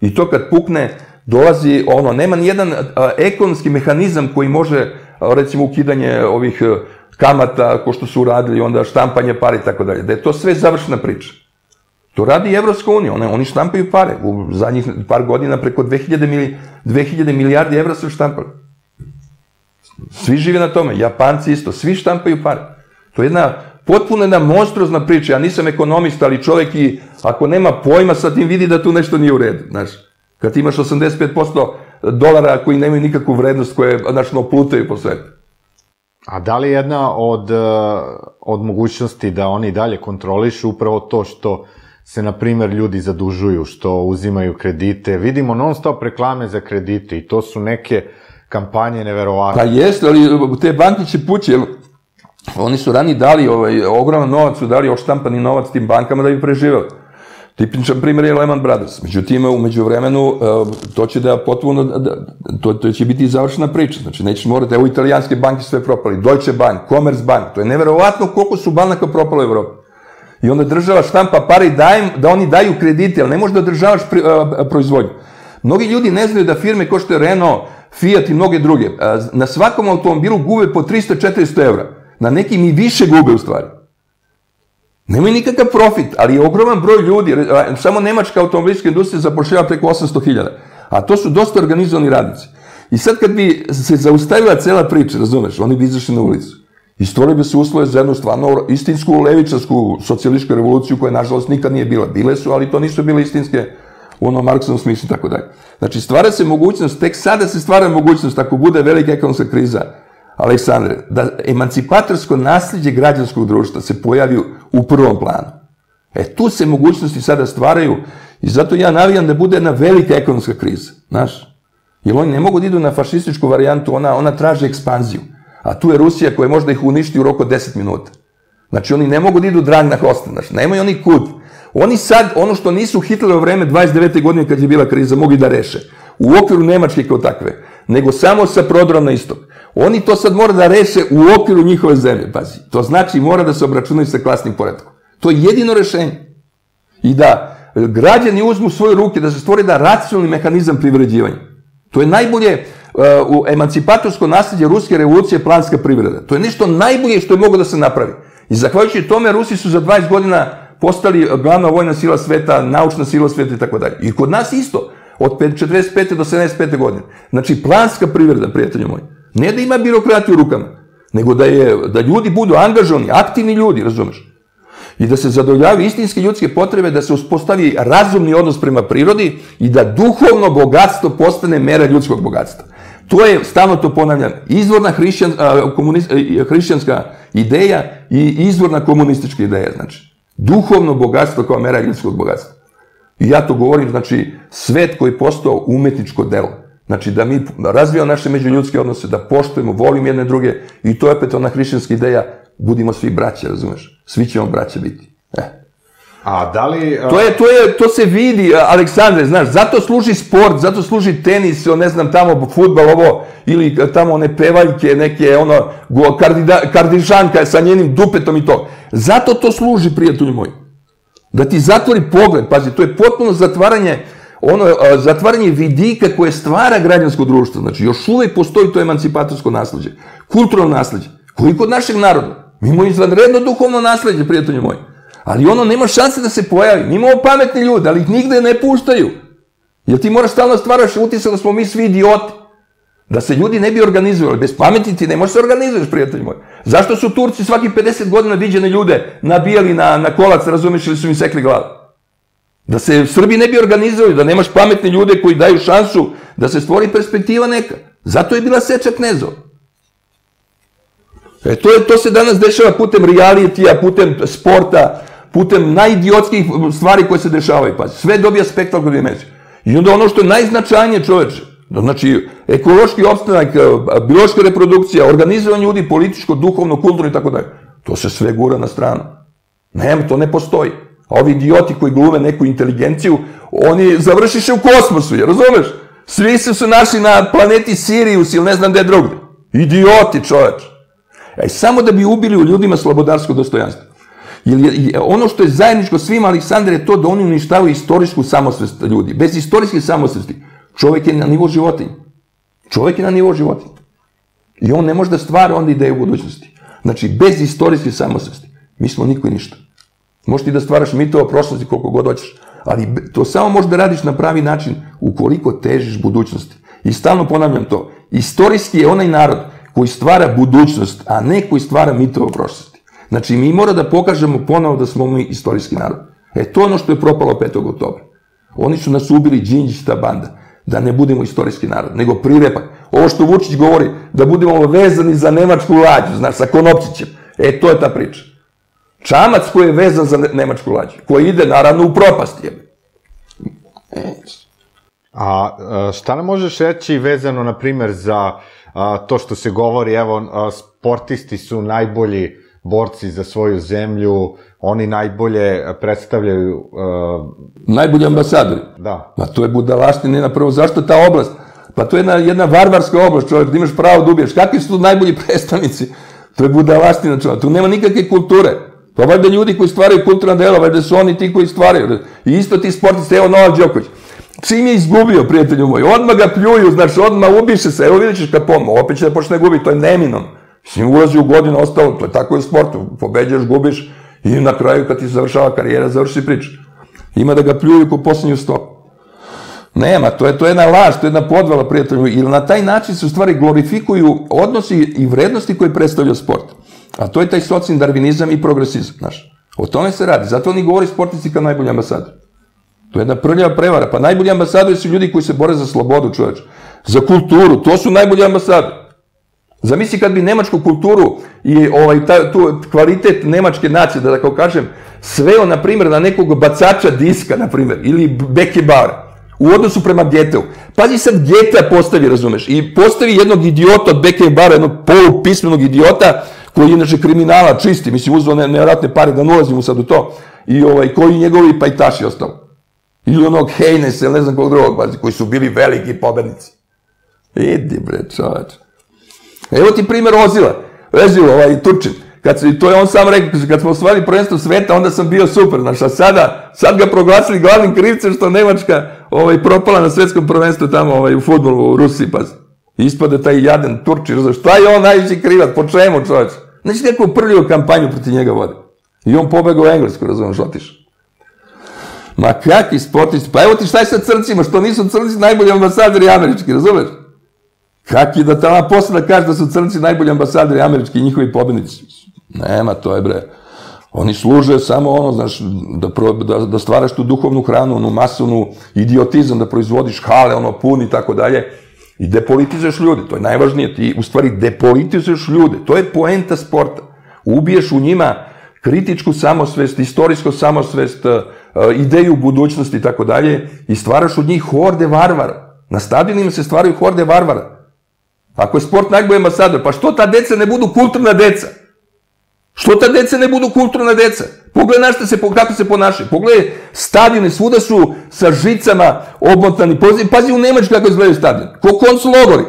I to kad pukne, dolazi, ono, nema nijedan ekonomski mehanizam koji može, recimo, ukidanje ovih kamata, ko što su uradili, onda štampanje pare i tako dalje. Da je to sve završena priča. To radi i Evropska unija, oni štampaju pare. U zadnjih par godina preko dve hiljade milijardi evra su štampali. Svi žive na tome, Japanci isto, svi štampaju pare. To je jedna potpuno jedna monstruozna priča, ja nisam ekonomista, ali čovek i ako nema pojma sa tim vidi da tu nešto nije u redu, znaš. Kad imaš osamdeset pet posto dolara koji nemaju nikakvu vrednost, koje, znaš, no plutaju po svetu. A da li je jedna od mogućnosti da oni dalje kontrolišu upravo to što se, na primjer, ljudi zadužuju, što uzimaju kredite? Vidimo non stop reklame za kredite i to su neke kampanje neverovatne. Pa jeste, ali te banke će pući. Oni su rani dali ogroman novac, su dali oštampani novac tim bankama da bi preživeli. Tipičan primjer je Lehman Brothers. Međutim, umeđu vremenu, to će da potpuno, to će biti završena priča. Znači, nećeš morati, evo, italijanske banke sve propali, Deutsche Bank, Commerzbank, to je nevjerovatno koliko su banaka propala u Evropi. I onda država štampa pare i da oni daju kredite, ali ne može da održavaš proizvodnju. Mnogi ljudi ne znaju da firme kao što je Renault, Fiat i mnoge druge, na svakom automobilu gube po trista do četiristo evra. Na nekim i više gube u stvari. Nemaju nikakav profit, ali je ogroman broj ljudi, samo nemačka automobilska industrija zapošljava preko osamsto hiljada, a to su dosta organizovani radnici. I sad kad bi se zaustavila cela priča, razumeš, oni bi izašli na ulicu i stvorili bi se uslove za jednu stvarno istinsku levičarsku socijalističku revoluciju koja nažalost nikad nije bila. Bile su, ali to nisu bile istinske u onom Marksovom smislu i tako dalje. Znači stvara se mogućnost, tek sada se stvara mogućnost ako bude velika ekonomska kriza, Aleksandre, da emancipatorsko nasljeđe građanskog društva se pojavi u prvom planu. E, tu se mogućnosti sada stvaraju i zato ja navijam da bude jedna velika ekonomska kriza, znaš. Jer oni ne mogu da idu na fašističku varijantu, ona traže ekspanziju. A tu je Rusija koja možda ih uništi u roku deset minuta. Znači, oni ne mogu da idu drag na kosti, znaš, nemaju oni kud. Oni sad, ono što nisu u Hitlerovo vreme dvadeset devete godine kad je bila kriza, mogli da reše. U okviru Nemačke kao takve, nego samo sa prodorom na istok. Oni to sad mora da reše u okviru njihove zemlje, pazi. To znači mora da se obračunaju sa klasnim poretkom. To je jedino rešenje. I da građani uzmu svoje ruke, da se stvori da racionalni mehanizam privređivanja. To je najbolje emancipatorsko nasljeđe ruske revolucije, planska privreda. To je nešto najbolje što je moglo da se napravi. I zahvaljujući tome, Rusi su za dvadeset godina postali glavna vojna sila sveta, naučna sila sveta i tako dalje. I kod nas isto, od četrdeset pete do sedamdeset pete godine. Znači, planska privreda, prijatelju moji, ne da ima birokratiju u rukama, nego da ljudi budu angažovani, aktivni ljudi, razumeš? I da se zadovoljavaju istinske ljudske potrebe, da se uspostavi razumni odnos prema prirodi i da duhovno bogatstvo postane mera ljudskog bogatstva. To je, stalno to ponavljam, izvorna hrišćanska ideja i izvorna komunistička ideja, znači. Duhovno bogatstvo kao mera ljudskog bogatstva. I ja to govorim, znači, svet koji je postao umetničko delo. Znači, da mi razvijamo naše međuljudske odnose, da poštujemo, volimo jedne druge, i to je opet ona hrišćanska ideja, budimo svi braća, razumeš? Svi ćemo braća biti. A da li... To se vidi, Aleksandre, znaš, zato služi sport, zato služi tenis, ne znam, tamo futbal, ovo, ili tamo one pevaljke, neke, ono, kardižanka sa njenim dupetom i to. Zato to služi, prijatelju moji. Da ti zatvori pogled, pazi, to je potpuno zatvaranje, ono, zatvaranje vidika koje stvara građansko društvo, znači, još uvek postoji to emancipatorsko nasleđe, kulturno nasleđe, koliko od našeg naroda. Mi imamo izvanredno duhovno nasleđe, prijatelju moji. Ali ono nema šanse da se pojavi. Mi imamo pametni ljudi, ali ih nigde ne puštaju. Jer ti moraš stalno stvaraš utisak da smo mi svi idioti. Da se ljudi ne bi organizovali. Bez pameti ti ne možeš se organizovati, prijatelji moji. Zašto su Turci svaki pedeset godina viđene ljude nabijali na kolac, razumiješ, ili su im sekli glavu? Da se Srbi ne bi organizovali, da nemaš pametni ljude koji daju šansu da se stvori perspektiva neka. Zato je bila seča knezova. To se danas dešava putem realitija, putem sporta, putem najidiotskih stvari koje se dešavaju. Sve dobija spektar kod dimenzije. I onda ono što je najznačajnije, čoveče, znači ekološki opstanak, biološka reprodukcija, organizovanje ljudi, političko, duhovno, kulturno i tako dalje. To se sve gura na stranu. Nema, to ne postoji. A ovi idioti koji glume neku inteligenciju, oni završiše u kosmosu, jer razumeš? Svi su se našli na planeti Sirius ili ne znam gde drugde. Idioti, čoveče. Samo da bi ubili u ljudima slobodarsko dostojanstvo. Ono što je zajedničko svima, Aleksandar, je to da oni uništavaju istorijsku samosvest ljudi. Bez istorijske samosvesti čovek je na nivou životinja. Čovek je na nivou životinja. I on ne može da stvara onda ideje u budućnosti. Znači, bez istorijske samosvesti mi smo niko i ništa. Možeš ti da stvaraš mitova prošlosti koliko god hoćeš, ali to samo možeš da radiš na pravi način ukoliko težiš budućnosti. I stalno ponavljam to. Istorijski je onaj narod koji stvara budućnost, a ne koji stvara mitove prošlosti. Znači, mi mora da pokažemo ponovo da smo mi istorijski narod. E, to je ono što je propalo petog oktobra. Oni su nas ubili, Đinđić, ta banda, da ne budemo istorijski narod, nego prirepak. Ovo što Vučić govori, da budemo vezani za nemačku lađu, znaš, sa Konopčićem. E, to je ta priča. Čamac koji je vezan za nemačku lađu, koji ide, naravno, u propast, jebe. A šta nam možeš reći vezano, na primer, za to što se govori, evo, sportisti su najbolji borci za svoju zemlju, oni najbolje predstavljaju... Najbolji ambasadori. Da. Pa to je budalaština, na prvo, zašto ta oblast? Pa to je jedna varvarska oblast, čovjek, da imaš pravo da ubiješ. Kakvi su tu najbolji predstavnici? To je budalaština, čovjek, tu nema nikakve kulture. Pa valjda ljudi koji stvaraju kulturna dela, valjda su oni ti koji stvaraju. I isto ti sportisti, evo Novak Đoković. Čim je izgubio, prijatelju moji, odmah ga pljuju, znači odmah ubiše se, evo vidjet ćeš ka pomo, opet će da počne gubi, to je neminom. Mislim, ulazi u godinu, ostalo, to je tako i u sportu, pobeđaš, gubiš i na kraju kad ti završava karijera, završi priča. Ima da ga pljuju ko posljednju stopu. Nema, to je jedna laž, to je jedna podvala, prijatelju moji, jer na taj način se u stvari glorifikuju odnosi i vrednosti koje predstavlja sport. A to je taj socijalni darvinizam i progresizam, znaš. O tome se radi, zato oni govori sportisti kao najbolji ambasador. To je jedna prljava prevara. Pa najbolji ambasadori su ljudi koji se bore za slobodu, čoveče. Za kulturu. To su najbolji ambasadori. Zamisli kad bi nemačku kulturu i kvalitet nemačke nacije, da tako kažem, sveo, na primjer, na nekog bacača diska, na primjer, ili bekebara, u odnosu prema Geteu. Pazi sad, Getea postavi, razumeš, i postavi jednog idiota od bekebara, jednog polupismenog idiota, koji je inače kriminala čisti, mislim, uzeo nevratne pare, da ne ulazimo sad u to, i koji njegovi pajtaši ostalo. Ili onog Heinese, ili ne znam kog drugog, koji su bili veliki pobednici. Idi, bre, čovač. Evo ti primjer Ozila. Ozil, ovaj Turčin. To je on sam rekao, kad smo osvojili prvenstvo sveta, onda sam bio super, znaš, a sada, sad ga proglasili glavnim krivcem što Nemačka propala na svetskom prvenstvu tamo u fudbalu u Rusiji, pazi. Ispade taj jadan Turčin, znaš, šta je on najveći krivac, po čemu, čovač? Znači, neko prljio kampanju protiv njega vode. I on pobegao u Englesku, razumiješ, otiš. Ma kakvi sportisti, pa evo ti šta je sa crncima, što nisu crnci najbolji ambasadori američki, razumiješ? Kak je da ta posljeda kaže da su crnci najbolji ambasadori američki i njihovi pobjednici? Nema, to je bre. Oni služe samo ono, znaš, da stvaraš tu duhovnu hranu, onu masovnu idiotizam, da proizvodiš hale, ono, pun i tako dalje. I depolitizuješ ljude, to je najvažnije. Ti, u stvari, depolitizuješ ljude. To je poenta sporta. Ubiješ u njima kritičku samosvest, istorijsko samosvest, ideju budućnosti i tako dalje i stvaraš od njih horde varvara. Na stadionima se stvaraju horde varvara. Ako je sport najbolji ambasador, pa što ta deca ne budu kulturna deca? Što ta deca ne budu kulturna deca? Pogledaj kako se ponašaju. Pogledaj, stadione svuda su sa žicama obmotani. Pazi u Nemačku kako izgledaju stadion. Ko konclogori.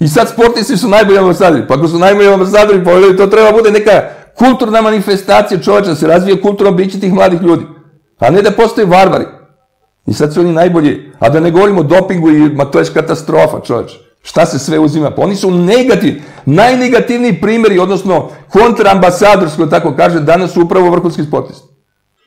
I sad sportisti su najbolji ambasadori. Pa ako su najbolji ambasadori, pa to treba bude neka kulturna manifestacija čoveča, da se razvije kulturno biće tih mladih ljudi. A ne da postoje varvari. I sad su oni najbolji. A da ne govorimo o dopingu, ma to je katastrofa čoveča. Šta se sve uzima? Pa oni su negativni, najnegativniji primjeri, odnosno kontraambasadorsko, tako kaže, danas su upravo vrhunski sportisti.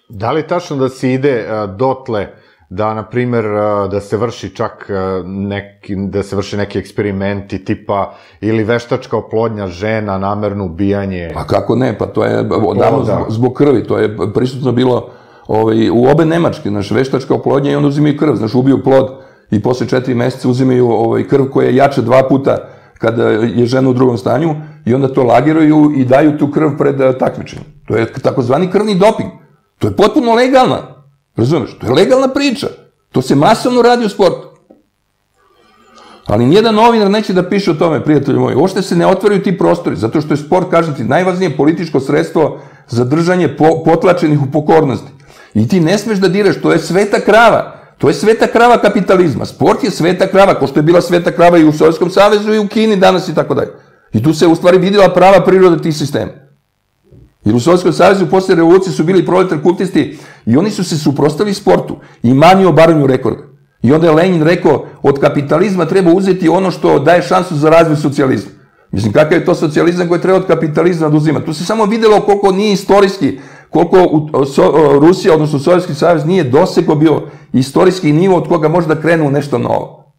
Da li je tačno da se ide dotle da, na primjer, da se vrši čak neki, da se vrši neki eksperimenti tipa ili veštačka oplodnja žena, namerno ubijanje? Pa kako ne, pa to je odavno zbog krvi, to je prisutno bilo u obe Nemačke, znaš, veštačka oplodnja i onda uzimaju krv, znaš, ubiju plod. I posle četiri meseca uzimaju krv koja je jača dva puta kada je žena u drugom stanju i onda to lagiruju i daju tu krv pred takmičenjem. To je takozvani krvni doping. To je potpuno legalna. Razumeš? To je legalna priča. To se masovno radi u sportu. Ali nijedan novinar neće da piše o tome, prijatelji moji. Uopšte se ne otvaraju ti prostori, zato što je sport, kažem ti, najvažnije političko sredstvo za držanje potlačenih u pokornosti. I ti ne smeš da diraš, to je sveta krava. To je sveta krava kapitalizma. Sport je sveta krava, kao što je bila sveta krava i u Sovjetskom savezu i u Kini danas i tako dalje. I tu se u stvari vidjela prava priroda tih sistema. Jer u Sovjetskom savezu posle revolucije su bili proletar kultisti i oni su se suprostavili sportu i mani o baranju rekorda. I onda je Lenin rekao, od kapitalizma treba uzeti ono što daje šansu za razvoj socijalizma. Mislim, kakav je to socijalizam koji treba od kapitalizma da uzima? Tu se samo vidjelo koliko nije istorijski, koliko Rusija, odnosno Sovjetski savez, nije dosegao bio istorijski nivo od koga može da krenu nešto novo.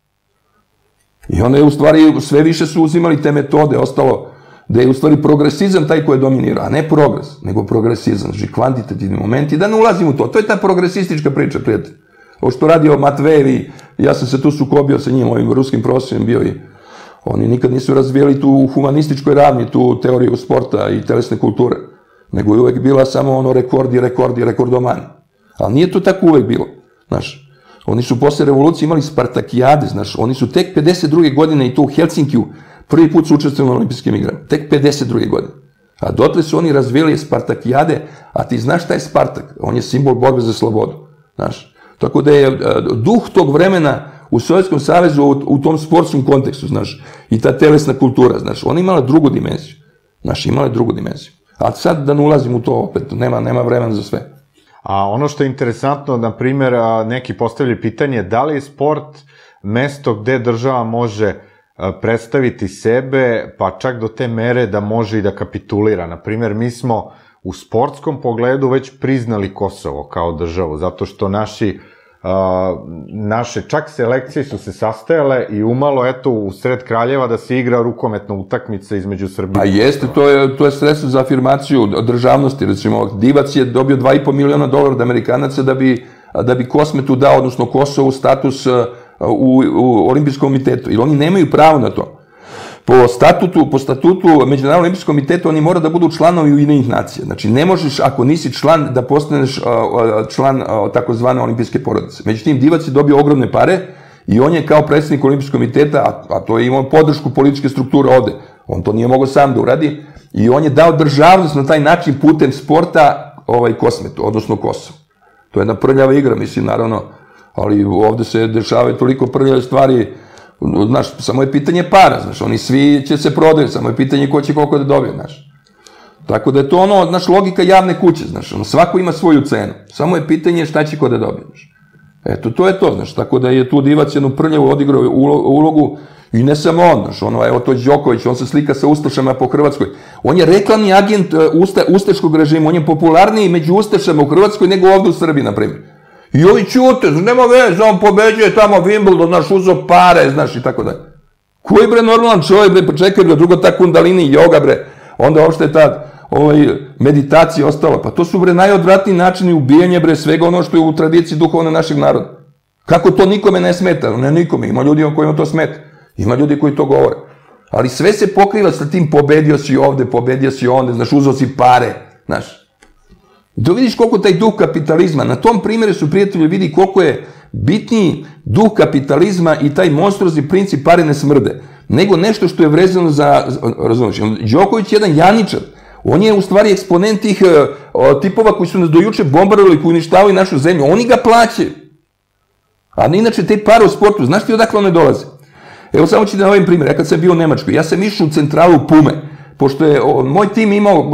I onda je u stvari, sve više su uzimali te metode, ostalo da je u stvari progresizam taj koji je dominirao, a ne progres, nego progresizam, znači kvantitativni momenti, da ne ulazim u to. To je ta progresistička priča, prijatelj. Ovo što radio Matvejevi, ja sam se tu sukobio sa njim, ovim ruskim profesorom bio i oni nikad nisu razvijeli tu u humanističkoj ravni, tu teoriju sporta i telesne kulture. Nego je uvek bila samo ono rekordi, rekordi, rekordomani. Ali nije to tako uvek bilo, znaš. Oni su posle revolucije imali Spartakijade, znaš. Oni su tek pedeset druge godine i to u Helsinkiju prvi put su učestvovali u Olimpijskim igrama. Tek pedeset druge godine. A dotle su oni razvijeli Spartakijade, a ti znaš šta je Spartak? On je simbol borbe za slobodu, znaš. Tako da je duh tog vremena u Sovjetskom savezu u tom sportskom kontekstu, znaš. I ta telesna kultura, znaš. Ona imala drugu dimenziju, znaš, imala drugu dimenziju. A sad da ne ulazim u to opet, nema vremena za sve. A ono što je interesantno, na primjer, neki postavljaju pitanje da li je sport mesto gde država može predstaviti sebe, pa čak do te mere da može i da kapitulira. Na primjer, mi smo u sportskom pogledu već priznali Kosovo kao državu, zato što naši, naše čak selekcije su se sastajale i umalo, eto, u sred Kraljeva da se igra rukometna utakmica između Srbije. A jeste, to je sredstvo za afirmaciju državnosti, recimo, Divac je dobio dva i po miliona dolara od Amerikanaca da bi Kosmetu dao, odnosno Kosovu, status u Olimpijskom komitetu, jer oni nemaju pravo na to. Po statutu Međunarodnog olimpijskog komiteta oni mora da budu članovi Ujedinjenih nacija. Znači, ne možeš, ako nisi član, da postaneš član takozvane olimpijske porodice. Međutim, Divac je dobio ogromne pare i on je kao predsednik olimpijskog komiteta, a to je imao podršku političke strukture ovde, on to nije mogao sam da uradi, i on je dao državnost na taj način putem sporta Kosmetu, odnosno Kosovu. To je jedna prljava igra, mislim, naravno, ali ovde se dešavaju toliko prljave stvari. Znaš, samo je pitanje para, znaš, oni svi će se prodaju, samo je pitanje ko će koliko da dobije, znaš. Tako da je to ono, znaš, logika javne kuće, znaš, svako ima svoju cenu, samo je pitanje šta će ko da dobije, znaš. Eto, to je to, znaš, tako da je tu Divac jednu prljavu odigrao ulogu i ne samo on, znaš, ono je Oto Đoković, on se slika sa Ustašama po Hrvatskoj. On je reklamni agent ustaškog režima, on je popularniji među Ustašama u Hrvatskoj nego ovdje u Srbiji, na primjer. I ovi ćute, znaš, nema vez, on pobeđuje tamo Wimbledon, znaš, uzo pare, znaš, i tako dalje. Koji bre normalan čovjek, bre, počekaj bre, drugo ta kundalini i joga, bre, onda uopšte ta meditacija ostala. Pa to su bre najodvratniji načini ubijanja bre svega ono što je u tradiciji duhovne našeg naroda. Kako to nikome ne smeta? Ne nikome, ima ljudi kojima to smeta. Ima ljudi koji to govore. Ali sve se pokriva sa tim pobedio si ovde, pobedio si onde, znaš, uzeo si pare, znaš. Da vidiš koliko taj duh kapitalizma, na tom primjeru su prijatelji vidi koliko je bitniji duh kapitalizma i taj monstruozni princip pare ne smrde, nego nešto što je vezano za, razumiješ, Đoković je jedan janičar, on je u stvari eksponent tih tipova koji su nas dojuče bombardirali, koji uništavaju našu zemlju, oni ga plaćaju. A inače te pare u sportu, znaš ti odakle one dolaze? Evo samo ću da navedem primjer, ja kad sam bio u Nemačkoj, ja sam išao u centralu Pume, pošto je moj tim imao,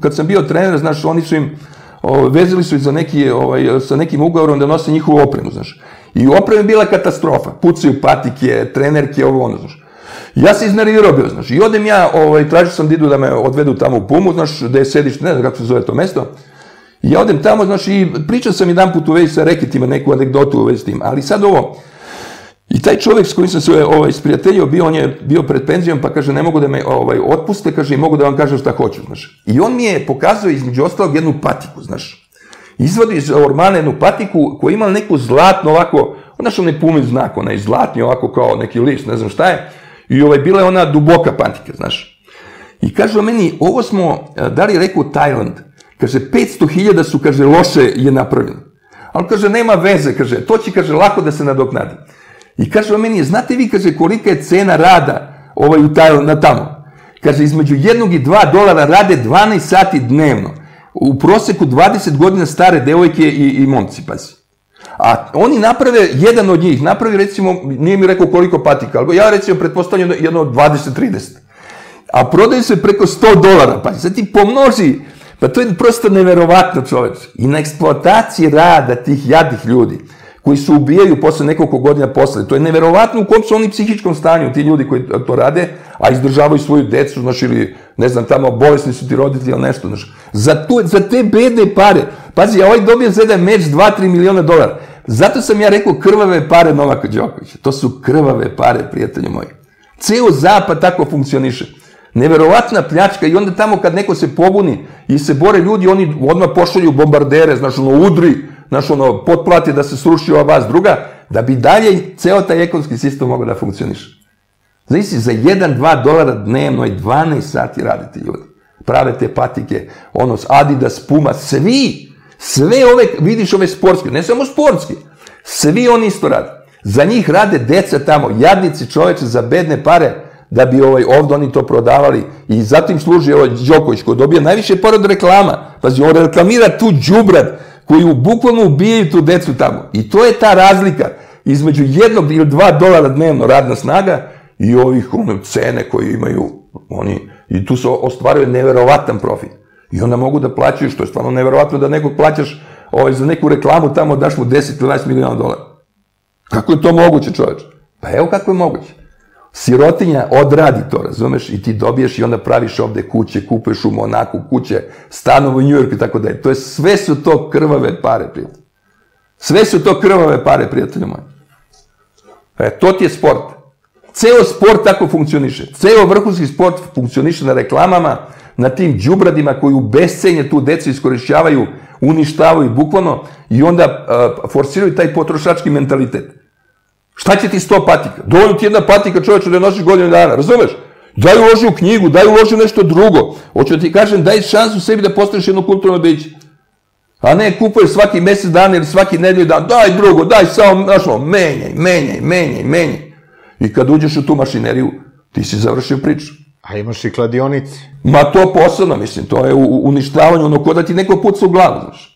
kad sam bio trener, znaš, oni su im, vezili su ih sa nekim ugovorom da nose njihovu opremu, znaš. I oprema je bila katastrofa, pucaju patike, trenerke, ovo ono, znaš. Ja se iznervirao bio, znaš, i odem ja, tražio sam Didu da me odvedu tamo u Pumu, znaš, da je sedište, ne znam kako se zove to mesto. I ja odem tamo, znaš, i pričao sam jedan put u vezi sa reketima, neku anegdotu u vezi s tim, ali sad ovo, i taj čovjek s kojim sam se isprijateljio bio, on je bio pred penzijom, pa kaže, ne mogu da me otpuste, kaže, i mogu da vam kažem šta hoću, znaš. I on mi je pokazao između ostalog jednu patiku, znaš. Izvadi iz ormana jednu patiku koja je imala neku zlatnu ovako, znaš, onaj puni znak, onaj zlatni ovako kao neki list, ne znam šta je, i bila je ona duboka patika, znaš. I kaže meni, ovo smo, da li je rekao Tajland, kaže, petsto hiljada su, kaže, loše je napravljeno. Ali, kaže, nema veze, kaže, to će, kaže, lako da se nadoknadi. I kaže o meni, znate vi, kaže, kolika je cena rada na tamo? Kaže, između jednog i dva dolara rade dvanaest sati dnevno. U proseku dvadeset godina stare devojke i momci, pazi. A oni naprave, jedan od njih napravi, recimo, nije mi rekao koliko patika, ali ja recimo pretpostavljam jedno od dvadeset do trideset. A prodaju se preko sto dolara, pazi. Sad ti pomnoži, pa to je prosto neverovatno, čoveč. I na eksploataciji rada tih jadnih ljudi, koji se ubijaju posle nekoliko godina posle. To je neverovatno u kom su oni psihičkom stanju, ti ljudi koji to rade, a izdržavaju svoju decu, znaš, ili, ne znam, tamo bolesni su ti roditelji ili nešto, znaš. Za te bedne pare, pazi, ja ovaj dobio za jedan meč dva tri miliona dolara. Zato sam ja rekao krvave pare Novaka Đokovića. To su krvave pare, prijatelji moji. Ceo zapad tako funkcioniše. Neverovatna pljačka i onda tamo kad neko se pobuni i se bore ljudi, oni odmah pošalju bombardere, znaš, ono, udri, znaš, ono, potplati da se sruši ova vas druga, da bi dalje ceo taj ekonomski sistem mogao da funkcioniše. Znači si, za jedan do dva dolara dnevno i dvanaest sati radite ljudi. Prave te patike, ono, Adidas, Puma, svi, sve ove, vidiš ove sportske, ne samo sportske, svi oni isto rade. Za njih rade deca tamo, jadnici čoveče za bedne pare, da bi ovdje oni to prodavali i zatim služi ovaj Đoković koji dobija najviše para od reklama. Pazi, on reklamira tu đubrad koji bukvalno ubijaju tu decu tamo. I to je ta razlika između jednog ili dva dolara dnevno radna snaga i ovih cene koje imaju oni. I tu se ostvaruje neverovatan profit. I onda mogu da plaćaju, što je stvarno neverovatno da nekog plaćaš za neku reklamu tamo, daš mu deset do dvanaest miliona dolara. Kako je to moguće, čoveče? Pa evo kako je moguće. Sirotinja odradi to, razumeš, i ti dobiješ i onda praviš ovde kuće, kupuješ u Monaku kuće, stanovu u Njujorku i tako dalje. To je, sve su to krvave pare, prijatelji. Sve su to krvave pare, prijatelji moji. E, to ti je sport. Ceo sport tako funkcioniše. Ceo vrhunski sport funkcioniše na reklamama, na tim đubradima koji u bescenje tu decu iskorišćavaju, uništavaju bukvalno i onda forsiraju taj potrošački mentalitet. Šta će ti sto patika? Dovoljno ti jedna patika, čoveče, da je nosiš godinu dana, razumeš? Daj uloži u knjigu, daj uloži u nešto drugo. Hoću da ti kažem, daj šansu sebi da postaneš jedno kulturno biće. A ne kupuješ svaki mesec dana ili svaki nedelju dana, daj drugo, daj samo, znaš ovo, menjaj, menjaj, menjaj, menjaj. I kad uđeš u tu mašineriju, ti si završio priču. A imaš i kladionice. Ma to posebno, mislim, to je uništavanje, ono ko da ti neko puca u glavu, znaš.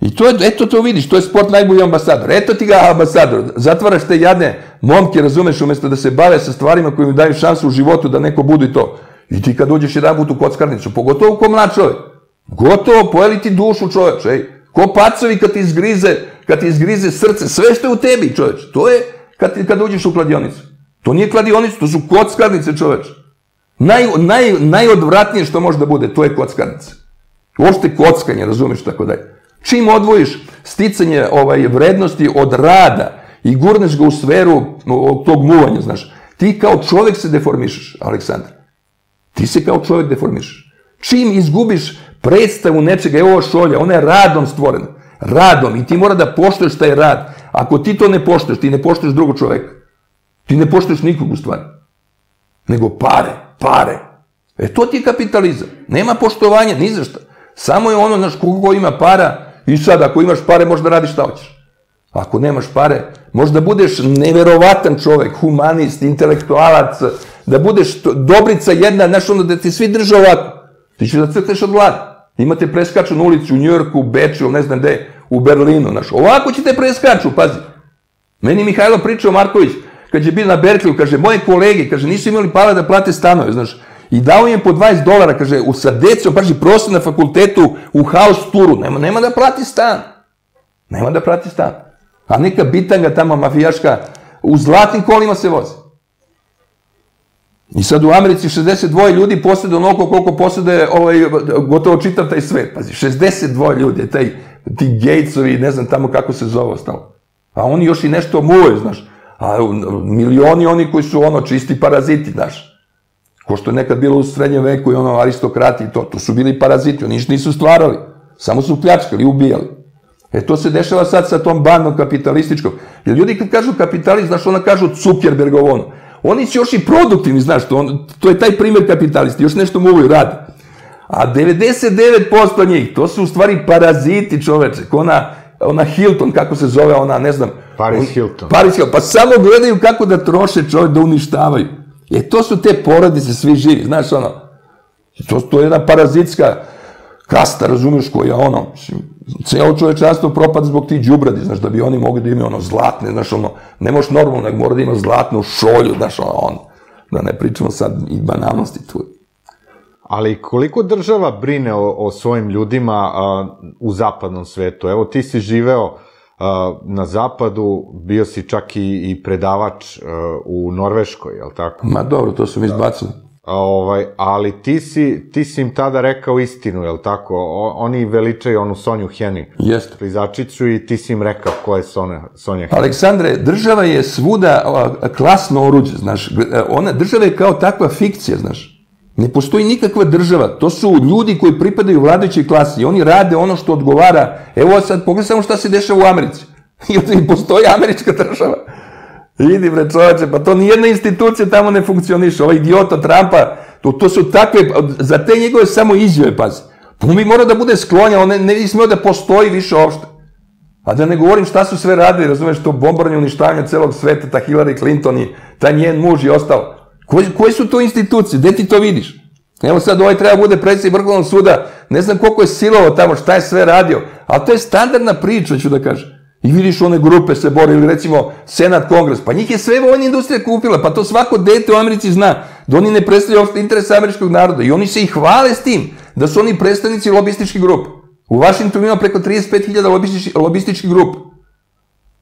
I eto to vidiš, to je sport najbolji ambasador. Eto ti ga ambasador, zatvaraš te jadne momke, razumeš, umjesto da se bave sa stvarima koje im daju šansu u životu da neko budu i to. I ti kad uđeš jedan put u kockarnicu, pogotovo ko mlad čovjek, gotovo pojeli ti dušu čovječa, ej, Ko pacovi kad ti izgrize srce, sve što je u tebi, čoveč. To je kad uđeš u kladionicu. To nije kladionicu, to su kockarnice, čoveč. Najodvratnije što može da bude, to je kockarnica. Uopšte kockanje, razumiješ, tako dalje. Čim odvojiš sticanje vrednosti od rada i gurneš ga u sferu tog muvanja, znaš, ti kao čovjek se deformišeš, Aleksandar. Ti se kao čovjek deformišeš. Čim izgubiš predstavu nečega, evo ova šolja, ona je radom stvorena. Radom. I ti mora da poštuješ taj rad. Ako ti to ne poštuješ, ti ne poštuješ drugog čovjeka. Ti ne poštuješ nikog u stvari. Nego pare, pare. E to ti je kapitalizam. Nema poštovanja, ni zašto. Samo je ono, znaš, koliko ima para i sad, ako imaš pare, možeš da radiš šta hoćeš. Ako nemaš pare, možeš da budeš neverovatan čovek, humanist, intelektualac, da budeš dobrica jedna, znaš, ono da ti svi drže ovako. Ti ćeš da crkneš od vlade. Imate preskaču na ulici u Njujorku, u Beču, ne znam gde, u Berlinu, znaš. Ovako će te preskaču, pazi. Meni Mihajlo pričao Marković, kad je bio na Berkliju, kaže, moje kolege, kaže, nisu imali para da plate stanove, znaš. I dao im po dvadeset dolara, kaže, sa decom, paži, prosto na fakultetu u haos turu. Nema da plati stan. Nema da plati stan. A neka bitanga tamo, mafijaška, u zlatnim kolima se vozi. I sad u Americi šezdeset dva ljudi posjede onoliko koliko posjede gotovo čitav taj svet. Pazi, šezdeset dva ljudi, taj, ti Gatesovi, ne znam tamo kako se zove ostalo. A oni još i nešto muvaju, znaš. A milioni oni koji su ono čisti paraziti, znaš. Ko što je nekad bilo u srednjem veku i ono aristokrati i to, to su bili paraziti, oni ništa nisu stvarali, samo su pljačkali, ubijali. E to se dešava sad sa tom bandom kapitalističkom. Jer ljudi kad kažu kapitalist, znaš, ona kažu Zuckerbergov ono. Oni su još i produktivni, znaš, to je taj primjer kapitalisti, još nešto mogu i radi. A devedeset devet posto njih, to su u stvari paraziti čoveče, ona Hilton, kako se zove, ona, ne znam. Paris Hilton. Paris Hilton, pa samo gledaju kako da troše čoveče, da uništavaju. E to su te porodice, svi živi, znaš ono, to je jedna parazitska kasta, razumiješ, koja ono, celo čovečanstvo propad zbog tih đubradi, znaš, da bi oni mogli da imaju ono zlatne, znaš ono, ne možeš normalno, nego mora da ima zlatnu šolju, znaš ono, da ne pričamo sad i banalnosti tu. Ali koliko država brine o svojim ljudima u zapadnom svetu? Evo, ti si živeo na zapadu, bio si čak i predavač u Norveškoj, je li tako? Ma dobro, to su mi izbacili. Ali ti si im tada rekao istinu, je li tako? Oni veličaju onu Sonju Heni, klizačiću, i ti si im rekao ko je Sonja Heni. Aleksandre, država je svuda klasno oruđe, znaš. Država je kao takva fikcija, znaš. Ne postoji nikakva država, to su ljudi koji pripadaju vladajućoj klasi i oni rade ono što odgovara. Evo sad pogledaj samo šta se dešava u Americi. I postoji američka država. Idi bre čoveče, pa to nijedna institucija tamo ne funkcioniše, ova idiota Trumpa, to su takve, za te njegove samo izjave, pazi. On bi morao da bude sklonjan, on ne bi smeo da postoji više uopšte. A da ne govorim šta su sve radili, razumeš, to bombardovanje, uništavanje celog sveta, ta Hillary Clinton i ta njen muž i ostalo. Koje su to institucije? Gde ti to vidiš? Evo sad ovaj treba bude predsjednik Vrhovnog suda, ne znam koliko je silovao tamo, šta je sve radio, ali to je standardna priča, ću da kažem. I vidiš one grupe se bore, ili recimo Senat, Kongres, pa njih je sve vojna industrija kupila, pa to svako dete u Americi zna, da oni ne predstavljaju interes američkog naroda i oni se i hvale s tim da su oni predstavnici lobističkih grupa. U Washingtonu ima preko trideset pet hiljada lobističkih grupa.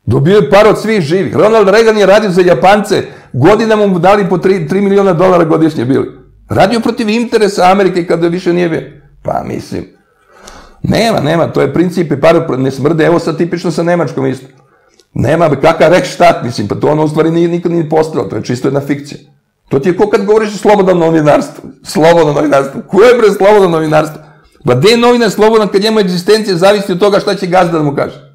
Dobio je par od svih živih. Ronald Reagan je radio za Japance, godinama mu dali po tri miliona dolara godišnje bili. Radio protiv interesa Amerike kada više nije bio. Pa mislim, nema, nema, to je princip i par ne smrde, evo sad tipično sa Nemačkom isto. Nema, kakav Reichstat, mislim, pa to ono u stvari nikad nije postojalo, to je čisto jedna fikcija. To ti je ko kad govoriš o slobodnom novinarstvu. Slobodno novinarstvo. Ko je bre slobodno novinarstvo? Pa gde je novinar slobodan kad njemu egzistencija zavisi od toga šta će gazda da mu kaže?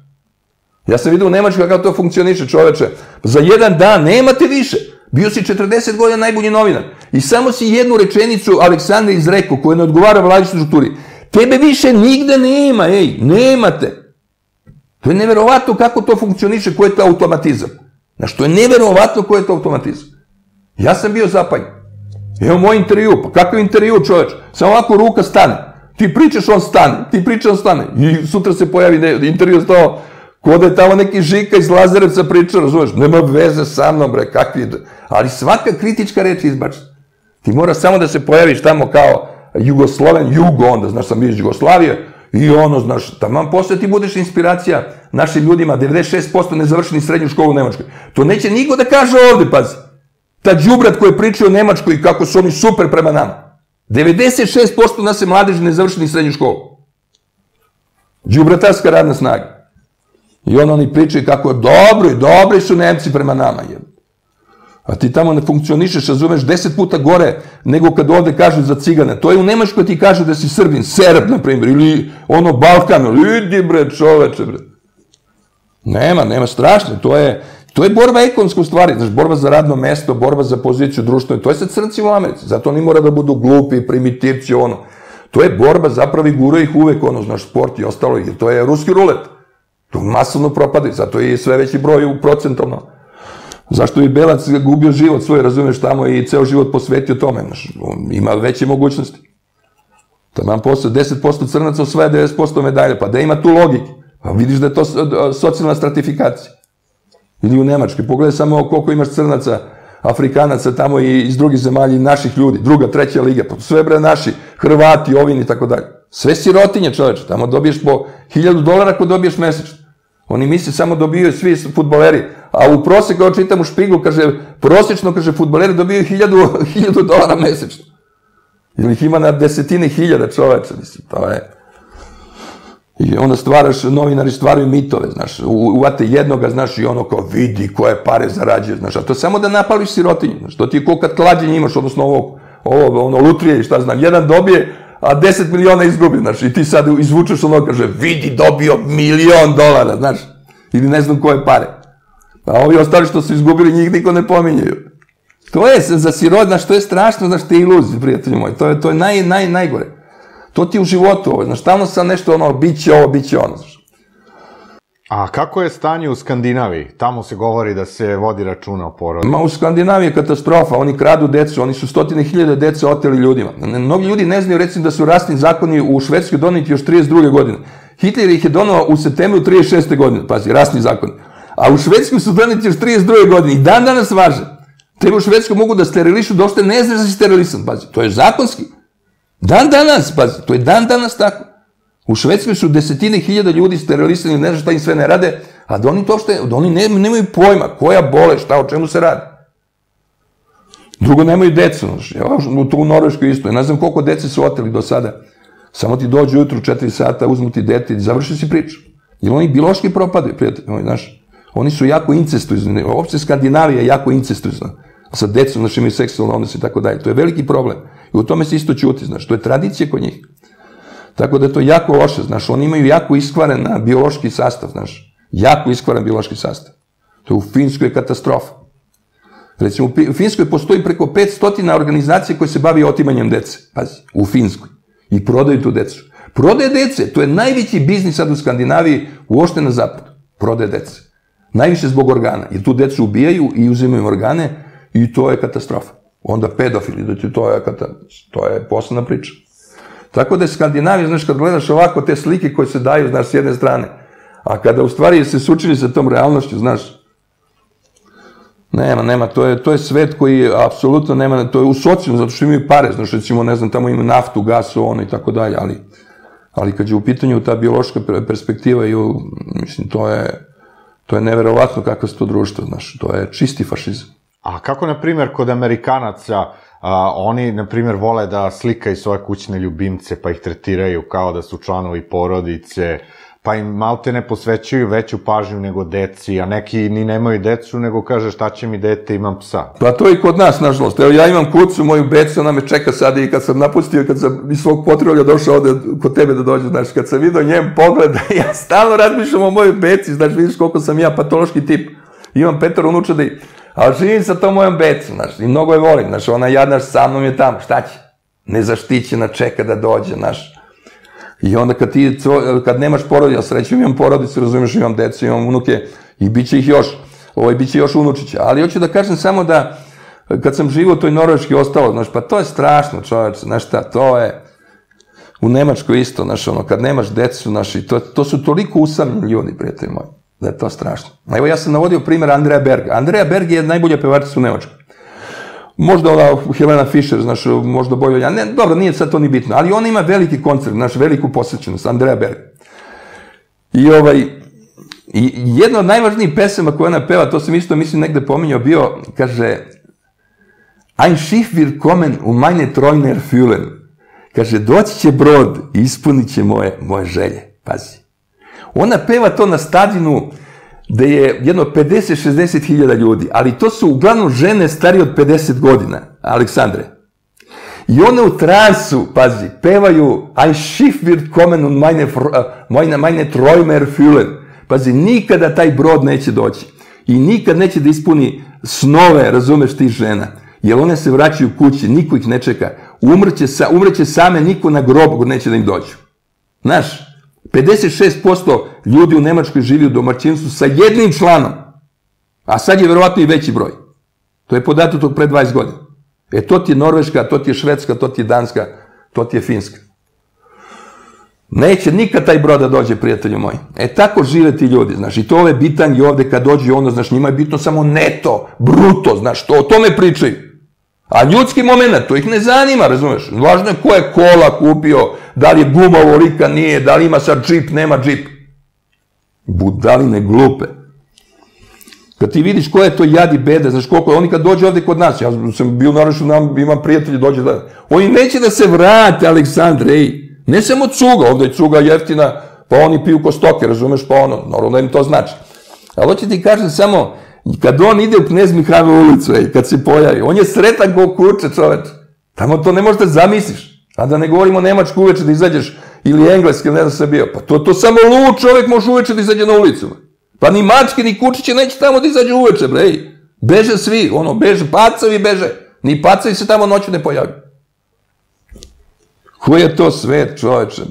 Ja sam vidio u Nemačkoj kako to funkcioniše, čoveče. Za jedan dan nemate više. Bio si četrdeset godina najbolji novinar. I samo si jednu rečenicu Aleksandra izrekao koja ne odgovara vladajućoj strukturi. Tebe više nigde nema, ej, nemate. To je neverovatno kako to funkcioniše, koji je to automatizam. Znaš, to je neverovatno koji je to automatizam. Ja sam bio zapanjen. Evo moj intervju, pa kakav intervju, čoveče? Samo ovako ruka stane. Ti pričaš, on stane. Ti pričaš, on stane. I sutra se pojavi intervju stao... Ko da je tamo neki Žika iz Lazarevca pričao, razumeš, nema veze sa mnom, bre, kakvi... Ali svaka kritička reč izbača. Ti moraš samo da se pojaviš tamo kao Jugosloven, Jugo onda, znaš, sam bio iz Jugoslavije, I ono, znaš, tamo posle ti budeš inspiracija našim ljudima, devedeset šest posto nezavršeni srednju školu u Nemačkoj. To neće niko da kaže ovde, pazi. Ta đubrat koji je pričao o Nemačkoj i kako su oni super prema nama. devedeset šest posto nas je mladeži nezavršeni srednju školu. Đubratarska radna snaga. I ono oni pričaju kako dobro i dobri su Nemci prema nama. A ti tamo ne funkcionišeš, razumeš, deset puta gore nego kad ovde kažu za cigane. To je u Nemačkoj ti kažu da si Srbin, Serb, na primjer, ili ono Balkano. Idi bre, čoveče, bre. Nema, nema, strašno. To je To je borba ekonomska u stvari, znaš, borba za radno mesto, borba za poziciju društvene, to je sa crncima u Americi, zato oni mora da budu glupi, primitivci, ono. To je borba, zapravo i gura ih uvek, ono, znaš, sport i ostalo, jer to je ruski rulet. To masovno propada, zato je sve veći broj procentalno. Zašto bi Belac gubio život svoj, razumeš, tamo i ceo život posvetio tome, znaš, ima veće mogućnosti. Tamo posle deset posto crnaca osvaja devedeset posto medalje, pa da ima tu logike, pa vidiš da je to socijalna stratifikacija. Ili u Nemačkoj, pogledaj samo koliko imaš crnaca, Afrikanaca tamo i iz drugih zemalja i naših ljudi, druga, treća liga, sve bre naši, Hrvati, ovini i tako dalje. Sve sirotinje, čoveče, tamo dobiješ po hiljadu dolara ako dobiješ mesečno. Oni misle samo dobijaju svi futboleri, a u proseku, kao čitam u Špiglu, kaže, prosečno, kaže, futboleri dobijaju hiljadu dolara mesečno. Ili ih ima na desetine hiljada, čoveče, mislim, to je... I onda stvaraš, novinari stvaraju mitove, znaš, uvate jednoga, znaš, i ono kao vidi koje pare zarađuje, znaš, a to je samo da napališ sirotinju, znaš, to ti je koliko kad klađenje imaš, odnosno ovo, ono, lutrije i šta znam, jedan dobije, a deset miliona izgubi, znaš, i ti sad izvučeš ono, kaže, vidi, dobio milion dolara, znaš, ili ne znam koje pare, a ovi ostali što su izgubili, njih niko ne pominjaju. To je za sirotinju, znaš, to je strašno, znaš, te iluzije, prijatelji moji, to je najgore. To ti je u životu ovo, znaš, stalno sam nešto ono, bit će ovo, bit će ono, znaš. A kako je stanje u Skandinaviji? Tamo se govori da se vodi računa o porodici. Ma, u Skandinaviji je katastrofa, oni kradu decu, oni su stotine hiljada dece oteli ljudima. Mnogi ljudi ne znaju, recimo, da su rasni zakoni u Švedskoj doneti još trideset druge godine. Hitler ih je donao u septembru trideset šeste godine, pazi, rasni zakoni. A u Švedskoj su doneti još trideset druge godine i dan danas važe. Tebe u Švedskoj mogu da sterilišu, došte ne znaš da si sterilisan, pazi, to je zakonski. Dan danas, pazi, to je dan danas tako. U Švedskoj su desetine hiljada ljudi sterilisani, ne znaš šta im sve ne rade, a da oni to što je, da oni nemaju pojma koja bole, šta, o čemu se radi. Drugo, nemaju decu, znaš, to u Norveškoj isto, ne znam koliko dece su oteli do sada. Samo ti dođu ujutru četiri sata, uzmu ti dete i završi si priču. Jer oni biološki propadaju, prijatelji, znaš, oni su jako incestuizni, uopšte Skandinavija je jako incestuizna. Sa decom, znaš, imaju seksualne odnose i tako dalje. To je veliki problem. I u tome se isto ćuti, znaš. To je tradicija kod njih. Tako da je to jako loše, znaš. Oni imaju jako iskvaren biološki sastav, znaš. Jako iskvaren biološki sastav. To je u Finskoj katastrofa. Recimo, u Finskoj postoji preko petsto organizacija koje se bavi otimanjem dece. Pazi, u Finskoj. I prodaju tu decu. Prodaje dece, to je najveći biznis sad u Skandinaviji, uopšte na zapadu. Prodaje dece. Najviše zbog organa. Jer tu decu ubijaju i uzimaju organe. I to je katastrofa. Onda pedofili, to je posebna priča. Tako da je Skandinavija, znaš, kad gledaš ovako te slike koje se daju, znaš, s jedne strane, a kada u stvari se sučini sa tom realnošću, znaš, nema, nema, to je svet koji apsolutno nema, to je u socijalnom, zato što imaju pare, znaš, recimo, ne znam, tamo imaju naftu, gasu, ono i tako dalje, ali kad je u pitanju ta biološka perspektiva, mislim, to je neverovatno kako se to društvo, znaš, to je čisti fašizam. A kako, na primjer, kod Amerikanaca, oni, na primjer, vole da slikaju svoje kućne ljubimce, pa ih tretiraju kao da su članovi porodice, pa im malte ne posvećuju veću pažnju nego deci, a neki ni nemaju decu, nego kaže šta će mi dete, imam psa. Pa to je kod nas, nažalost. Evo, ja imam kucu, moju becu, ona me čeka sada i kad sam napustio, kad sam iz svog potrolja došao ovde kod tebe da dođu, znaš, kad sam vidio njem pogled, ja stalno razmišljam o mojoj beci, znaš, vidiš koliko sam ja patološki tip. Imam petar unučadi i... ali živim sa to mojom becom, znaš, i mnogo je volim, znaš, ona jadna sa mnom je tamo, šta će? Nezaštićena, čeka da dođe, znaš. I onda kad ti, kad nemaš porodicu, sreću imam porodicu, razumiješ, imam decu, imam unuke, i bit će ih još, ovaj, bit će još unučića, ali hoću da kažem samo da, kad sam živio u toj Norveški ostalo, znaš, pa to je strašno, čoveč, znaš šta, to je, u Nemačkoj isto, znaš, ono, kad nemaš decu, znaš, i to su toliko usamljeni ljudi, prijatelji moji. Da je to strašno. Evo, ja sam navodio primjer Andreja Berga. Andreja Berga je najbolja pevačica u Nemačkoj. Možda ona Helena Fischer, znaš, možda bolje, ja ne, dobro, nije sad to ni bitno, ali ona ima veliki koncert, znaš, veliku posvećenost, Andrea Berg. I ovaj, i jedna od najvažnijih pesama koja ona peva, to sam isto, mislim, negde pominjao, bio, kaže, Ein Schiff wird kommen u meine Träume erfüllen. Kaže, doći će brod i ispunit će moje želje, pazi. Ona peva to na stadionu, da je jedno pedeset šezdeset hiljada ljudi, ali to su uglavnom žene starije od pedeset godina, Aleksandre. I one u transu, pazi, pevaju Ein Schiff wird kommen und meine Träume erfüllen. Pazi, nikada taj brod neće doći i nikad neće da ispuni snove, razumeš, tih žena, jer one se vraćaju kući, niko ih ne čeka, umrće same, niko na grobu neće da im dođu. Znaš, pedeset šest posto ljudi u Nemačkoj živi u domaćinstvu sa jednim članom, a sad je verovatno i veći broj. To je podatak od pre dvadeset godina. E to ti je Norveška, to ti je Švedska, to ti je Danska, to ti je Finska. Neće nikad taj brod da dođe, prijatelju moji. E tako žive ti ljudi, znaš, i to ove bitangi ovde kad dođu i ono, znaš, njima je bitno samo neto, bruto, znaš, to o tome pričaju. A ljudski moment, to ih ne zanima, razumeš? Važno je ko je kola kupio, da li je guma ovolika, nije, da li ima sad džip, nema džip. Budaline glupe. Kad ti vidiš koja je to jad i beda, znaš koliko je, oni kad dođe ovde kod nas, ja sam bio naravno, imam prijatelji, dođe da... Oni neće da se vrate, Aleksandre, ej. Ne samo cuga, ovde je cuga jeftina, pa oni piju ko stoke, razumeš, pa ono, naravno im to znači. Ali hoće ti kažem samo, kad on ide u Knez Mihajlova ulicu, ej, kad se pojavi, on je sretan ko kurče, čoveč. Tamo to ne možeš da zamisliš. A da ne govorimo Nemačku uveče da izađeš, ili Engleski, ne znam se bio. Pa to samo lud čovek može uveče da izađe na ulicu. Pa ni mačke, ni kučiće neće tamo da izađe uveče, bre, ej. Beže svi, ono, beže, pacavi beže. Ni pacavi se tamo noću ne pojavljaju. Koji je to svet, čoveče?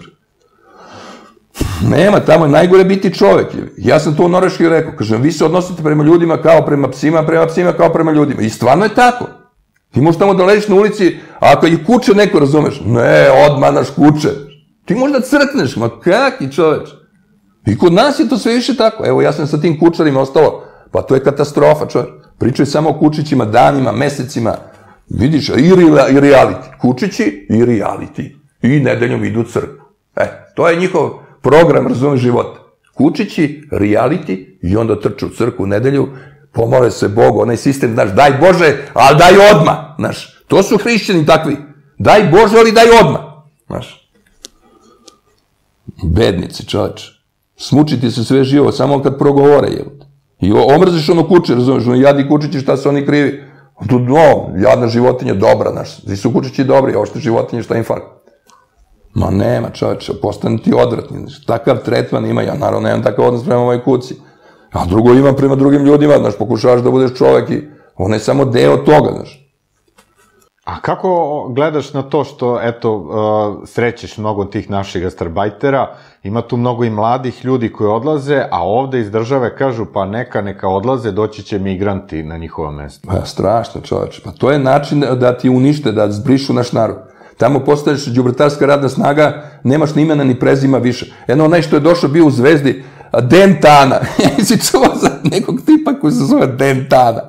Nema, tamo je najgore biti čovek. Ja sam to u Norveškoj rekao, kažem, vi se odnosite prema ljudima kao prema psima, prema psima kao prema ljudima. I stvarno je tako. Ti možeš tamo da ležiš na ulici, a ako ih kuče neko, razumeš, ne, odmah naš kuče. Ti možda crkneš, ma kaki čoveč. I kod nas je to sve više tako. Evo, ja sam sa tim kučarima ostalo, pa to je katastrofa, čoveč. Pričaju samo o kučićima, danima, mesecima. Vidiš, i realiti. Kučići i realiti. I nedeljom idu u crkvu. E, to je njihov program, razumeš, života. Kučići, realiti, i onda trče u crkvu u nedelju, pomole se Bogu, onaj sistem, znaš, daj Bože, ali daj odma, znaš. To su hrišćani takvi. Daj Bože, ali daj odma, znaš. Bednici, čoveče. Smučiti se sve živo, samo kad progovore, jel. I omrziš ono kuće, razumeš, ono jadni kučići, šta se oni krivi. No, jadna životinja, dobra, znaš. Svi su kučići dobri, ošte životinje, šta im fakt. Ma nema, čoveče, postane ti odvratni. Takav tretman ima, ja naravno nemam takav odnos prema mojoj kući. A drugo imam prema drugim ljudima, znaš, pokušavaš da budeš čovek i on je samo deo toga, znaš. A kako gledaš na to što, eto, srećeš mnogo tih naših gastarbajtera, ima tu mnogo i mladih ljudi koji odlaze, a ovde iz države kažu, pa neka, neka odlaze, doći će migranti na njihova mesta. Pa strašno, čoveče, pa to je način da ti unište, da zbrišu naš narod. Tamo postaješ đubretarska radna snaga, nemaš ni imena ni prezima više. Eno, onaj što je došao bio u Zvezdi, Dentana. Ja si čuo za nekog tipa koji se zove Dentana.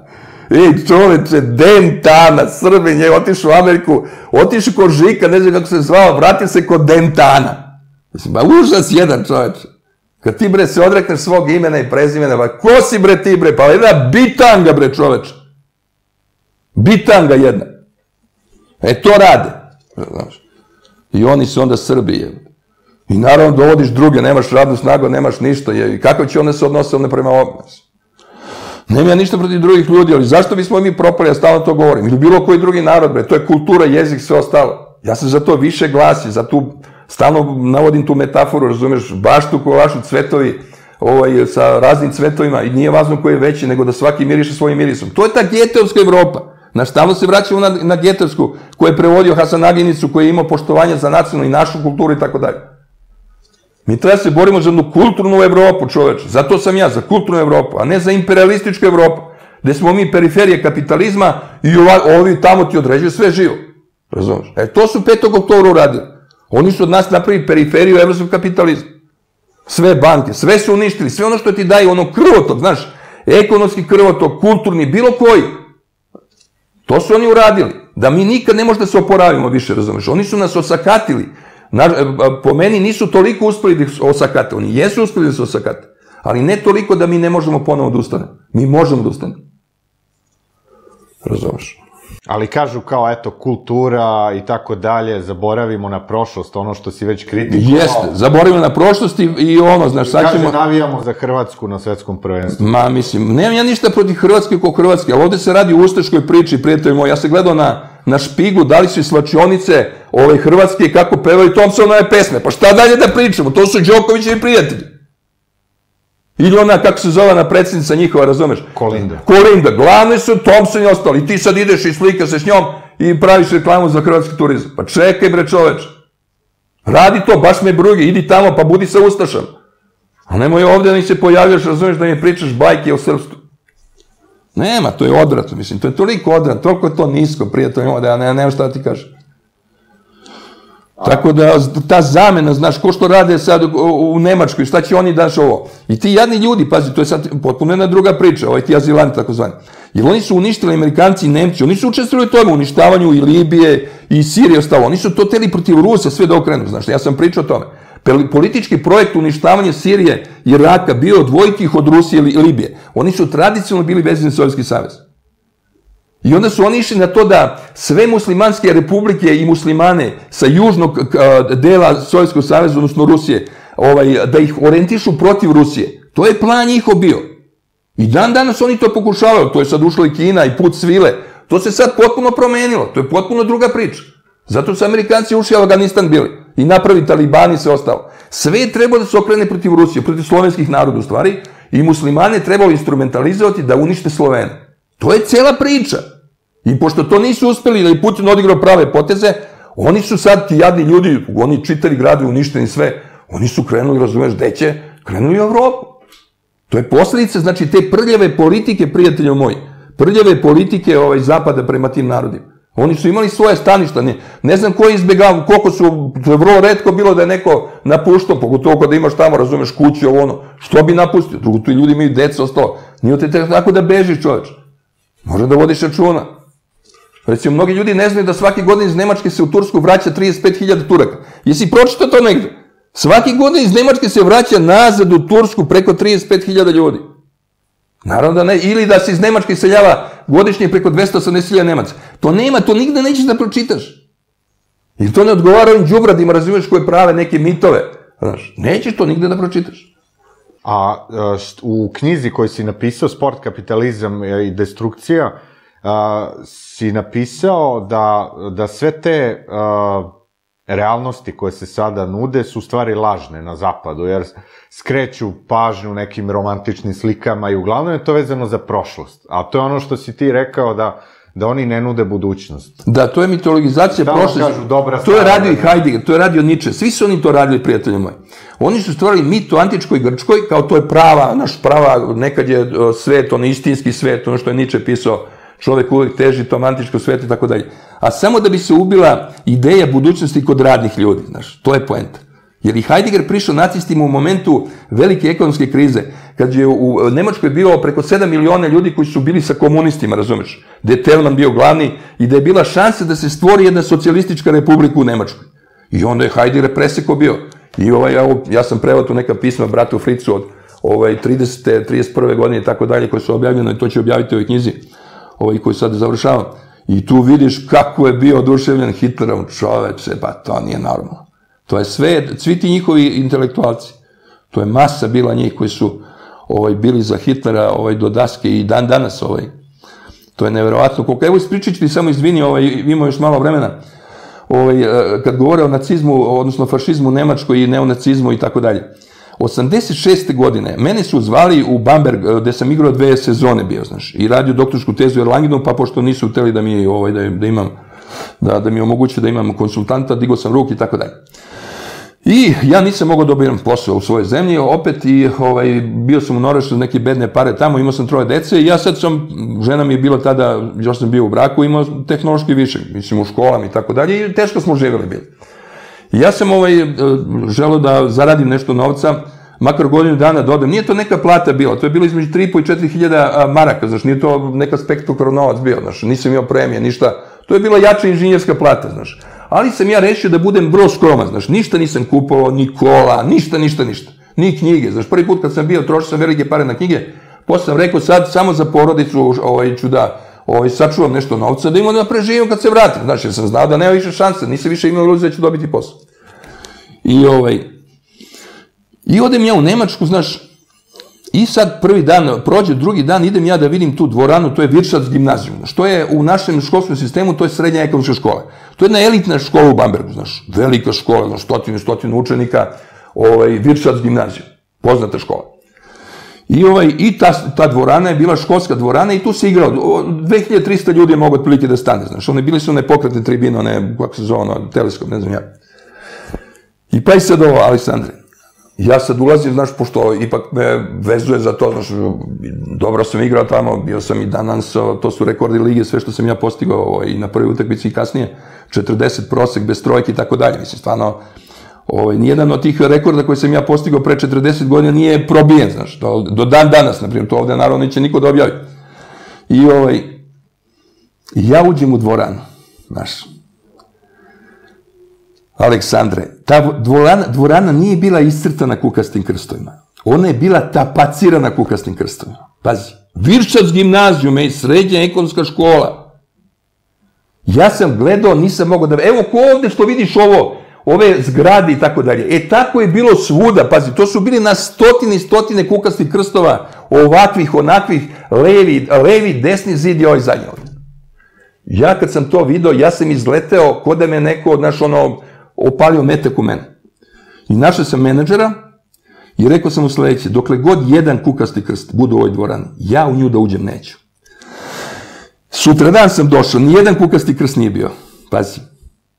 I čoveče, Dentana, Srbin je otišao u Ameriku, otišao kod Žika, ne znam kako se zvao, vratio se kod Dentana. Mislim, ba užas jedan, čoveče. Kad ti, bre, se odrekneš svog imena i prezimena, ba, ko si, bre, ti, bre, pa jedna bitanga, bre, čoveče. Bitanga jedna. E, to rade. I oni su onda Srbi i naravno dovodiš druge, nemaš radnu snagu, nemaš ništa i kako će one se odnositi prema nas. Nemam ja ništa protiv drugih ljudi, ali zašto bismo mi propali, ja stalno to govorim, ili bilo koji drugi narod, to je kultura, jezik, sve ostalo. Ja sam za to više glasi, za tu stalno navodim tu metaforu, razumeš, baštu koju vašu cvetovi sa raznim cvetovima i nije važno koji je veći, nego da svaki miriše svojim mirisom. To je ta geteovska Evropa. Znaš, stalno se vraćamo na Getevsku, koji je prevodio Hasanaginicu, koji je imao poštovanje za nacionalnu i našu kulturu i tako dalje. Mi treba se borimo za jednu kulturnu Evropu, čoveče. Zato sam ja, za kulturnu Evropu, a ne za imperialističku Evropu, gde smo mi periferije kapitalizma i ovi tamo ti određuju sve živo. Razumiješ? E, to su petog oktobra uradili. Oni su od nas napravili periferiju evropskog kapitalizma. Sve banke, sve su uništili, sve ono što ti daje, ono krvotok, znaš, ekonomski krvotok, kulturni, bilo koji. To su oni uradili, da mi nikad ne možda se oporavimo više, razumiješ. Oni su nas osakatili, po meni nisu toliko uspeli da ih osakate, oni jesu uspeli da se osakate, ali ne toliko da mi ne možemo ponovo da ustanemo. Mi možemo da ustanemo. Razumiješ. Ali kažu kao, eto, kultura i tako dalje, zaboravimo na prošlost, ono što si već kritikovao. Jeste, zaboravimo na prošlost i ono, znaš, sad ćemo... Kaže, navijamo za Hrvatsku na svetskom prvenstvu. Ma, mislim, nemam ja ništa protiv Hrvatske ko Hrvatske, ali ovde se radi o ustaškoj priči, prijatelji moji. Ja sam gledao na Špigu, da li su i slačionice ove Hrvatske, kako pevaju Thompsonove pesme. Pa šta dalje da pričamo? To su Đokovićevi prijatelji. Ili ona, kako se zove, na predsjednica njihova, razumeš? Kolinda. Kolinda. Glavne su Thompson i ostali. I ti sad ideš i slika se s njom i praviš reklamu za hrvatski turizam. Pa čekaj, bre, čoveč. Radi to, baš me bruge. Idi tamo, pa budi sa ustašom. A nemoj ovde da mi se pojavljaš, razumeš, da mi pričaš bajke o srpstvu. Nema, to je odvratno, mislim. To je toliko odvratno, toliko je to nisko, prijatelj, da ja nemam šta da ti kažem. Tako da, ta zamena, znaš, ko što rade sad u Nemačkoj, šta će oni daš ovo? I ti jadni ljudi, pazi, to je sad potpuno jedna druga priča, ovaj ti azilanti, tako zvani. Jer oni su uništili Amerikanci i Nemci, oni su učestvili u tome, uništavanju i Libije i Sirije i ostalo. Oni su to teli protiv Rusa, sve da okrenu, znaš, ja sam pričao o tome. Politički projekt uništavanja Sirije i Iraka bio odvojiti ih od Rusije i Libije. Oni su tradicionalno bili vezani Sovjetski savez. I onda su oni išli na to da sve muslimanske republike i muslimane sa južnog dela Sovjetskog saveza, odnosno Rusije, da ih orijentišu protiv Rusije. To je plan njihov bio. I dan danas oni to pokušavaju. To je sad ušla i Kina i put svile. To se sad potpuno promenilo. To je potpuno druga priča. Zato su Amerikanci ušli u Afganistan bili. I napravi Talibani i sve ostalo. Sve je trebalo da se okrene protiv Rusije, protiv slovenskih naroda u stvari. I muslimane trebalo instrumentalizovati da unište Slovene. To je cela priča. I pošto to nisu uspeli, da je Putin odigrao prave poteze, oni su sad ti jadni ljudi, oni čitali grade, uništeni sve, oni su krenuli, razumeš, deće, krenuli u Evropu. To je posledica, znači, te prljave politike, prijatelja moji, prljave politike Zapada prema tim narodima. Oni su imali svoje staništa, ne znam ko je izbjegao, koliko su, to je vrlo retko bilo da je neko napuštao, pogotovo kada imaš tamo, razumeš, kuću, ovo ono, što bi napustio? Drugo, tu ljudi imaju deca, ostalo. Nije te tako da bežiš, čoveč. Može da vodiš računa. Recimo, mnogi ljudi ne znaju da svaki godin iz Nemačke se u Tursku vraća trideset pet hiljada Turaka. Jesi pročitao to negde? Svaki godin iz Nemačke se vraća nazad u Tursku preko trideset pet hiljada ljudi. Naravno da ne. Ili da se iz Nemačke iseljava godišnje preko dvesta osamdeset hiljada Nemaca. To nema, to nigde nećeš da pročitaš. I to ne odgovara ovim đubradima, razumiješ, koje prave neke mitove. Nećeš to nigde da pročitaš. A u knjizi koju si napisao, Sport, kapitalizam i destrukcija, si napisao da sve te realnosti koje se sada nude su u stvari lažne na zapadu, jer skreću pažnju nekim romantičnim slikama i uglavnom je to vezano za prošlost. A to je ono što si ti rekao da... da oni ne nude budućnost. Da, to je mitologizacija prošlosti. To je radio i Heidegger, to je radio Nietzsche. Svi su oni to radili, prijatelji moji. Oni su stvorili mit o antičkoj Grčkoj, kao to je prava, naš prava, nekad je svet, ono istinski svet, ono što je Nietzsche pisao, čovek uvek teži tom antičkom svetu i tako dalje. A samo da bi se ubila ideja budućnosti kod radnih ljudi, znaš, to je poenta. Jer i Heidegger prišao nacistima u momentu velike ekonomske krize, kad je u Nemačkoj bilo preko sedam miliona ljudi koji su bili sa komunistima, razumeš, gde je Telman bio glavni i da je bila šansa da se stvori jedna socijalistička republika u Nemačkoj. I onda je Heidegger preseko bio. I ja sam preveo tu neka pisma bratu Fricu od tridesete, trideset prve godine i tako dalje, koje su objavljene i to ću objaviti u ovoj knjizi, koju sad završavam. I tu vidiš kako je bio oduševljen Hitlerom, čoveče, pa to nije normalno. To je sve, svi ti njihovi intelektualci, to je masa bila njih koji su bili za Hitlera do daske i dan danas. To je nevjerovatno. Evo ispričat ću, samo izvini, imamo još malo vremena, kad govore o nacizmu, odnosno fašizmu u Nemačkoj i neonacizmu i tako dalje. osamdeset šeste godine mene su zvali u Bamberg, gde sam igrao dve sezone bio, znaš, i radio doktorsku tezu u Erlangenu, pa pošto nisu hteli da mi omogućuje da imam konsultanta, digao sam ruke i tako dalje. I ja nisam mogao dobiram posao u svojoj zemlji, opet i bio sam u Norvešku za neke bedne pare tamo, imao sam troje dece i ja sad sam, žena mi je bila tada, još sam bio u braku, imao tehnološki višak, mislim u školama i tako dalje i teško smo živjeli bili. Ja sam želeo da zaradim nešto novca, makar godinu dana dodam, nije to neka plata bila, to je bilo između tri i po i četiri hiljade maraka, znaš, nije to neka spektakularni novac bio, znaš, nisam imao premije, ništa, to je bila jača inženjerska plata, znaš, ali sam ja rešio da budem vrlo skroman, znaš, ništa nisam kupovao, ni kola, ništa, ništa, ništa, ni knjige, znaš, prvi put kad sam bio, trošio sam velike pare na knjige, posle sam rekao, sad samo za porodicu ću da sačuvam nešto novca, da imam da preživim kad se vratim, znaš, jer sam znao da nema više šanse, nisam više imao iluzije da ću dobiti posao. I ovaj, i odem ja u Nemačku, znaš, i sad prvi dan, prođe drugi dan, idem ja da vidim tu dvoranu, to je Viršac gimnazijum, što je u našem školskom sistemu, to je srednja ekonomska škola. To je jedna elitna škola u Bambergu, znaš, velika škola, znaš, stotinu i stotinu učenika, ovaj, Viršac gimnazijum, poznata škola. I ovaj, i ta dvorana je bila školska dvorana i tu se igrao, dve hiljade trista ljudi je mogo otprilike da stane, znaš, one bili su one pokretne tribine, one, kako se zove, ono, teleskop, ne znam ja. I pa i sad ovo, Aleksandre, ja sad ulazim, znaš, pošto ipak me vezuje za to, znaš, dobro sam igrao tamo, bio sam i danas, to su rekordi lige, sve što sam ja postigao i na prvoj utakmici i kasnije, četrdeset prosek bez trojke i tako dalje, mislim, stvarno, nijedan od tih rekorda koje sam ja postigao pre četrdeset godina nije probijen, znaš, do dan danas, naprimjer, to ovde naravno neće niko da objavi. I ovaj, ja uđem u dvoranu, znaš, Aleksandre, ta dvorana nije bila iscrtana kukastim krstovima. Ona je bila tapacirana kukastim krstovima. Pazi, Viršac gimnazijum i srednja ekonomska škola. Ja sam gledao, nisam mogao da... Evo, ko ovde što vidiš ovo, ove zgrade i tako dalje. E, tako je bilo svuda, pazi, to su bili na stotine i stotine kukastih krstova, ovakvih, onakvih, levi, desni zid i ovaj zadnji. Ja kad sam to video, ja sam izleteo ko da me neko, znaš, ono... opalio metak u mene. I našao sam menadžera i rekao sam mu sledeće, dokle god jedan kukasti krst bude u ovoj dvorani, ja u nju da uđem neću. Sutradan sam došao, nijedan kukasti krst nije bio. Pazi.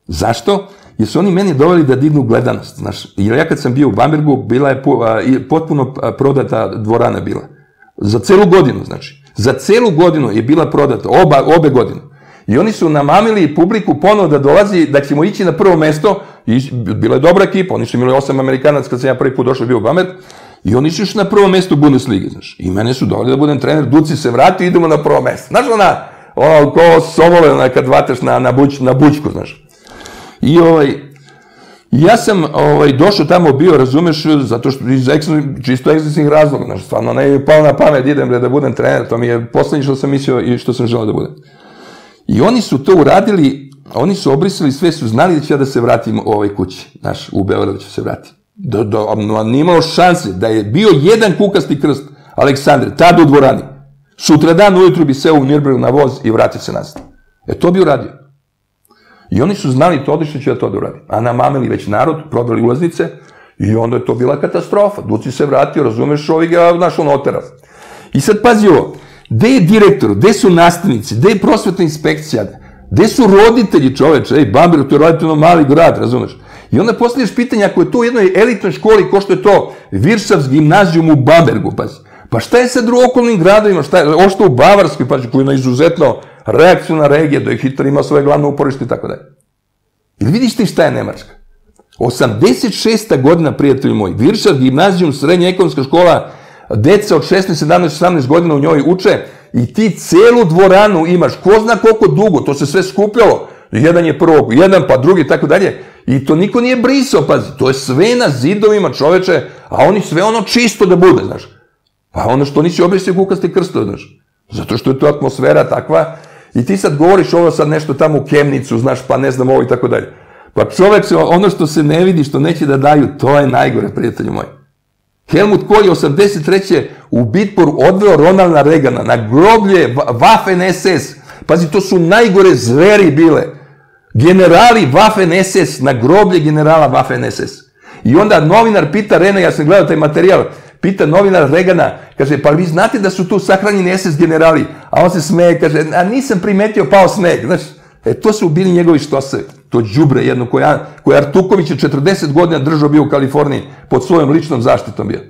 Zašto? Jer su oni meni doveli da dignu gledanost. Znaš, jer ja kad sam bio u Bambergu, bila je potpuno prodata dvorana bila. Za celu godinu, znači. Za celu godinu je bila prodata, obe godine. I oni su namamili publiku ponovo da dolazi, da ćemo ići na prvo mesto, i bila je dobra ekipa, oni su imali osam Amerikanaca kad sam ja prvi put došao bio u Bamberg, i oni su još na prvo mesto u Bundeslige, znaš. I mene su doveli da budem trener, Duci se vrati, idemo na prvo mesto. Znaš ona, ono, ko sovole, ona kad vataš na bučku, znaš. I ovaj, ja sam došao tamo bio, razumeš, zato što iz čisto egzistencijalnih razloga, znaš, stvarno ne je pao na pamet, idem da budem trener, to mi je poslednje što sam mislio i što sam želeo da budem. I oni su to uradili, oni su obrisali, sve su znali da ću ja da se vratim u ovoj kući, znaš, u Beogradu ću se vratim. Nije imao šanse da je bio jedan kukasti krst, Aleksandre, tada u dvorani. Sutradan ujutru bi seo u Nürnberg na voz i vratio se nazad. E to bi uradio. I oni su znali to, odlično ću ja to da uradim. A namamili već narod, prodali ulaznice i onda je to bila katastrofa. Duci se vratio, razumeš, ovi ga, znaš, on otera. I sad pazi ovo. Gde je direktor, gde su nastavnici, gde je prosvetna inspekcija, gde su roditelji čoveče, ej, Bamberg, to je relativno mali grad, razumeš? I onda postavljaš pitanje, ako je to u jednoj elitnoj školi, ko što je to Viršavs gimnazijum u Bambergu, pazi, pa šta je sad u okolnim gradovima, šta je, ošto u Bavarskoj, pazi, koji je na izuzetno reakcijna regija, da je Hitler imao svoje glavne uporište i tako dalje. Ili vidiš ti šta je Nemačka? osamdeset šesta godina, prijatelji moji, Viršavs gimnazijum, srednja ekonomska škola, deca od šesnaest, sedamnaest, osamnaest godina u njoj uče i ti celu dvoranu imaš, ko zna koliko dugo, to se sve skupljalo, jedan je prvo, jedan pa drugi, tako dalje, i to niko nije brisao, pazi, to je sve na zidovima, čoveče, a oni sve ono čisto da bude, znaš, pa ono što nisi obrisio kukasti krstove, znaš, zato što je to atmosfera takva, i ti sad govoriš ovo sad nešto tamo u Kemnicu, znaš, pa ne znam ovo i tako dalje, pa čoveče, ono što se ne vidi, što neće da daju, to je najgore, prijatelju moji. Helmut Kohl je osamdeset treće u Bitporu odveo Ronalda Reagana na groblje Waffen-es es. Pazi, to su najgore zveri bile. Generali Waffen-es es, na groblje generala Waffen-es es. I onda novinar pita Reagana, ja sam gledao taj materijal, pita novinar Reagana, kaže, pa vi znate da su tu sahranjeni es es generali? A on se smeje, kaže, a nisam primetio, pao sneg. Znaš, e, to su bili njegovi štosevi. To đubre jedno koje Artuković je četrdeset godina držao bio u Kaliforniji pod svojom ličnom zaštitom bio.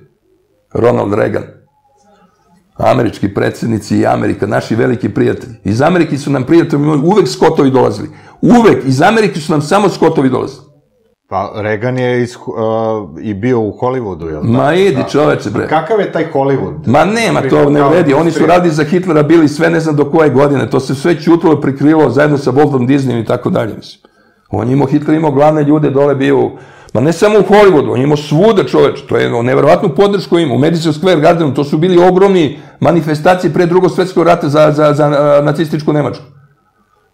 Ronald Reagan. Američki predsjednici i Amerika, naši veliki prijatelji. Iz Amerike su nam prijatelji uvek skotovi dolazili. Uvek iz Amerike su nam samo skotovi dolazili. Pa Reagan je iz, uh, i bio u Hollywoodu, jel? Ma idi čoveče, bre. Kakav je taj Hollywood? Ma nema, to ne vredi. Oni su radili za Hitlera, bili sve ne znam do koje godine. To se sve čutilo, prikrilo zajedno sa Voltom Disneyom i tako dalje, mislim. On je imao, Hitler imao glavne ljude, dole bio, ma ne samo u Hollywoodu, on je imao svuda, čoveče. To je nevjerovatnu podršku imao. U Madison Square Gardenu, to su bili ogromni manifestacije pre drugog svjetskog rata za, za, za nacističku Nemačku.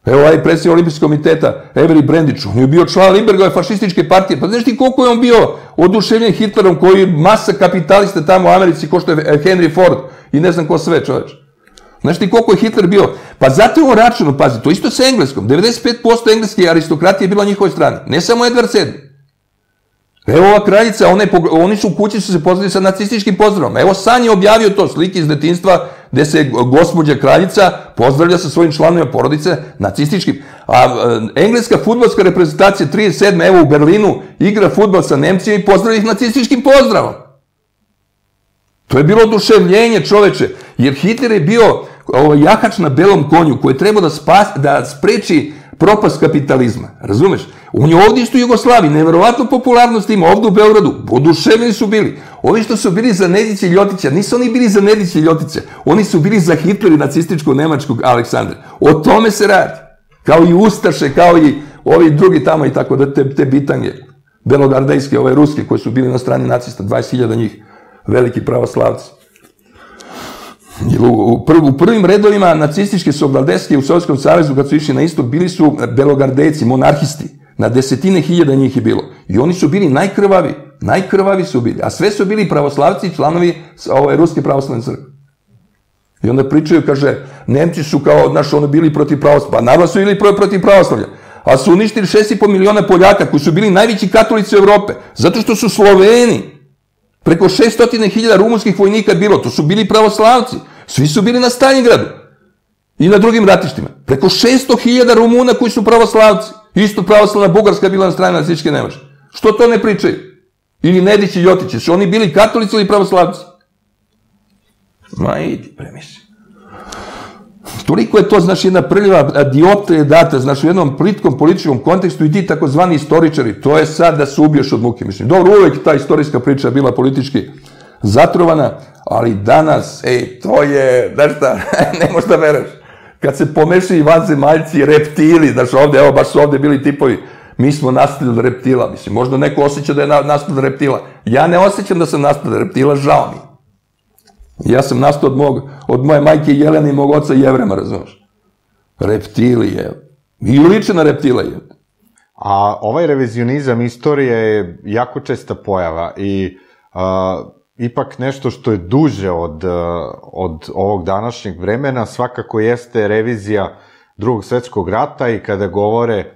Evo, ovaj predsjednik Olimpijskog komiteta, Everi Brendić, on je bio član Libergove fašističke partije. Pa znaš ti koliko je on bio oduševljen Hitlerom, koji je masa kapitalista tamo u Americi, ko što je Henry Ford i ne znam ko sve, čoveč. Znaš ti koliko je Hitler bio? Pa zato je on račun, pazi, to isto sa Engleskom. devedeset pet posto engleske aristokratije je bila na njihovoj strani. Ne samo Edward sedmi. Evo ova kraljica, oni su u kući su se pozdravili sa nacističkim pozdravom. Evo San je objavio to, slike iz detinjstva, gde se gospođa kraljica pozdravlja sa svojim članovima porodice nacističkim. A engleska fudbalska reprezentacija trideset sedme evo u Berlinu igra fudbal sa Nemcima i pozdravlja ih nacističkim pozdravom. To je bilo oduševljenje, čoveče, jer Hitler je bio jahač na belom konju koji je trebao da spreči propast kapitalizma, razumeš? On je ovdje isto u Jugoslaviji, nevjerovatnu popularnost ima, ovdje u Beogradu, oduševljeni su bili. Ovi što su bili za Nediće i Ljotića, nisu oni bili za Nediće i Ljotića, oni su bili za Hitler i nacističko-nemačkog Aleksandra. O tome se radi. Kao i Ustaše, kao i ovi drugi tamo i tako da te bitange, belogardejske, ove ruske, koji su bili na strani nacista, dvadeset hiljada njih, veliki pravoslavci. U prvim redovima nacističke sobaldeske u Sovjetskom savezu, kad su išli na istok, bili su belogardejci, monarhisti. Na desetine hiljada njih je bilo. I oni su bili najkrvavi. Najkrvavi su bili. A sve su bili pravoslavci i članovi Ruske pravoslavne crkve. I onda pričaju, kaže, Nemci su kao, znaš, ono bili protiv pravoslavlja. Pa naravno su bili protiv pravoslavlja. A su uništili šest i po miliona Poljaka, koji su bili najveći katolici Evrope. Zato što su Sloveni. Preko šest stotina hiljada rumunskih vojnika bilo, to su bili pravoslavci, svi su bili na Staljingradu i na drugim ratištima. Preko šest stotina hiljada Rumuna koji su pravoslavci, isto pravoslavna Bugarska bila na strani nacističke Nemačke. Što to ne pričaju? Ili Nedići i Ljotići, su oni bili katolici ili pravoslavci? Ma idi, premisli. Toliko je to, znaš, jedna prljava dioptrija data, znaš, u jednom plitkom političkom kontekstu i ti takozvani istoričari, to je sad da se ubiješ od muke, mislim. Dobro, uvek ta istorijska priča bila politički zatrovana, ali danas, ej, to je, znaš šta, ne možeš da veruješ. Kad se pomešaju i vanzemaljci i reptili, znaš, ovde, evo, baš su ovde bili tipovi, mi smo nastali od reptila, mislim, možda neko osjeća da je nastao od reptila. Ja ne osjećam da sam nastao od reptila, žao mi. Ja sam nastao od moje majke Jelene i mog oca Jevrema, razumiješ? Reptilije. I lična reptilije. A ovaj revizionizam istorije je jako česta pojava i ipak nešto što je duže od ovog današnjeg vremena svakako jeste revizija Drugog svjetskog rata i kada govore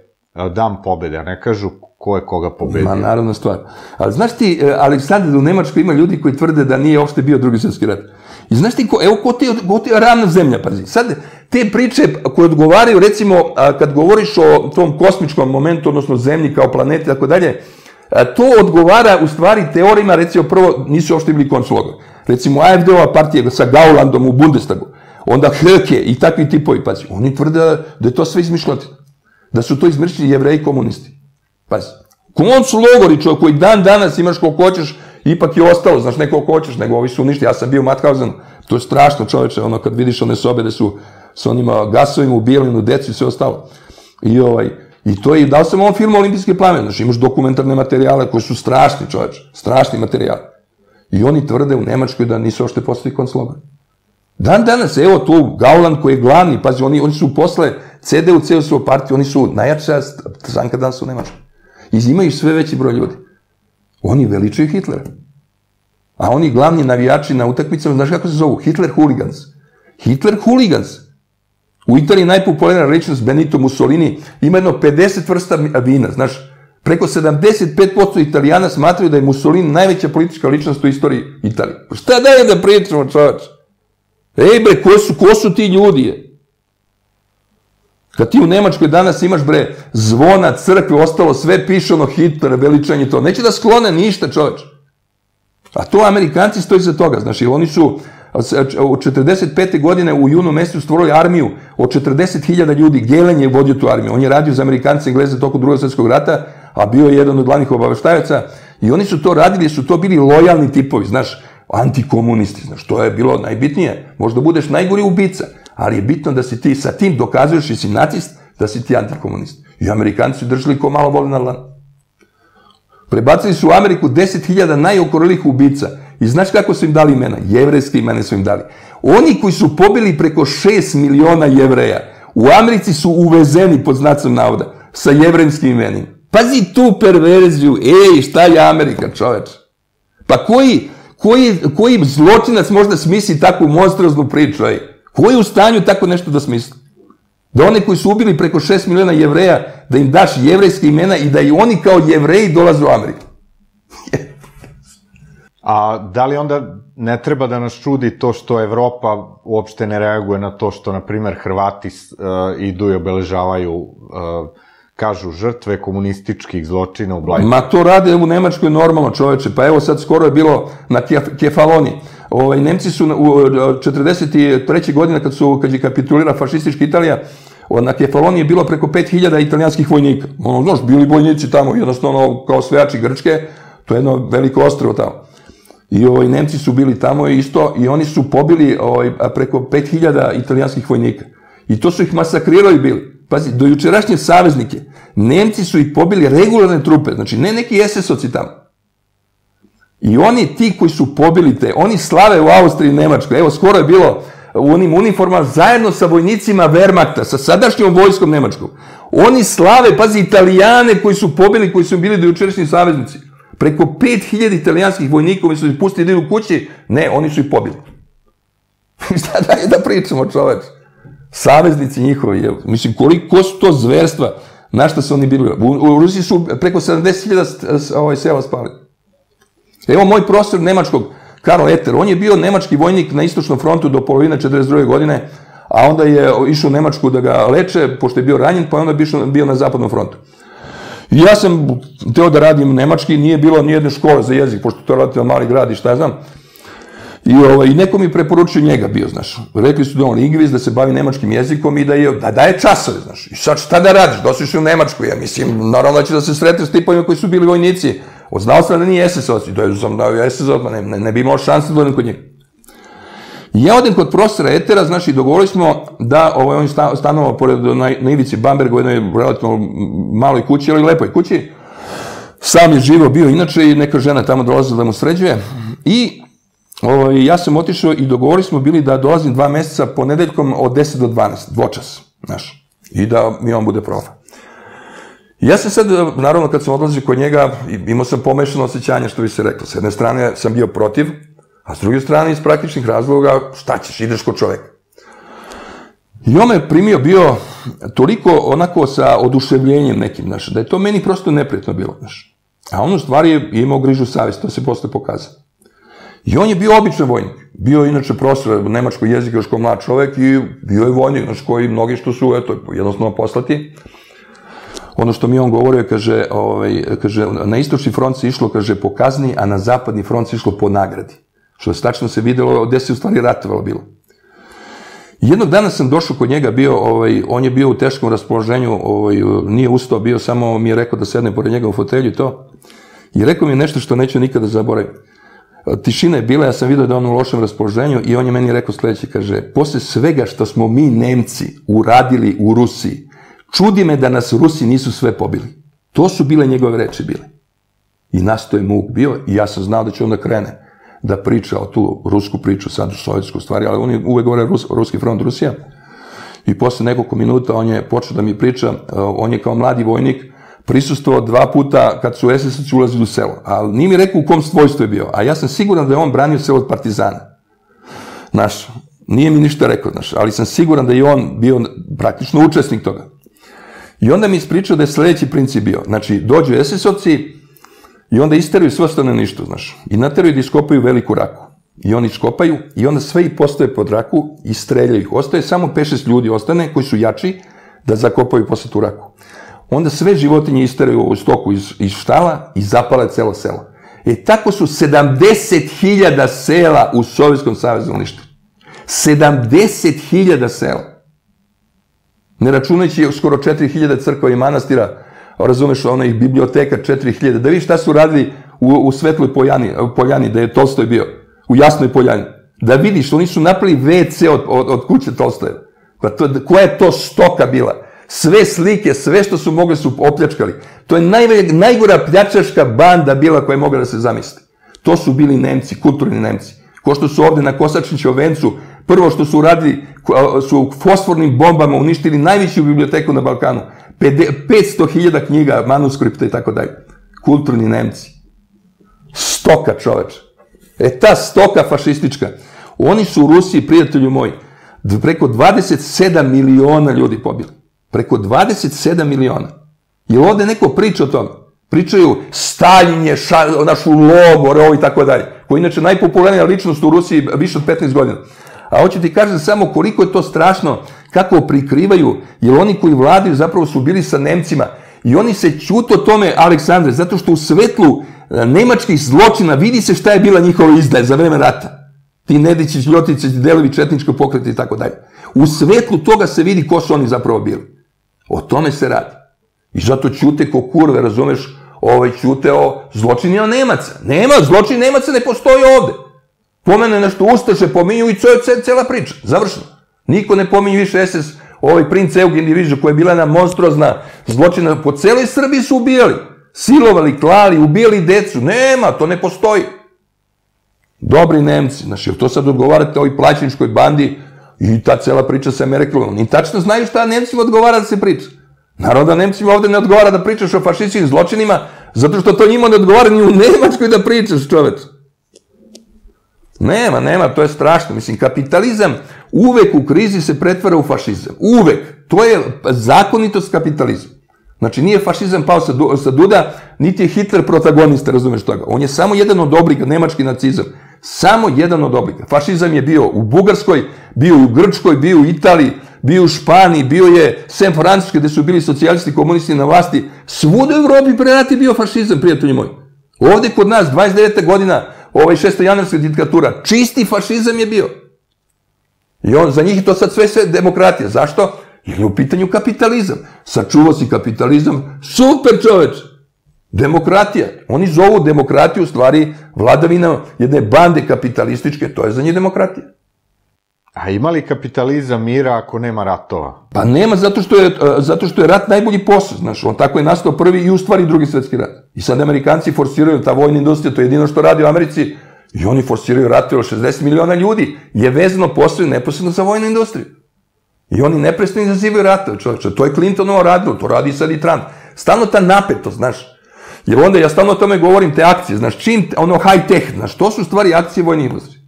Dan pobede, a ne kažu ko je koga pobedio. Ma, naravna stvar. Ali znaš ti, Aleksandar, u Nemačkoj ima ljudi koji tvrde da nije uopšte bio drugi svjetski rat. I znaš ti, evo ko ti je ravna zemlja, pazi. Sad, te priče koje odgovaraju, recimo, kad govoriš o tom kosmičkom momentu, odnosno zemlji kao planeti, tako dalje, to odgovara u stvari teorijima, recimo, prvo, nisu uopšte bili koncloga. Recimo, A F D-ova partija sa Gaulandom u Bundestagu, onda Höke i takvi tipovi, pazi. Oni tvrde da je to sve izmišljotina. Da su to izmišljeni jevreji komunisti. Pazi, konc logori čovjek koji dan danas imaš koliko hoćeš, ipak je ostalo, znaš, ne koliko hoćeš, nego ovi su uništi. Ja sam bio u Mathausenu, to je strašno, čovječe, ono kad vidiš one sobe da su s onima gasovima ubijali na decu i sve ostalo. I ovaj, i to je, dao sam ovom filmu Olimpijske plamene, znaš, imaš dokumentarne materijale koji su strašni, čovječe, strašni materijali. I oni tvrde u Nemačkoj da nisu ošte postoji konc logori. Dan danas, evo tu, Gauland koji je glavni, pazi, oni su posle C D U, C D U partije, oni su najjača stranka danas u Nemačkoj. I imaju sve veći broj ljudi. Oni veličaju Hitlera. A oni glavni navijači na utakmicama, znaš kako se zovu? Hitler hooligans. Hitler hooligans. U Italiji najpopularna ličnost Benito Mussolini ima jedno pedeset vrsta vina, znaš. Preko sedamdeset pet posto Italijana smatraju da je Mussolini najveća politička ličnost u istoriji Italije. Šta da je da pričamo, čovač? Ej bre, ko su ti ljudi? Kad ti u Nemačkoj danas imaš bre zvona, crkve, ostalo, sve piše ono Hitler, veličanje to. Neće da sklone ništa, čoveč. A to Amerikanci stoji za toga, znaš, i oni su od četrdeset pete godine u junu mjesecu stvorili armiju od četrdeset hiljada ljudi. Gelen je vodio tu armiju. On je radio za Amerikance i Engleze tokom drugog svjetskog rata, a bio je jedan od glavnih obaveštajaca. I oni su to radili, su to bili lojalni tipovi, znaš, antikomunisti, znaš, to je bilo najbitnije. Možda budeš najgori ubica, ali je bitno da si ti sa tim dokazuješ i si nacist, da si ti antikomunist. I Amerikanci su držali ko malo voli na dlanu. Prebacili su u Ameriku deset hiljada najokorelih ubica. I znaš kako su im dali imena? Jevrejske imena su im dali. Oni koji su pobili preko šest miliona jevreja u Americi su uvezeni, pod znacom navoda, sa jevrejskim imenima. Pazi tu perverziju. Ej, šta je Amerika, čoveč? Pa koji zločinac možda smisli takvu monstruoznu priču? Ko je u stanju tako nešto da smisli? Da one koji su ubili preko šest miliona jevreja, da im daš jevrejske imena i da i oni kao jevreji dolaze u Ameriku. A da li onda ne treba da nas čudi to što Evropa uopšte ne reaguje na to što, na primjer, Hrvati idu i obeležavaju, kažu, žrtve komunističkih zločina u Blajcu? Ma to rade u Nemačkoj normalno, čoveče. Pa evo sad skoro je bilo na Kefaloni. Nemci su u četrdeset treće godine, kad je kapitulira fašistička Italija, na Kefaloni je bilo preko pet hiljada italijanskih vojnika. Ono, znaš, bili vojnici tamo, jednostavno kao osvajači Grčke, to je jedno veliko ostrvo tamo. I Nemci su bili tamo isto i oni su pobili preko pet hiljada italijanskih vojnika. I to su ih masakrirali bili. Pazi, do jučerašnje saveznike, Nemci su ih pobili regularne trupe, znači ne neki es es-ovci tamo. I oni, ti koji su pobili te, oni slave u Austriji i Nemačkoj. Evo, skoro je bilo u onim uniformama zajedno sa vojnicima Wehrmachta, sa sadašnjom vojskom Nemačkom. Oni slave, pazi, Italijane koji su pobili, koji su bili do jučerašnji saveznici. Preko pet hiljada italijanskih vojnika, oni su ih pustili da idu u kući, ne, oni su ih pobili. Šta da je da pričamo, čoveč? Saveznici njihovi, mislim, koliko su to zverstva, na šta se oni bili. U Rusiji su preko sedamdeset hiljada sela spali. Evo moj profesor nemačkog, Karl Eter, on je bio nemački vojnik na istočnom frontu do polovine četrdeset druge godine, a onda je išao u Nemačku da ga leče, pošto je bio ranjen, pa onda je bio na zapadnom frontu. Ja sam teo da radim nemački, nije bilo nijedne škole za jezik, pošto to je relativno mali grad i šta znam. I neko mi preporučio njega bio, znaš. Rekli su da on lingvist, da se bavi nemačkim jezikom i da daje časove, znaš. I sad šta da radiš, dosiš u Nemačku, ja mislim, naravno da će da se sretne s tipovima koji su bili vojnici. Znao sam da nije es es-ovac, da sam dao es es-ovac, ne bi imao šanse da odem kod njega. Ja odem kod profesora Etera, znaš, i dogovorili smo da on stanovao pored na ivici Bamberga u jednoj relativno maloj kući, ali lepoj kući. Sam je živo bio inače i neka žena tamo dolazila da mu sređuje. I ja sam otišao i dogovorili smo bili da dolazim dva mjeseca ponedeljkom od deset do dvanaest, dvočas, znaš, i da mi on bude profa. Ja sam sad, naravno, kad sam odlazio kod njega, imao sam pomešano osjećanje, što bi se reklo. S jedne strane sam bio protiv, a s druge strane, iz praktičnih razloga, šta ćeš, ideš kod čoveka. I on me primio bio toliko onako sa oduševljenjem nekim, znaš, da je to meni prosto neprijatno bilo, znaš. A on u stvari je imao grižu savjest, to se posle pokazalo. I on je bio običan vojnik. Bio je inače profesor nemačkog jezika još kao mlad čovek i bio je vojnik, znaš, koji mnogi što su, eto, jednostavno poslati. Ono što mi on govorio, kaže, na istočni front se išlo, kaže, po kazni, a na zapadni front se išlo po nagradi. Što je tačno se vidjelo, gdje se u stvari ratovalo bilo. Jednog dana sam došao kod njega, on je bio u teškom raspoloženju, nije ustao, bio samo mi je rekao da sedne pored njega u fotelju i to. I rekao mi je nešto što neću nikada zaboraviti. Tišina je bila, ja sam vidio da je on u lošem raspoloženju i on je meni rekao sljedeće, kaže, posle svega što smo mi Nemci uradili u Rusiji, čudi me da nas Rusi nisu sve pobili. To su bile njegove reči bile. I nas to je muk bio i ja sam znao da će onda krene da priča o tu rusku priču, sad sovjetsku stvari, ali oni uvek govore ruski front Rusija. I posle nekoliko minuta on je počeo da mi priča, on je kao mladi vojnik prisustvovao dva puta kad su es es-ovci ulazili u selo. Ali nije mi rekao u kom svojstvu je bio, a ja sam siguran da je on branio selo od partizana. Znaš, nije mi ništa rekao, znaš, ali sam siguran da je on bio praktično učesnik toga. I onda mi ispričao da je sljedeći princip bio. Znači, dođu es es-ovci i onda isteraju sve stanovništvo, znaš. I nateraju da iskopaju veliku raku. I oni iskopaju i onda sve i postoje pod raku i streljaju ih. Ostaje samo pet šest ljudi ostane koji su jači da zakopaju posle tu raku. Onda sve životinje isteraju u stoku iz štala i zapale celo selo. E tako su sedamdeset hiljada sela u Sovjetskom savezu uništeno. sedamdeset hiljada sela. Ne računajući skoro četiri hiljade crkva i manastira, razumeš, ona ih biblioteka četiri hiljade. Da vidiš šta su radili u Svetloj Poljani, da je Tolstoj bio, u Jasnoj Poljani. Da vidiš, oni su napravili ve ce od kuće Tolstoja. Koja je to stoka bila? Sve slike, sve što su mogli su opljačkali. To je najgora pljačaška banda bila koja je mogla da se zamisli. To su bili Nemci, kulturni Nemci. Ko što su ovde na Kosačnićevom vencu, prvo što su uradili, su fosfornim bombama uništili najveću biblioteku na Balkanu. petsto hiljada knjiga, manuskripta i tako dalje. Kulturni Nemci. Stoka, čoveč. E ta stoka fašistička. Oni su u Rusiji, prijatelju moji, preko dvadeset sedam miliona ljudi pobili. Preko dvadeset sedam miliona. Jer ovde neko priča o tome. Pričaju Staljin je našu logore, ovo i tako dalje. Koji je inače najpopularnija ličnost u Rusiji više od petnaest godina. A hoću ti kažem samo koliko je to strašno, kako prikrivaju, jer oni koji vladaju zapravo su bili sa Nemcima. I oni se ćute o tome, Aleksandre, zato što u svetlu nemačkih zločina vidi se šta je bila njihova izdaja za vreme rata. Ti Nedićić, Ljotić, delovi četničkog pokreta i tako dalje. U svetlu toga se vidi ko su oni zapravo bili. O tome se radi. I zato ćute ko kurve, razumeš, ovaj ćute o zločinima Nemaca. Nema, zločin Nemaca ne postoji ovde. Pomenu nešto Ustaše, pominju i cela priča. Završeno. Niko ne pominju više es es, ovaj princ Eugen Divižu koja je bila jedna monstrozna zločina. Po celoj Srbiji su ubijali. Silovali, klali, ubijali decu. Nema, to ne postoji. Dobri Nemci. Znači, to sad odgovarate ovoj plaćničkoj bandi i ta cela priča sa Merkelom. Ni tačno znaju šta Nemcima odgovara da se priča. Naravno da Nemcima ovde ne odgovara da pričaš o fašističkim zločinima, zato što to njima ne odgovara ni u Nemačkoj da pričaš, čoveč. Nema, nema, to je strašno. Mislim, kapitalizam uvek u krizi se pretvara u fašizam. Uvek. To je zakonitost kapitalizma. Znači, nije fašizam pao sa Duda, niti je Hitler protagonista, razumeš toga. On je samo jedan od oblika, nemački nacizam. Samo jedan od oblika. Fašizam je bio u Bugarskoj, bio u Grčkoj, bio u Italiji, bio u Španiji, bio je sem Francuske gde su bili socijalisti, komunisti na vlasti. Svuda u Evropi pre rata je bio fašizam, prijatelji moji. Ovde kod nas, dvadeset devete godina, ovaj šestojanarska diktatura, čisti fašizam je bio. I on, za njih je to sad sve sve demokratija. Zašto? Jer je u pitanju kapitalizam. Sačuvao si kapitalizam, super čoveč! Demokratija. Oni zovu demokratiju u stvari vladavina jedne bande kapitalističke, to je za njih demokratija. A ima li kapitalizam mira ako nema ratova? Pa nema, zato što je rat najbolji posao, znaš, on tako je nastao prvi i u stvari drugi svetski rat. I sad Amerikanci forsiraju, ta vojna industrija, to je jedino što radi u Americi, i oni forsiraju rat, jer šezdeset miliona ljudi je vezano posao neposredno za vojnu industriju. I oni neprestano izazivaju ratove, čovječe, to je Clintonovo radilo, to radi sad i Trump. Stalno ta napetost, znaš, jer onda ja stalno o tome govorim, te akcije, znaš, čim, ono high tech, znaš, to su stvari akcije vojne industrije.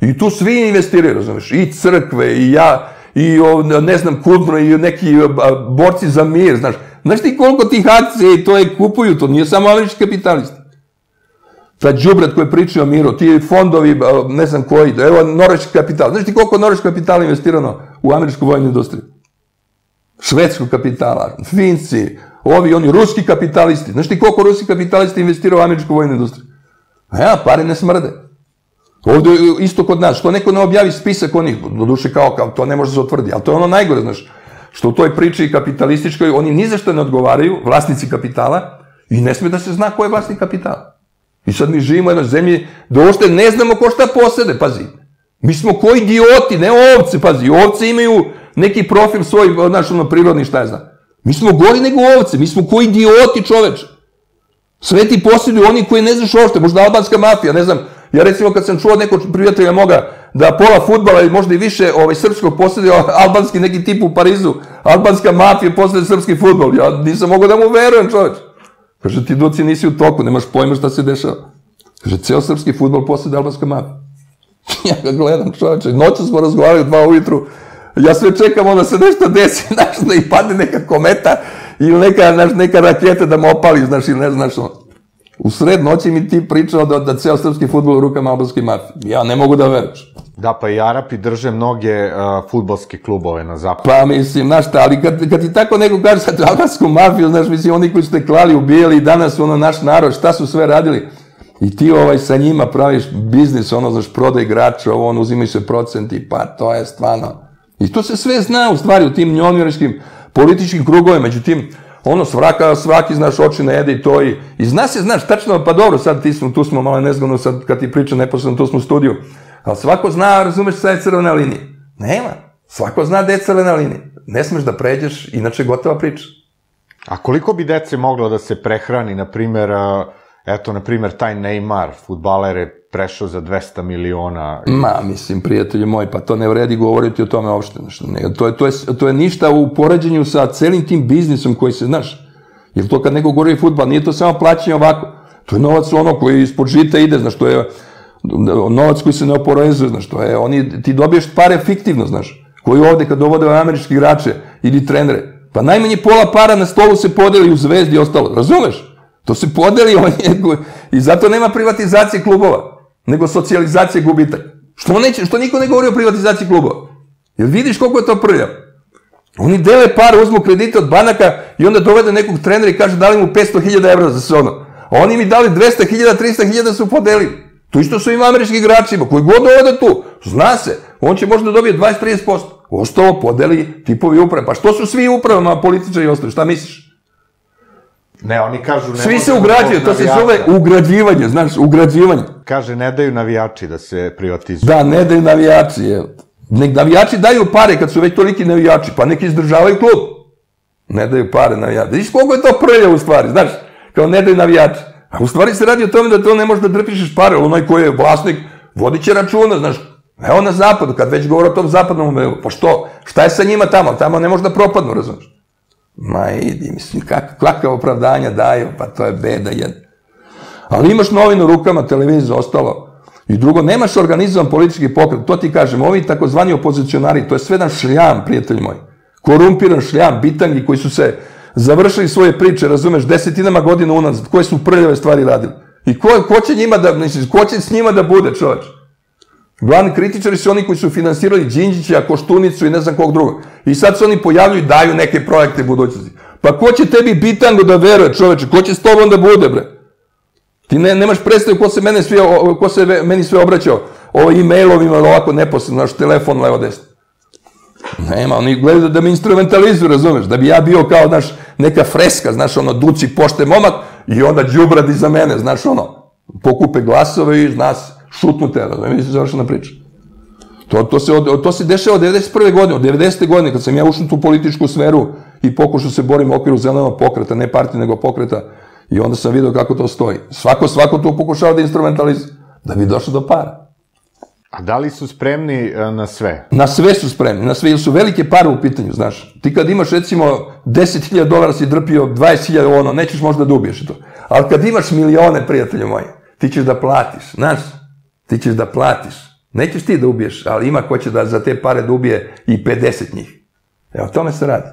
I tu svi investiraju, razumeš, i crkve, i ja, i ne znam, kulturno, i neki borci za mir, znaš. Znaš ti koliko tih akcija i to je kupuju, to nije samo američki kapitalist. Ta đubrat koji je pričao o miru, ti fondovi, ne znam koji, evo, norveški kapital. Znaš ti koliko norveškog kapitala je investirano u američku vojnu industriju? Švedskog kapitala, Finci, ovi, oni, ruski kapitalisti. Znaš ti koliko ruski kapitalisti investirao u američku vojnu industriju? Ja, pare ne smrde. Ovde isto kod nas, što neko ne objavi spisak onih, doduše kao, to ne može se otvrdi, ali to je ono najgore, znaš, što u toj priči kapitalističkoj, oni ni za što ne odgovaraju, vlasnici kapitala, i ne sme da se zna ko je vlasnik kapitala. I sad mi živimo u jednoj zemlji, da ošte ne znamo ko šta posede, pazi. Mi smo ko idioti, ne ovce, pazi, ovce imaju neki profil svoj, znaš, ono, prirodni, šta je znam. Mi smo gori nego ovce, mi smo ko idioti, čoveče. Sve ti poseduju oni koji ne znaš ošte, možda albanska mafija, ne znam. Ja recimo kad sam čuo nekog prijatelja moga da pola futbala i možda i više srpskog posjedio albanski neki tip u Parizu, albanska mafija posjedio srpski futbol, ja nisam mogao da mu verujem, čoveč. Kaže, ti Duci nisi u toku, nemaš pojma šta se dešava. Kaže, ceo srpski futbol posjedio albanska mafija. Ja ga gledam, čoveče, noću smo razgovarali u dva ujutru, ja sve čekam onda se nešto desi, znaš, da i padne neka kometa ili neka raketa da me opali, znaš, ili ne znaš ono. U sred noći mi ti pričao da ceo srpski futbol u rukama albanske mafije. Ja ne mogu da veriš. Da, pa i Arapi drže mnoge futbolske klubove na zapadu. Pa mislim, znaš šta, ali kad ti tako neko kaže sad albansku mafiju, znaš, mislim, oni koji su te klali, ubijeli i danas, ono, naš narod, šta su sve radili. I ti ovaj sa njima praviš biznis, ono, znaš, prodaj igrača, ovo, ono, uzimaju se procenti, pa to je stvarno. I to se sve zna, u stvari, u tim njonjoričkim političkim krugovima, međutim, ono, svraka, svraki, znaš, oči ne jede i to i... I zna se, znaš, tačno, pa dobro, sad ti smo, tu smo, malo je nezgodno, sad kad ti pričam, neposledno, tu smo u studiju, ali svako zna, razumeš, sad je crvena linija. Nema. Svako zna da je crvena linija. Ne smeš da pređeš, inače gotova priča. A koliko bi dece moglo da se prehrani, na primer, eto, na primer, taj Neymar, futbaler je prešao za dvesta miliona... Ma, mislim, prijatelji moji, pa to ne vredi govoriti o tome uopšte. To je ništa u poređenju sa celim tim biznisom koji se, znaš, jer to kad neko govori o futbal, nije to samo plaćanje ovako. To je novac ono koji ispod žita ide, znaš, to je novac koji se ne oporezuje, znaš, to je, oni, ti dobiješ pare fiktivno, znaš, koji ovde kad dovode američki igrače ili trenere, pa najmanje pola para na stolu se podeli u Zvezdi i ostalo, razumeš? To se podeli i zato nema privatizacije klubova, nego socijalizacije gubitak. Što niko ne govori o privatizaciji klubova? Jer vidiš koliko je to prljavo. Oni dele par, uzmu kredite od banaka i onda dovede nekog trenera i kaže dali mu petsto hiljada evra za sve ono. A oni mi dali dvesta hiljada, trista hiljada su podelili. To isto su im američki igračima, koji god ovde tu, zna se, on će možda dobije dvadeset do trideset posto. Ostalo podeli tipovi uprave. Pa što su svi upravama političari i ostali, šta misliš? Ne, oni kažu... Svi se ugrađuju, to se zove ugrađivanje, znaš, ugrađivanje. Kaže, ne daju navijači da se privatizuju. Da, ne daju navijači, evo. Nek navijači daju pare kad su već toliki navijači, pa neki izdržavaju klub. Ne daju pare navijači. Viš koliko je to prljavo u stvari, znaš, kao ne daju navijači. A u stvari se radi o tome da to ne možeš da drpišeš pare, onaj koji je vlasnik, vodit će računa, znaš. Evo na zapadu, kad već govore o tom zapadnom, pa što, šta je sa njima tamo, tamo ne može da propadnu, razumiješ. Ma idi, mislim, kakve opravdanja daju, pa to je beda jedna. Ali imaš novinu u rukama, televizija, ostalo. I drugo, nemaš organizovan politički pokret, to ti kažem, ovi takozvani opozicionari, to je sve jedan šljam, prijatelj moj. Korumpiran šljam, bitangi koji su se završili svoje priče, razumeš, desetinama godina unazad, koje su prljave stvari radili. I ko će njima da, misliš, ko će s njima da bude, čoveč? Glavni kritičari su oni koji su finansirali Đinđića, Koštunicu i ne znam kog drugog. I sad se oni pojavljuju i daju neke projekte budućnosti. Pa ko će tebi bitango da veruje, čoveče? Ko će s tobom da bude, bre? Ti nemaš predstavu ko se meni sve obraćao. Ovo e-mailovima, ovako neposredno, naš telefon, levo desno. Nema, oni gledaju da me instrumentalizuju, razumeš? Da bi ja bio kao, znaš, neka freska, znaš, ono, Duci pošte momak i onda đubradi za mene, znaš, ono. Pokupe glasove i zna se. Šutnute, mi se završena priča. To se dešava od devedeset prve godine, od devedesete godine, kad sam ja ušao u tu političku sferu i pokušao se borim u okviru zelenog pokreta, ne partije, nego pokreta, i onda sam vidio kako to stoji. Svako, svako to pokušava da instrumentalizuje, da bi došao do para. A da li su spremni na sve? Na sve su spremni, na sve, jer su velike pare u pitanju, znaš. Ti kad imaš, recimo, deset hiljada dolara si drpio, dvadeset hiljada, ono, nećeš možda da ubiješ to. Ali kad imaš milione, prijatelju moji, ti ćeš da platiš, znaš. Ti ćeš da platiš. Nećeš ti da ubiješ, ali ima ko će za te pare da ubije i pedeset njih. Evo, tome se radi.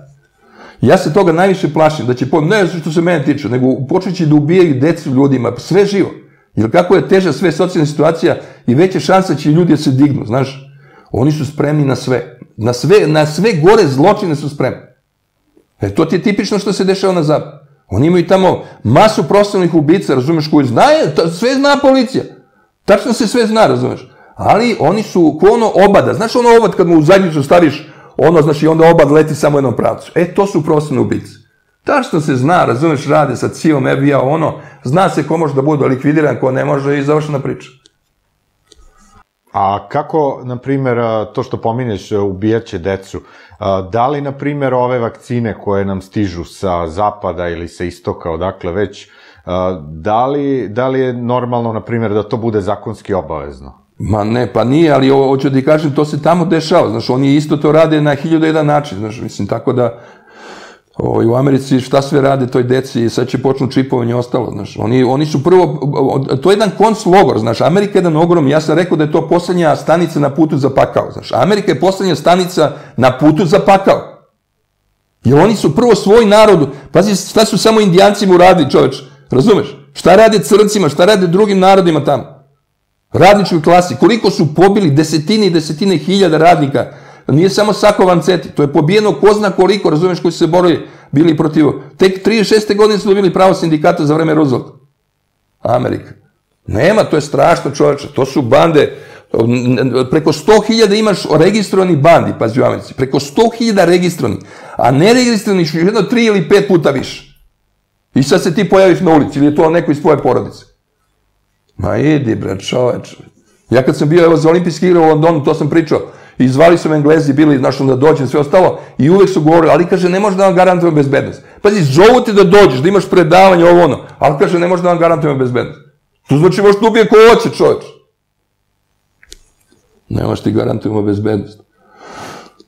Ja se toga najviše plašim, da će povijem, ne što se mene tiče, nego počeći da ubijaju decu ljudima, sve živo. Jer kako je teža sve socijalna situacija i veće šansa će ljudi da se dignu, znaš. Oni su spremni na sve. Na sve gore zločine su spremni. E, to ti je tipično što se dešava na zapadu. Oni imaju tamo masu profesionalnih ubica, razumeš, koji znaje, sve zna policija. Tačno se sve zna, razumeš, ali oni su ko ono obada, znaš ono obad kad mu u zajednicu staviš ono, znaš, i onda obad leti samo jednom pravcu, e to su profesionalni ubice. Tačno se zna, razumeš, rade sa C I O-om, F B I-a, ono, zna se ko može da bude likvidiran, ko ne može, i završena priča. A kako, na primer, to što pominješ, ubijaće decu, da li, na primer, ove vakcine koje nam stižu sa zapada ili sa istoka, odakle već, da li je normalno, na primjer, da to bude zakonski obavezno? Ma ne, pa nije, ali hoću da ti kažem, to se tamo dešava, znaš, oni isto to rade na hiljadu i jedan način, znaš, mislim, tako da u Americi šta sve rade toj deci, sad će počnu čipovanje i ostalo, znaš, oni su prvo, to je jedan konclogor, znaš, Amerika je jedan ogrom, ja sam rekao da je to poslednja stanica na putu za pakao, znaš, Amerika je poslednja stanica na putu za pakao, jer oni su prvo svoj narodu, pazi, šta su samo indijancima uradili, čoveče. Razumeš? Šta rade crncima, šta rade drugim narodima tamo? Radničkoj klasi. Koliko su pobili desetine i desetine hiljada radnika. Nije samo Sako Vanceti. To je pobijeno ko zna koliko, razumeš, koji su se borili, bili protiv. Tek trideset šeste godine su dobili pravo sindikata za vreme Roosevelta. Amerika. Nema, to je strašno, čovječe. To su bande, preko sto hiljada imaš registrovanih bandi, pazi u Americi, preko sto hiljada registrovanih, a neregistrovanih jedno tri ili pet puta više. I sad se ti pojaviš na ulici, ili je to neko iz tvoje porodice. Ma idi, bre, čovječe. Ja kad sam bio, evo, za Olimpijske igre u Londonu, to sam pričao, i zvali su me Englezi, bili, znaš, da dođem, sve ostalo, i uvek su govorili, ali kaže, ne može da vam garantujemo bezbednost. Pazi, zovu te da dođeš, da imaš predavanje, ovo ono, ali kaže, ne može da vam garantujemo bezbednost. To znači, možeš da ubije ko hoće, čovječ. Nemaš ti garantujemo bezbednost.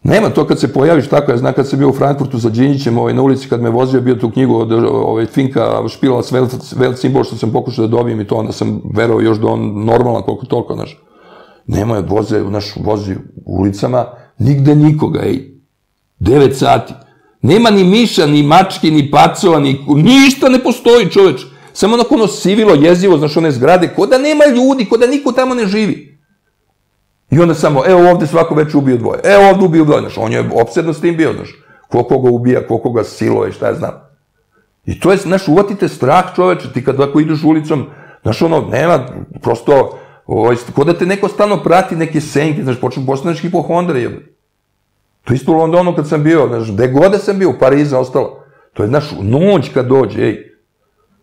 Nema to kad se pojaviš, tako, ja znam kad sam bio u Frankfurtu za Đinđićem, na ulici kad me vozio, bio tu knjigu od Finka Špilalac Weltsimbol, što sam pokušao da dobijem i to, onda sam verao još da on normalan koliko toliko, znaš. Nema je, voze, znaš, vozi u ulicama, nigde nikoga, ej, devet sati. Nema ni miša, ni mačke, ni pacova, ništa ne postoji, čoveč. Samo onako ono sivilo, jezivo, znaš, one zgrade, ko da nema ljudi, ko da niko tamo ne živi. I onda samo, evo ovde svako već ubio dvoje, evo ovde ubio dvoje, znaš, on je opsedno s tim bio, znaš, ko koga ubija, ko koga silove, šta ja znam. I to je, znaš, uvatite strah, čoveče, ti kad ovako ideš ulicom, znaš, ono, nema, prosto, ko da te neko stalno prati neke senke, znaš, postaneš hipohondra, jeba. To isto u Londonu kad sam bio, znaš, gde god sam bio, u Pariza, ostalo. To je, znaš, noć kad dođe, ej.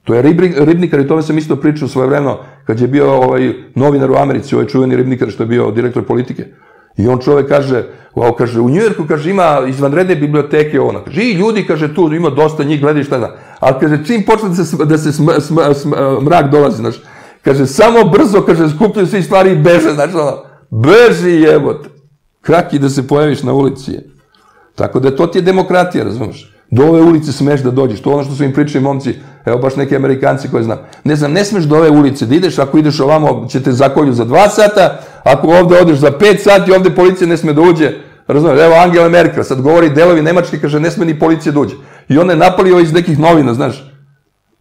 To je ribnikar, i tome sam isto pričao svoje vremeno, kad je bio novinar u Americi, ovaj čuveni ribnikar što je bio direktor politike. I on čovek kaže, u Njujorku, kaže, ima izvanredne biblioteke, ono, kaže, i ljudi, kaže, tu ima dosta njih, gledaj šta zna. Ali, kaže, čim počne da se mrak dolazi, znaš, kaže, samo brzo, kaže, skupljaju svi stvari i beže, znaš, ono, beži jebote. Kaki da se pojaviš na ulici je. Tako da to ti je demokratija, razumiješ? Do ove ulice smeš da dođeš, to je ono što su im pričali momci, evo baš neki Amerikanci koji znam. Ne znam, ne smeš do ove ulice da ideš, ako ideš ovamo će te zakolju za dva sata, ako ovde odeš za pet sati, ovde policija ne sme da uđe, razumiješ, evo Angela Merkel, sad govori delovi Nemačke, kaže ne sme ni policija da uđe. I ona je napalio iz nekih novina, znaš,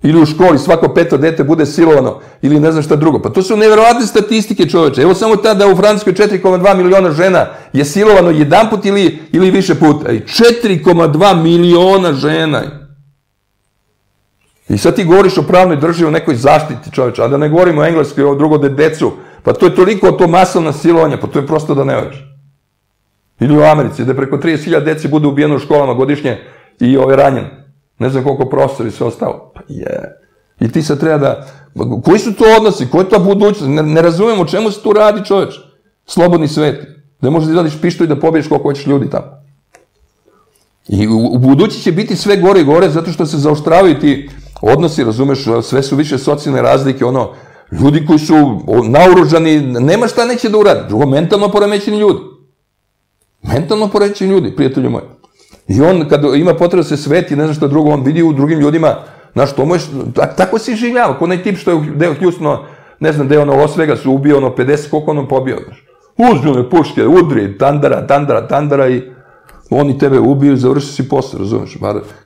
ili u školi svako peto dete bude silovano, ili ne znam šta drugo. Pa to su neverovatne statistike, čoveče, evo samo tada u Francuskoj četiri zarez dva miliona žena je silovano jedan put ili više puta. četiri zarez dva miliona žena. I sad ti govoriš o pravnoj državi, o nekoj zaštiti, čoveče, a da ne govorimo o engleskoj, o drugo decu, pa to je toliko to masovna silovanja, pa to je prosto da ne veruješ. Ili u Americi, da preko trideset hiljada deci bude ubijeno u školama godišnje i ove ranjene. Ne znam koliko profesor i sve ostalo. Pa je. I ti sad treba da... Koji su to odnosi? Koja je to budućnost? Ne razumijem o čemu se tu radi, čoveč. Slobodni svet. Da možeš da izvadiš pištolj da pobiješ koliko hoćeš ljudi tamo. I u budući će biti sve gore i gore zato što se zaoštravaju ti odnosi, razumeš, sve su više socijalne razlike, ono, ljudi koji su naoružani, nema šta neće da uradi. Drugo, mentalno poremećeni ljudi. Mentalno poremećeni ljudi, prijatelju moji. I on, kad ima potreba se sveti, ne znam šta drugo, on vidi u drugim ljudima, znaš, to mu je, tako si življava, ko onaj tip što je deo hljusno, ne znam, deo ono Las Vegas, ubio ono pedeset, koliko ono pobio, znaš. Uzmi one puške, udri, tandara, tandara, tandara i oni tebe ubiju i završi si posao, razumiješ?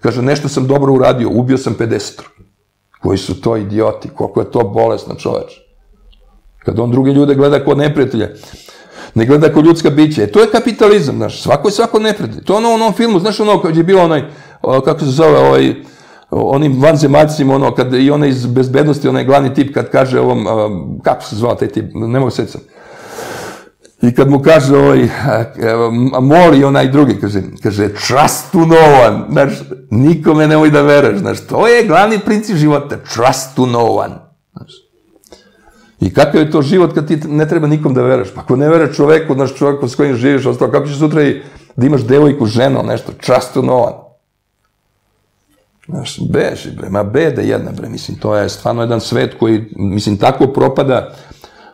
Kaže, nešto sam dobro uradio, ubio sam pedeset. Koji su to idioti, koliko je to bolesno, čoveč. Kad on druge ljude gleda kod neprijatelja, ne gleda kao ljudska bića. E, to je kapitalizam, znaš, svako je svako neprijatelj. To je ono u onom filmu, znaš ono, kad je bilo onaj, kako se zove, onim vanzemaljcima, ono, kad i onaj iz bezbednosti, onaj glavni tip, kad kaže ovom, kako se zvao taj tip, ne mogu sećam. I kad mu kaže ovaj, moli onaj drugi, kaže, trust to no one, znaš, nikome nemoj da veraš, znaš, to je glavni princip života, trust to no one, znaš. I kakav je to život kad ti ne treba nikom da veraš? Pa ako ne veraš čoveku, znaš čoveku s kojim živiš, ostalo, kako ćeš sutra i da imaš devojku, ženu, nešto, častu novan? Znaš, beži, bre, ma beda jedna, bre, mislim, to je stvarno jedan svet koji, mislim, tako propada,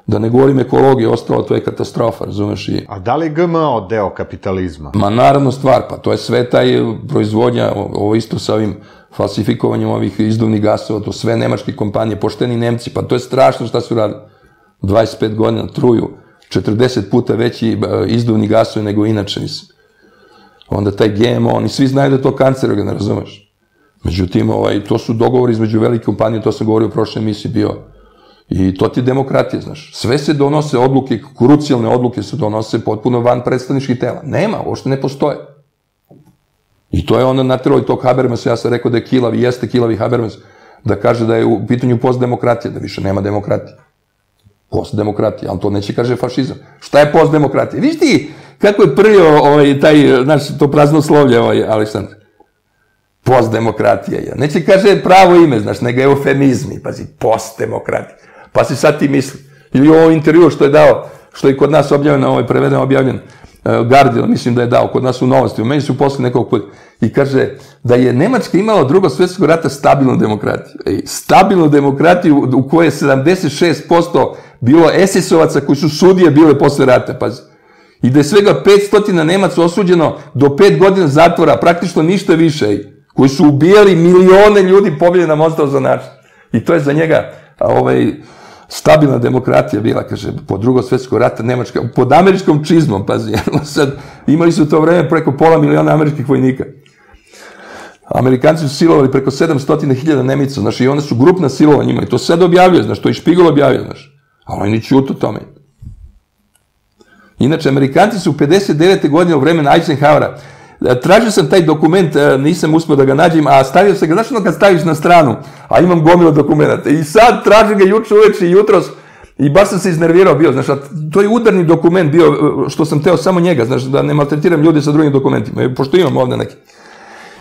da ne govorim ekologije, ostalo, to je katastrofa, razumeš i... A da li G M O deo kapitalizma? Ma naravno stvar, pa to je sve taj proizvodnja, ovo isto sa ovim... falsifikovanjem ovih izduvnih gasova, to sve nemačke kompanije, pošteni Nemci, pa to je strašno šta su radili. dvadeset pet godina truju, četrdeset puta veći izduvni gasovi nego inače nisu. Onda taj G M O, oni svi znaju da je to kancerogen, ne razumeš. Međutim, to su dogovori između velike kompanije, to sam govorio u prošloj emisiji bio. I to ti je demokratija, znaš. Sve se donose odluke, krucijalne odluke se donose potpuno van predstavničkih tela. Nema, uopšte ne postoje. I to je ono natrlo i tog Habermasa, ja sam rekao da je kilavi, jeste kilavi Habermas, da kaže da je u pitanju postdemokratija, da više nema demokratije. Postdemokratija, ali to neće kaže fašizam. Šta je postdemokratija? Viš ti kako je prljao taj, znaš, to praznoslovlje ovaj Aleksandar. Postdemokratija je. Neće kaže pravo ime, znaš, nego eufemizmi, pazi, postdemokratija. Pa si sad ti misli. Ili ovo intervju što je dao, što je kod nas objavljeno, ovo je prevedeno, objavljeno, Guardian, mislim da je dao, kod nas u Novosti, u meni su posle nekog puta, i kaže da je Nemačka imala od Drugog svjetskog rata stabilnu demokratiju. Stabilnu demokratiju u kojoj je sedamdeset šest posto bilo es es-ovaca koji su sudije bile posle rata, pazi. I da je svega petsto Nemaca osuđeno do pet godina zatvora, praktično ništa više, koji su ubijali milione ljudi, pobjede nam ostao za način. I to je za njega stabilna demokratija bila, kaže, po Drugom svjetskom rata Nemačka, pod američkom čizmom, pazi, sad imali su u to vreme preko pola miliona američkih vojnika. Amerikanci su silovali preko sedamsto hiljada Nemica, znaš, i one su grupna silova njima, i to sad objavljaju, znaš, to i Špigol objavljaju, znaš, ali oni ćutu tome. Inače, Amerikanci su u pedeset devete godine u vremena Eisenhowera. Tražio sam taj dokument, nisam uspio da ga nađem, a stavio sam ga, znaš ono kad staviš na stranu, a imam gomilo dokumenta. I sad tražim ga juče uveče i jutros i baš sam se iznervirao bio, znaš, to je udarni dokument bio, što sam teo samo njega, znaš, da ne maltretiram ljudi sa drugim dokumentima, pošto imam ovde neki.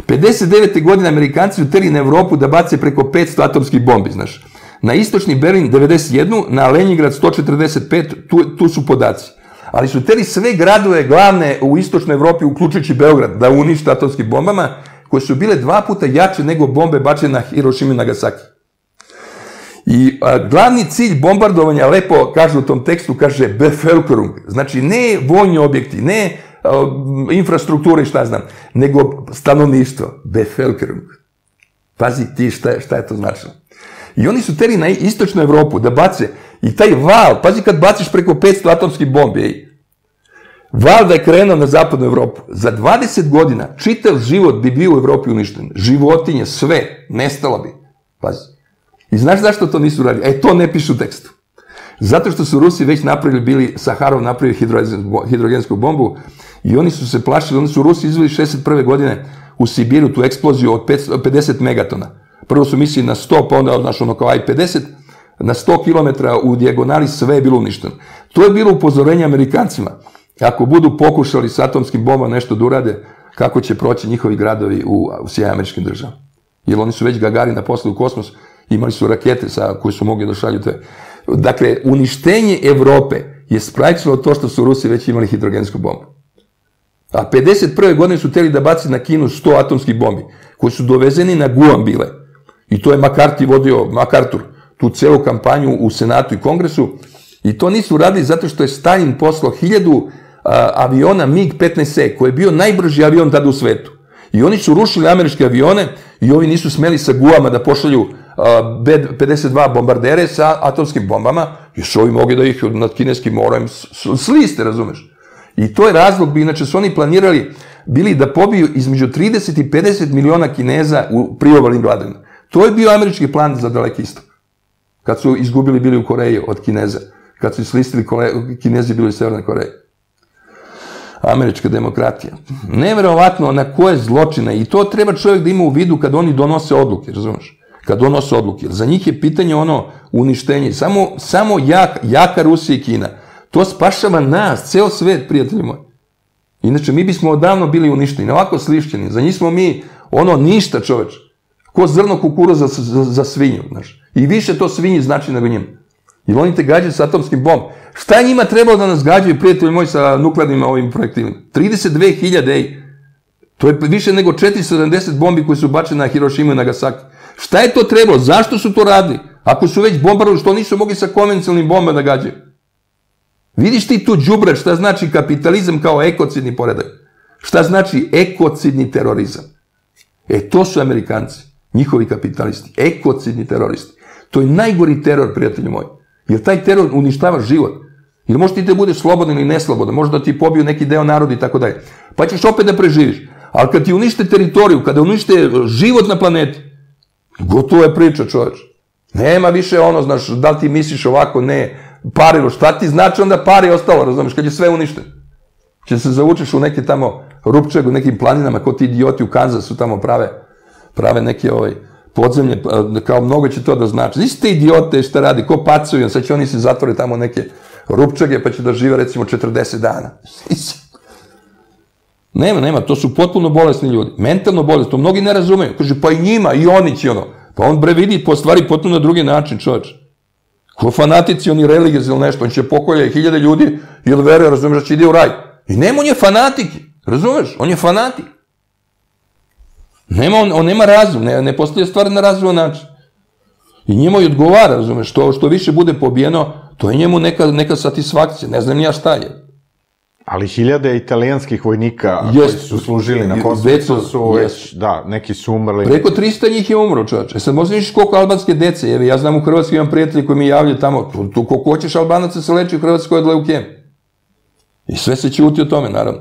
pedeset devete godine Amerikanci su terili na Evropu da bace preko petsto atomskih bombi, znaš. Na istočni Berlin devedeset jednu, na Leningrad sto četrdeset pet, tu su podaci. Ali su teli sve gradove glavne u istočnoj Evropi, uključujući Beograd, da unište atomskim bombama, koje su bile dva puta jače nego bombe bačene na Hirošimi i Nagasaki. I glavni cilj bombardovanja, lepo kaže u tom tekstu, kaže Bevölkerung, znači ne vojni objekti, ne infrastrukture i šta znam, nego stanovništvo, Bevölkerung. Pazi ti šta je to značilo. I oni su teli na istočnu Evropu da bace i taj val, pazi kad baciš preko petsto atomskih bombi, val da je krenuo na zapadnu Evropu. Za dvadeset godina čitav život bi bio u Evropi uništen. Životinje, sve, nestala bi. Pazi. I znaš zašto to nisu radili? E, to ne pišu u tekstu. Zato što su Rusi već napravili, bili, Saharov napravili hidrogensku bombu i oni su se plašili, oni su Rusi izveli šezdeset prve godine u Sibiru tu eksploziju od pedeset megatona. Prvo su mislili na sto, pa onda odnaš ono kao i pedeset, na sto kilometra u dijagonali sve je bilo uništeno. To je bilo upozorenje Amerikancima. Ako budu pokušali s atomskim bombama nešto da urade, kako će proći njihovi gradovi u Sjedinjenim Američkim Državama. Jer oni su već Gagarina poslali u kosmos, imali su rakete koje su mogli da šalju. Dakle, uništenje Evrope je sprečilo to što su Rusi već imali hidrogensku bombu. A pedeset prve godine su hteli da baci na Kinu sto atomskih bombi, koji su dovezeni na Guam bile. I to je Makartur vodio, Makartur, tu celu kampanju u Senatu i Kongresu. I to nisu radili zato što je Staljin poslao hiljadu aviona mig petnaest e, koji je bio najbrži avion tada u svetu. I oni su rušili američke avione i ovi nisu smeli sa Guama da pošalju be pedeset dva bombardere sa atomskim bombama, jer su ovi mogli da ih nad kineskim morem sliste, razumeš? I to je razlog, inače su oni planirali bili da pobiju između trideset i pedeset miliona Kineza u priobalnim gladinama. To je bio američki plan za Daleki istok. Kad su izgubili bili u Koreji od Kineza. Kad su islistili Kinezi bili u Severnoj Koreji. Američka demokratija. Neverovatno na koje zločine. I to treba čovjek da ima u vidu kad oni donose odluke, razumiješ? Kad donose odluke. Za njih je pitanje ono uništenje. Samo jaka Rusija i Kina. To spašava nas, ceo svet, prijatelji moji. Inače, mi bismo odavno bili uništeni, ovako slišćeni. Za njih smo mi ono ništa, čoveč. Ko zrno kukuruza za svinju, znaš. I više to svinji znači nego njima. Jer oni te gađaju sa atomskim bombom. Šta je njima trebalo da nas gađaju, prijatelji moji, sa nuklearnim ovim projektilima? trideset dve hiljade, ej. To je više nego četiristo sedamdeset bombi koji su bačene na Hirošimu i Nagasaki. Šta je to trebalo? Zašto su to radili? Ako su već bombardovali, što nisu mogli sa konvencionalnim bombama da gađaju? Vidiš ti tu đubre šta znači kapitalizam kao ekocidni poredak? Šta znači ekocidni terorizam? E, to su Amerikanci, njihovi kapitalisti, ekocidni teroristi. To je najgori teror, prijatelju moji. Jer taj teror uništava život. Jer možeš ti da budeš slobodan ili neslobodan, možeš da ti pobiju neki deo naroda i tako dalje. Pa ćeš opet da preživiš. Ali kad ti unište teritoriju, kada unište život na planeti, gotovo je priča, čoveč. Nema više ono, znaš, da li ti misliš ovako, ne, parilo, šta ti znači onda pari je ostalo, razumiješ, kad je sve uništen. Če se zavučeš u neke tamo rupčeg, u nekim planinama, ko ti idioti u Kanzasu tamo prave, prave neke podzemlje, kao mnogo će to da znači. Nisi te idiote šta radi, ko pacuju, sad će oni se zatvore tamo neke rupčage, pa će da žive recimo četrdeset dana. Nema, nema, to su potpuno bolesni ljudi, mentalno bolesni, to mnogi ne razumeju. Kaže, pa i njima, i oni će ono. Pa on bre vidi po stvari potpuno na drugi način, čovječ. Ko fanatici, oni religije ili nešto, on će pokolje hiljade ljudi, ili veruje, razumeš, da će ide u raj. I nema, on je fanatik, razumeš, on je fanatik. On nema razum, ne postoje stvari na razuman način. I njemu i odgovara, razumeš, što više bude pobijeno, to je njemu neka satisfakcija, ne znam ni ja šta je. Ali hiljade italijanskih vojnika koji su služili na Kosovu su već, da, neki su umrli. Preko tristo njih je umro, čovječe. E sad možda viš koliko albanske dece, evo, ja znam u Hrvatskoj imam prijatelji koji mi javljaju tamo, koliko hoćeš Albanaca se leči u Hrvatskoj od leukemije. I sve se ćuti o tome, naravno.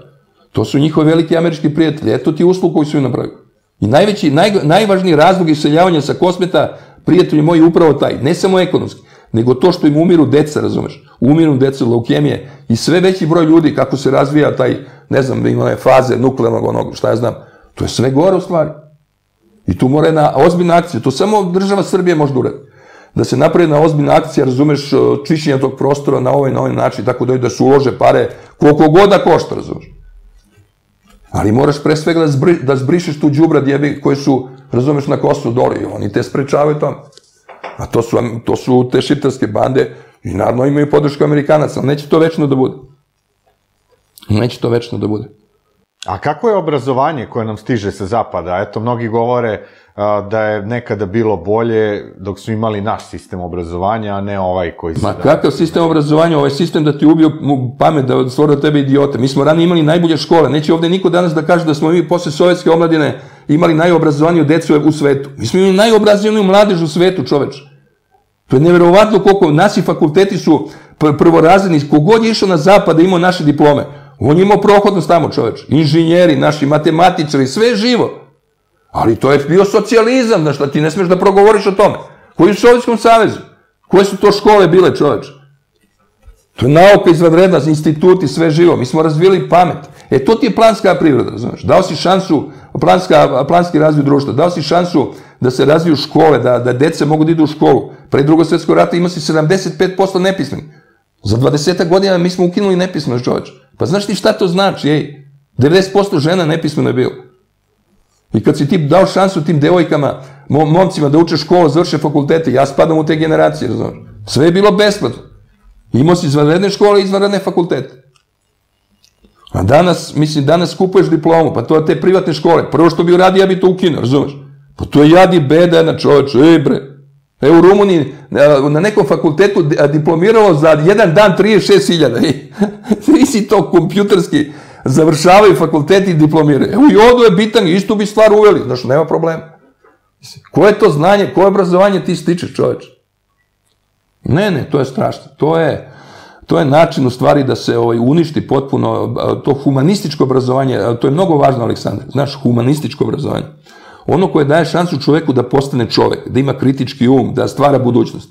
To su njihovi veliki američki prijatelji, eto ti uslugu koju su im napravili. I najveći, najvažniji razlog iseljavanja sa Kosmeta, prijatelji moji, upravo taj, ne samo ekonomski, nego to što im umiru deca, razumeš, umiru deca od leukemije i sve veći broj ljudi, kako se razvija taj, ne znam, ima one faze nuklearnog onog, šta ja znam, to je sve gore u stvari. I tu mora jedna ozbiljna akcija, to samo država Srbije može da uradi, da se napravi jedna ozbiljna akcija, razumeš, čišćenja tog prostora na ovaj, na ovaj način, tako da se ulože pare, koliko god da košta, razumeš. Ali moraš pre svega da zbrišeš tu đubrad jebi koji su, razumeš, na Kosovu dole i oni te sprečavaju tamo. A to su te šiptarske bande i naravno imaju podršku Amerikanaca, ali neće to večno da bude. Neće to večno da bude. A kako je obrazovanje koje nam stiže sa zapada? Eto, mnogi govore da je nekada bilo bolje dok su imali naš sistem obrazovanja, a ne ovaj koji se... Ma kakav sistem obrazovanja? Ovaj sistem da ti ubio pamet, da stvore od tebe idiote. Mi smo ranije imali najbolje škole. Neće ovde niko danas da kaže da smo mi posle sovjetske omladine imali najobrazovaniju decu u svetu. Mi smo imali najobrazovaniju mladež u svetu, čoveče. To je nevjerovatno koliko nasi fakulteti su prvorazredni. Kogod je išao na zapad imao naše diplome. On je imao prohodnost tamo, čoveče. Inženjeri, naši matematičari, sve je živo. Ali to je bio socijalizam, znaš, ti ne smeš da progovoriš o tome. Koji je u Sovjetskom savezu? Koje su to škole bile, čoveče? To je nauka izvanredna, instituti, sve živo. Mi smo razvijeli pamet. E, to ti je planska privreda, znaš. Dao si šansu, planski razvoj društva, dao si šansu da se razviju škole, da dece mogu da idu u školu. Pre drugog svjetskog rata ima si sedamdeset pet posto nepismenih. Za dvadeset godina mi smo ukinuli nepismenost, čoveče. Pa znaš ti šta to znači, ej? devedeset posto žena nepismeno je bilo. I kad si ti dao šansu tim devojkama, momcima da uče školu, završe fakultete, ja spadam u te generacije, razumiješ. Sve je bilo besplatno. Imao si izvanredne škole i izvanredne fakultete. A danas, mislim, danas kupuješ diplomu, pa to je te privatne škole. Prvo što bi uradio, ja bi to ukinuo, razumiješ. Pa to je jadi beda jedna, čoveče, ej bre. E u Rumuniji na nekom fakultetu diplomiralo za jedan dan trideset šest hiljada. Svi si to kompjuterski završavaju fakulteti i diplomiraju. Evo i odu je bitan, istu bi stvar uveli. Znaš, nema problema. Koje to znanje, koje obrazovanje ti stičeš, čoveče? Ne, ne, to je strašno. To je način u stvari da se uništi potpuno to humanističko obrazovanje. To je mnogo važno, Aleksandar. Znaš, humanističko obrazovanje. Ono koje daje šansu čoveku da postane čovek, da ima kritički um, da stvara budućnost.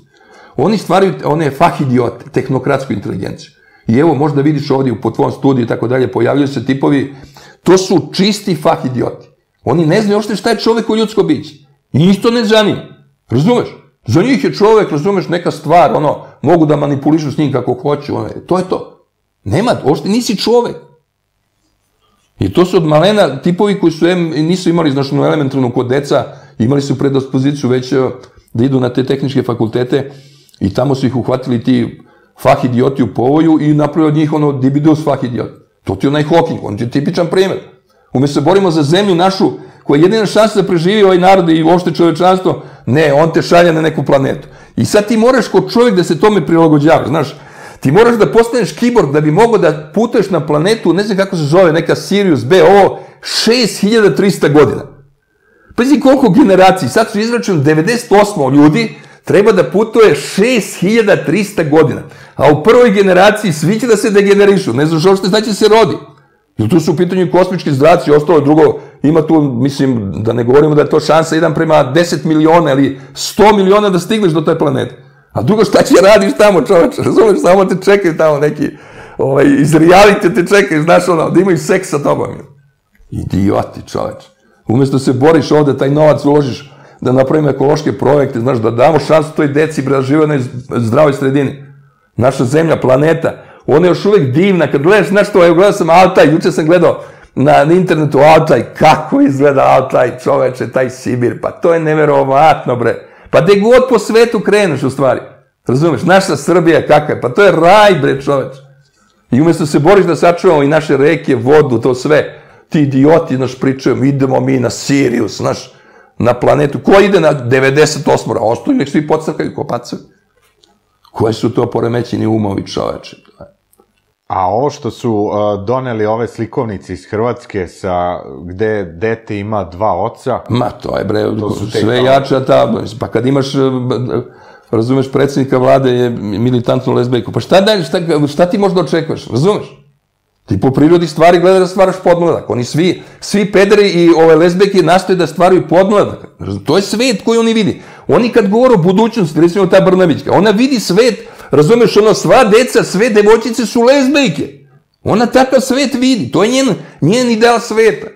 Oni stvaraju one fahidiote, tehnokratsku inteligenciju. I evo, možda vidiš ovdje po tvom studiju i tako dalje, pojavljaju se tipovi, to su čisti fahidioti. Oni ne znaju uopšte šta je čovek u ljudsko biće. I njih to ne zanima. Razumeš? Za njih je čovek, razumeš, neka stvar, ono, mogu da manipulišu s njim kako hoću, ono, to je to. Nema, uopšte nisi čovek. I to su od malena tipovi koji su nisu imali, znaš, elementarno kod deca, imali su predispoziciju već da idu na te tehničke fakultete i tamo su ih uhvatili ti fahidioti u povoju i napravili od njih ono dibidus fahidiot. To ti je onaj Hawking, on ti je tipičan primjer. Umesto se borimo za zemlju našu, koja je jedina šansa da preživi ovaj narod i uopšte čovečanstvo, ne, on te šalja na neku planetu. I sad ti moraš kod čovjek da se tome prilagođava, znaš. Ti moraš da postaneš kiborg da bi mogo da putuješ na planetu, ne znam kako se zove, neka Sirius B, ovo, šest hiljada trista godina. Pazi koliko generaciji, sad su izračunali devedeset osam ljudi, treba da putuje šest hiljada trista godina. A u prvoj generaciji svi će da se degenerišu, ne znaš uopšte znači se rodi. Jer tu su u pitanju kosmički zraci, ostalo drugo, ima tu, mislim, da ne govorimo da je to šansa jedan prema deset miliona ili sto miliona da stigneš do taj planet. A drugo, šta će radiš tamo, čoveč, razumeš, samo te čekaju tamo neki, iz realite te čekaju, znaš ono, da imaju seks sa tobom. Idioti, čoveč. Umesto se boriš ovde, taj novac uložiš da napravimo ekološke projekte, znaš, da damo šansu toj deci da žive u jednoj zdravoj sredini. Naša zemlja, planeta, ona je još uvek divna. Kad gledaš, znaš to, evo gledao sam Altaj, juče sam gledao na internetu Altaj, kako izgleda Altaj, čoveče, taj Sibir, pa to je neverovatno, bre. Pa gde god po svetu kreneš, u stvari. Razumeš, naša Srbija kakva je, pa to je raj, bre, čoveč. I umesto se boriš da sačuvamo i naše reke, vodu, to sve, ti idioti, znaš, pričaju, idemo mi na Sirius, znaš, na planetu. Ko ide na devedeset osam, ostaju, nek svi pocrkaju, ko pacaju. Koje su to poremećeni umovi, čoveče. A ovo što su doneli ove slikovnice iz Hrvatske, gde dete ima dva oca... Ma, to je, bre, sve jača ta... Pa kad imaš... Razumeš, predsednika vlade je militantno lezbejko. Pa šta ti možda očekuješ? Razumeš? Ti po prirodi stvari gledaj da stvaraš podmladak. Oni svi, svi pederi i ove lezbejke nastoje da stvaraju podmladak. To je svet koji oni vidi. Oni kad govore o budućnosti, recimo ta Brnabićka, ona vidi svet, razumeš, ono, sva deca, sve devojčice su lezbejke. Ona takav svet vidi. To je njen ideal sveta.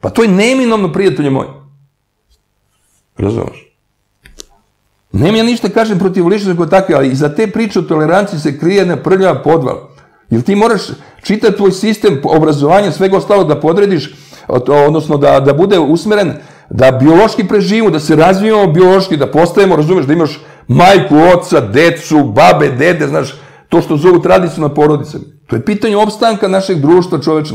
Pa to je neminovno, prijatelje moji. Razumeš? Nemam ja ništa kažem protiv ličnosti kao takve, ali iza te priče o toleranciji se krije jedna prljava podvala. Jer ti moraš čitati tvoj sistem obrazovanja, svega ostalo da podrediš, odnosno da bude usmeren, da biološki preživimo, da se razvijemo biološki, da postajemo, razumeš, da imaš majku, oca, decu, babe, dede, znaš, to što zovu tradicionalna porodica. To je pitanje opstanka našeg društva, čoveče,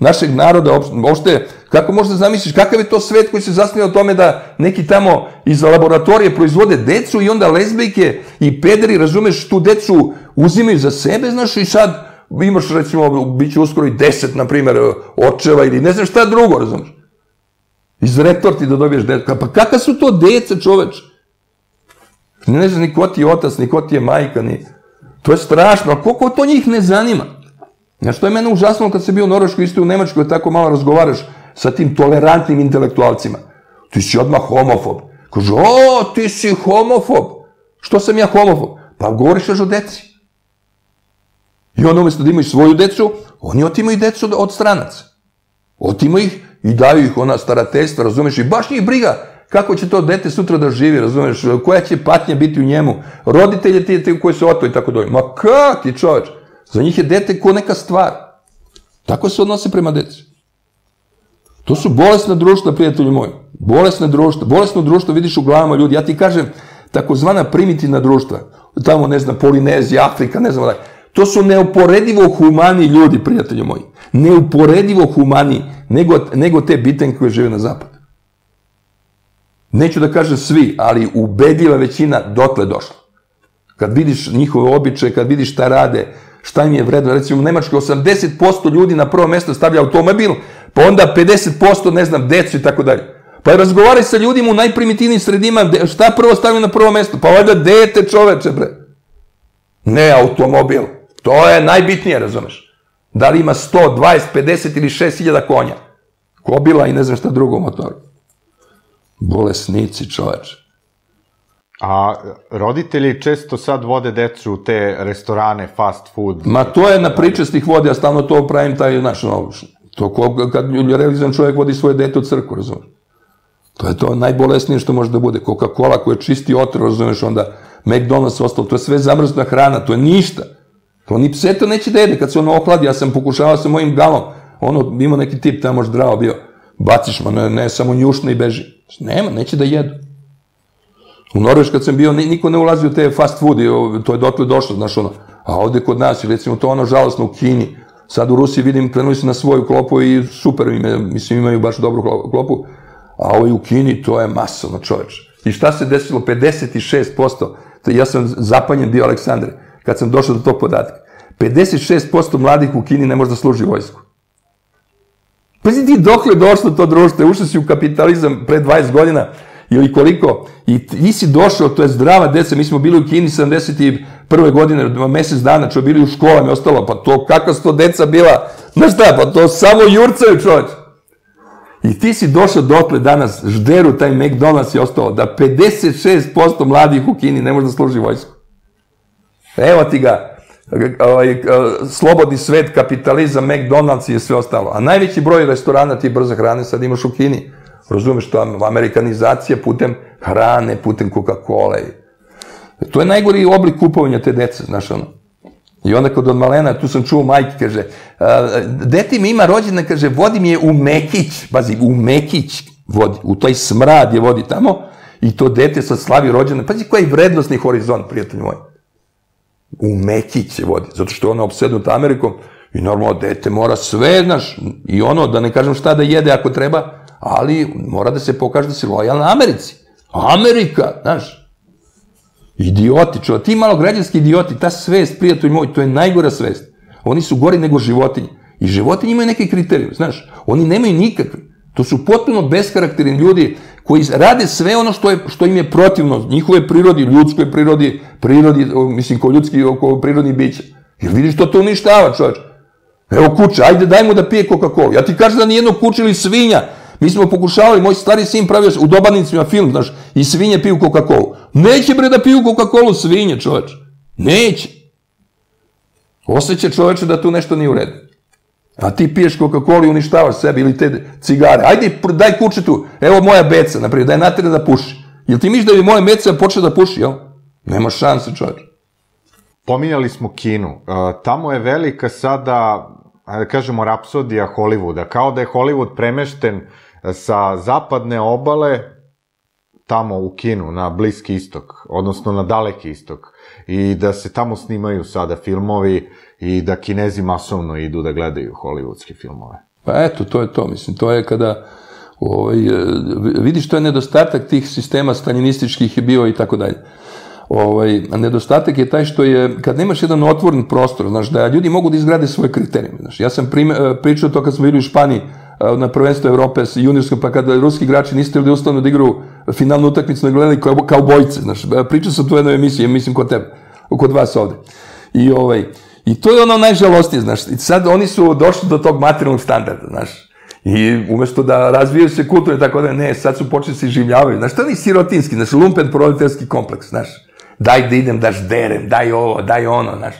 našeg naroda, uopšte, kako možda zamisliš, kakav je to svet koji se zasniva o tome da neki tamo iz laboratorije proizvode decu i onda lezbijke i pederi, razumeš, tu decu uzimaju za sebe, znaš, i sad imaš, recimo, bit će uskoro i deset, na primjer, očeva ili ne znam šta drugo, razumeš. Iz retorti da dobiješ decu. Pa kakva su to deca, čoveče? Ne znaš ni ko ti je otac, ni ko ti je majka, ni... To je strašno, ali koliko to njih ne zanima? Znaš, to je mene užasno kad se bio u Norveškoj, isto i u Nemačkoj, tako malo razgovaraš sa tim tolerantnim intelektualcima. Ti si odmah homofob. Kaže, o, ti si homofob. Što sam ja homofob? Pa govoriš još o deci. I onda umesto da imaju svoju decu, oni otimaju decu od stranaca. Otimaju ih i daju ih ona starateljstva, razumeš? I baš njih briga. Kako će to dete sutra da živi, razumeš, koja će patnja biti u njemu, roditelje ti koji se oto i tako dođe. Ma kakvi čoveč, za njih je dete ko neka stvar. Tako se odnose prema deci. To su bolesna društva, prijatelji moji, bolesna društva, bolesno društvo vidiš u glavama ljudi, ja ti kažem, takozvana primitivna društva, tamo ne znam, Polinezija, Afrika, ne znam, to su neuporedivo humani ljudi, prijatelji moji, neuporedivo humani nego te bitenke koje žive na zapadu. Neću da kažem svi, ali ubedljiva većina dotle došla. Kad vidiš njihove običaje, kad vidiš šta rade, šta im je vredno. Recimo u Nemačkoj osamdeset posto ljudi na prvo mesto stavlja automobil, pa onda pedeset posto, ne znam, decu i tako dalje. Pa razgovaraj sa ljudima u najprimitivnijim sredima, šta prvo stavlja na prvo mesto? Pa valjda dete, čoveče, bre. Ne automobil. To je najbitnije, razumeš. Da li ima sto, dvadeset, pedeset ili šest hiljada konja. Kobila i ne znam šta drugo motoru. Bolesnici, čoveče. A roditelji često sad vode decu u te restorane, fast food... Ma to je na pričestih vode, ja stavno to pravim taj naš noviš. To kad realizam čovjek vodi svoje dete u crku, razumiješ. To je to najbolesnije što može da bude. Coca-Cola koja je čisti otrov, razumiješ, onda McDonald's ostalo, to je sve zamrzna hrana, to je ništa. To ni pse to neće da jede, kad se ono ohladi, ja sam pokušavao sa mojim galom, ono, imao neki tip, tamo ždravo bio. Baciš ma, ne, samo njušno i beži. Nema, neće da jedu. U Norveškoj kad sam bio, niko ne ulazi u te fast food, to je dotle došlo, znaš ono. A ovde kod nas, recimo to ono žalostno u Kini, sad u Rusiji vidim, krenuli se na svoju klopu i super, mislim imaju baš dobru klopu, a ovo i u Kini, to je masovno, čoveče. I šta se desilo? pedeset šest posto, ja sam zapanjen bio, Aleksandar, kad sam došao do tog podatka, pedeset šest posto mladih u Kini ne može da služi vojsku. Pazi ti dokle došlo to društvo, ušao si u kapitalizam pre dvadeset godina ili koliko i ti si došao, to je zdrava deca, mi smo bili u Kini sedamdeset prve godine, mesec dana, čovjek bili u školama i ostalo, pa to kakva su to deca bila, znaš šta, pa to samo jurcaju čovječ. I ti si došao dokle danas, žderu taj McDonald's je ostalo, da pedeset šest posto mladih u Kini ne može da služi vojsku. Evo ti ga. Slobodni svet, kapitalizam, McDonald's i sve ostalo. A najveći broj restorana ti brza hrane sad imaš u Kini. Razumeš to, amerikanizacija putem hrane putem Coca-Cola. To je najgori oblik kupovanja te dece, znaš ono. I onda kod od malena, tu sam čuo majke, kaže, dete mi ima rođena, kaže, vodi mi je u Mekić, pazi, u Mekić vodi, u taj smrad je vodi tamo, i to dete sad slavi rođena, pazi koja je vrednostni horizont, prijatelj moj. U Mekić je vodi, zato što je ono opsednuta Amerikom, i normalno, dete mora sve, znaš, i ono, da ne kažem šta da jede ako treba, ali mora da se pokaže da si lojalna Americi. Amerika, znaš. Idioti, čovjek, ti malo građanski idioti, ta svest, prijatelj moj, to je najgora svest. Oni su gori nego životinje. I životinje imaju neke kriterije, znaš. Oni nemaju nikakve. To su potpuno beskarakterni ljudi koji rade sve ono što im je protivno njihove prirodi, ljudskoj prirodi, prirodi, mislim, kao ljudski, kao prirodni biće. Jer vidiš što to uništava, čovječ. Evo kuća, ajde daj mu da pije Coca-Cola. Ja ti kažem da nijedno kuće ili svinja. Mi smo pokušavali, moj stari sin pravio u Dobanicima film, znaš, i svinje piju Coca-Cola. Neće bre da piju Coca-Cola svinje, čoveč. Neće. Osjeća čoveče da tu nešto nije u redu. A ti piješ Coca-Cola i uništavaš sebi ili te cigare. Ajde, daj kuće tu. Evo moja beca, naprijed, daj natjera da puši. Jel ti miš da bi moja beca počela da puši, jel? Nema šanse, čoveč. Pominjali smo Kinu. Tamo je velika sada, da kažemo, rapsodija Hollywooda. Kao da je Hollywood premešten sa zapadne obale tamo u Kinu, na Bliski istok, odnosno na Daleki istok. I da se tamo snimaju sada filmovi i da Kinezi masovno idu da gledaju hollywoodske filmove. Pa eto, to je to. Mislim, to je kada vidiš to je nedostatak tih sistema staljinističkih je bio i tako dalje. Nedostatak je taj što je, kad nemaš jedan otvoren prostor, znaš, da ljudi mogu da izgrade svoje kriterije, znaš. Ja sam pričao to kad smo bili u Španiji na prvenstvu Evrope s juniorskom, pa kada ruski igrači niste ili ustavno da igraju finalnu utakmicu, ne gledali kao bojce, znaš. Pričao sam tu jednoj emisiji, mislim kod tebe, kod vas ovde. I to je ono najžalostnije, znaš. I sad oni su došli do tog materijalnog standarda, znaš. I umesto da razvijaju se kulture, tako da ne, sad su počeli se življavaju. Znaš, to je sirotinski, znaš, lumpen proletarski kompleks, znaš. Daj da idem, daš derem, daj ovo, daj ono, znaš.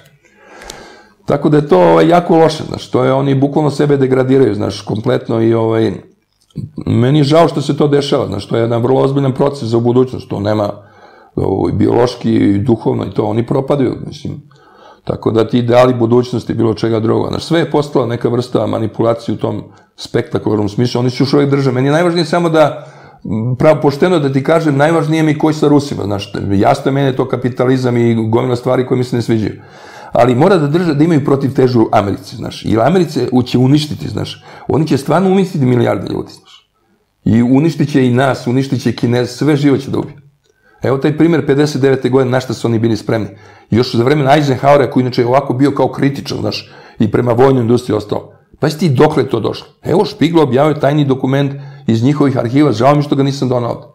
Tako da je to jako loše, znaš, to je, oni bukvalno sebe degradiraju, znaš, kompletno i ovaj, meni je žao što se to dešava, znaš, to je jedan vrlo ozbiljan proces za budućnost, to nema biološki i duhovno i to, oni propadaju, mislim, tako da ti ideali budućnosti bilo čega druga, znaš, sve je postala neka vrsta manipulacije u tom spektakularnom smislu, oni su još uvijek države, meni je najvažnije samo da pravo pošteno da ti kažem, najvažnije mi koji sa Rusima, znaš, jasno je mene to kapitalizam i gomila stvari koje mi se ne sviđaju, ali mora da drže da imaju protiv težu Americi, znaš, jer Americe će uništiti, znaš, oni će stvarno uništiti milijarde ljudi, znaš, i uništit će i nas, uništit će Kinez, sve živo će da ubije. Evo taj primjer pedeset devete. godine, na šta su oni bili spremni, još za vremena Eisenhowera, koji inače je ovako bio kao kritičan, znaš, i prema vojnoj industriji ostao. Pa si ti dokle to došlo? Evo, Špigla objavio tajni dokument iz njihovih arhiva, žao mi što ga nisam donao ovde.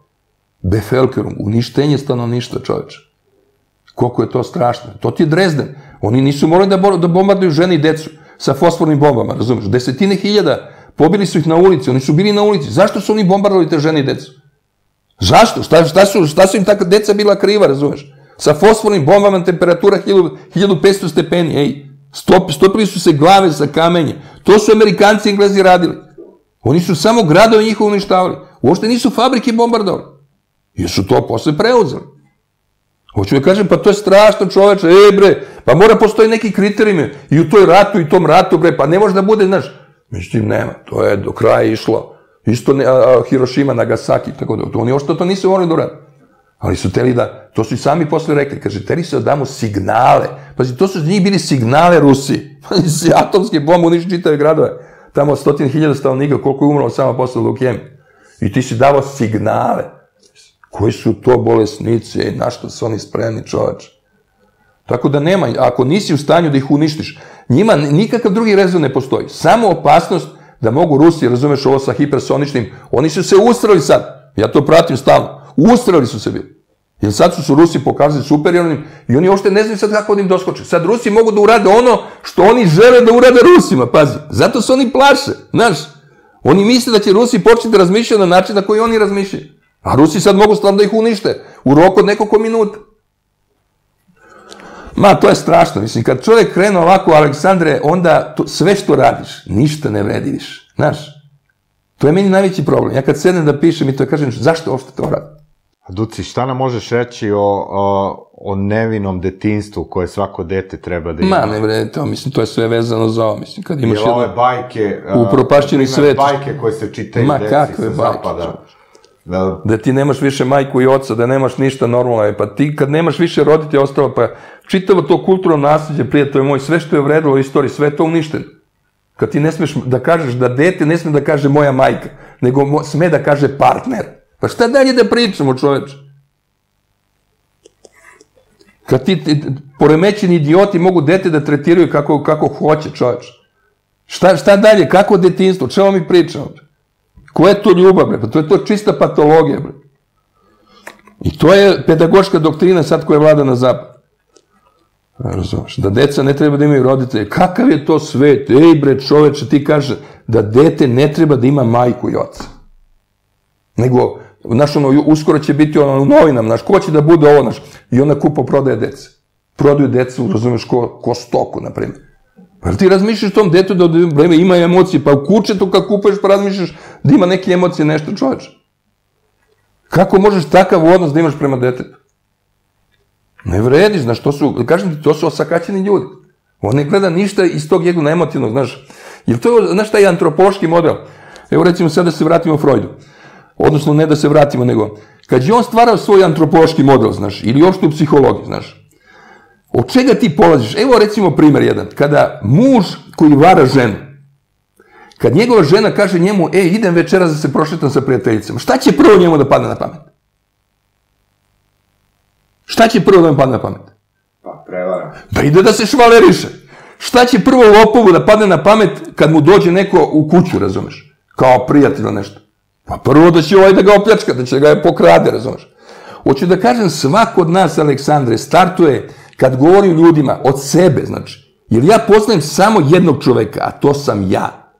Befelkerum, uništenje stanovništva, čoveče. Koliko je to strašno. To ti je Drezden. Oni nisu morali da bombarduju žene i decu sa fosfornim bombama, razumiješ? Desetine hiljada, pobili su ih na ulici, oni su bili na ulici. Zašto su oni bombardovali te žene i decu? Zašto? Šta su im takva deca bila kriva, razumiješ? Sa fosfornim bombama temperatura hiljadu petsto stepeni, ej. Stopili su se glave sa kamenje. To su Amerikanci i Englezi radili. Oni su samo gradove njihovo uništavali. Uopšte nisu fabrike bombardovali. Jer su to posle preuzeli. Hoću da kažem, pa to je strašno čoveče, ej bre, pa mora postoji neki kriterijum i u toj ratu i tom ratu bre, pa ne može da bude, znaš. Međutim, nema, to je do kraja išlo. Isto Hirošima, Nagasaki, tako da, oni ošto to nisu morali da uradili. Ali su teli da, to su i sami posle rekli, kaže, teli se odamo signale. Pazi, to su njih bili signale Rusiji. Pazi, atomske bombe uništile čitave gradove. Tamo stotin hiljada stanovnika, koliko je umrlo samo posle leukemije. I ti si davao signale. Koji su to bolesnici, ej, na što su oni spremni, čoveče. Tako da nema, ako nisi u stanju da ih uništiš, njima nikakav drugi rezon ne postoji. Samo opasnost da mogu Rusi, razumeš ovo sa hipersoničnim, oni su se ustrali sad, ja to pratim stalno, ustrali su se bili. Jer sad su Rusi pokazali superiornim i oni uopšte ne znaju sad kako da im doskoče. Sad Rusi mogu da urade ono što oni žele da urade Rusima, pazi. Zato se oni plaše, znaš. Oni misle da će Rusi početi da razmišljaju na način na koji oni razmišljaju. A Rusi sad mogu stvarno da ih unište u roku od nekoliko minuta. Ma, to je strašno. Mislim, kad čovjek krene ovako, Aleksandre, onda sve što radiš, ništa ne vredi više. Znaš, to je meni najveći problem. Ja kad sednem da pišem i to kažem, zašto uopšte to radim? Duci, šta nam možeš reći o, o, o nevinom detinstvu koje svako dete treba da ima? Ma, ne vredi to, mislim, to je sve vezano za ovo, mislim, kad imaš jedan bajke, upropašćeni svet. Bajke koje se čitaju deci sa zapada. Da. Da ti nemaš više majku i oca, da nemaš ništa normalno, pa ti kad nemaš više roditelja ostalo, pa čitavo to kulturno nasljeđe, prijatelj moj, sve što je vredilo u istoriji, sve to uništeno. Kad ti ne smiješ da kažeš da dete, ne smije da kaže moja majka, nego sme da kaže partner. Pa šta dalje da pričamo, čoveče? Kad ti poremećeni idioti mogu dete da tretiraju kako hoće, čoveče. Šta dalje, kako detinstvo, čemu mi pričamo? Koja je to ljubav, bre? Pa to je to čista patologija, bre. I to je pedagoška doktrina sad koja vlada na zapad. Razumeš? Da deca ne treba da imaju roditelje. Kakav je to svet? Ej, bre, čoveče, ti kaže da dete ne treba da ima majku i oca. Nego, znaš, ono, uskoro će biti ono u novinam, znaš, ko će da bude ovo, znaš, i ona kupo prodaje dece. Prodaju decu, razumeš, ko stoku, na primjer. Pa ti razmišljaš tom detu da ima emocije, pa u kućetu kad kupuješ pa razmišljaš da ima neke emocije, nešto, čoveče. Kako možeš takav odnos da imaš prema detetu? Ne vredi, znaš, to su, kažem ti, to su osakaćeni ljudi. On ne gleda ništa iz tog jednog emotivnog, znaš. Jer to je, znaš, taj antropološki model. Evo, recimo sad da se vratimo Freudu. Odnosno, ne da se vratimo, nego, kad je on stvarao svoj antropološki model, znaš, ili opštu psihologiju, znaš, od čega ti polaziš? Evo, recimo, primer jedan. Kada muž koji vara ženu, kad njegova žena kaže njemu, e, idem večeras da se prošetam sa prijateljicama, šta će prvo njemu da padne na pamet? Šta će prvo da mu padne na pamet? Pa, prevara. Da ide da se švaleriše. Šta će prvo lopovu da padne na pamet kad mu dođe neko u kuću, razumeš? Kao prijatelj nešto. Pa prvo da će ovaj da ga opljačka, da će ga pokrade, razumeš? Hoću da kažem, svak od nas, Aleksandre, startuje kad govori ljudima od sebe, znači, jer ja poznajem samo jednog čoveka, a to sam ja.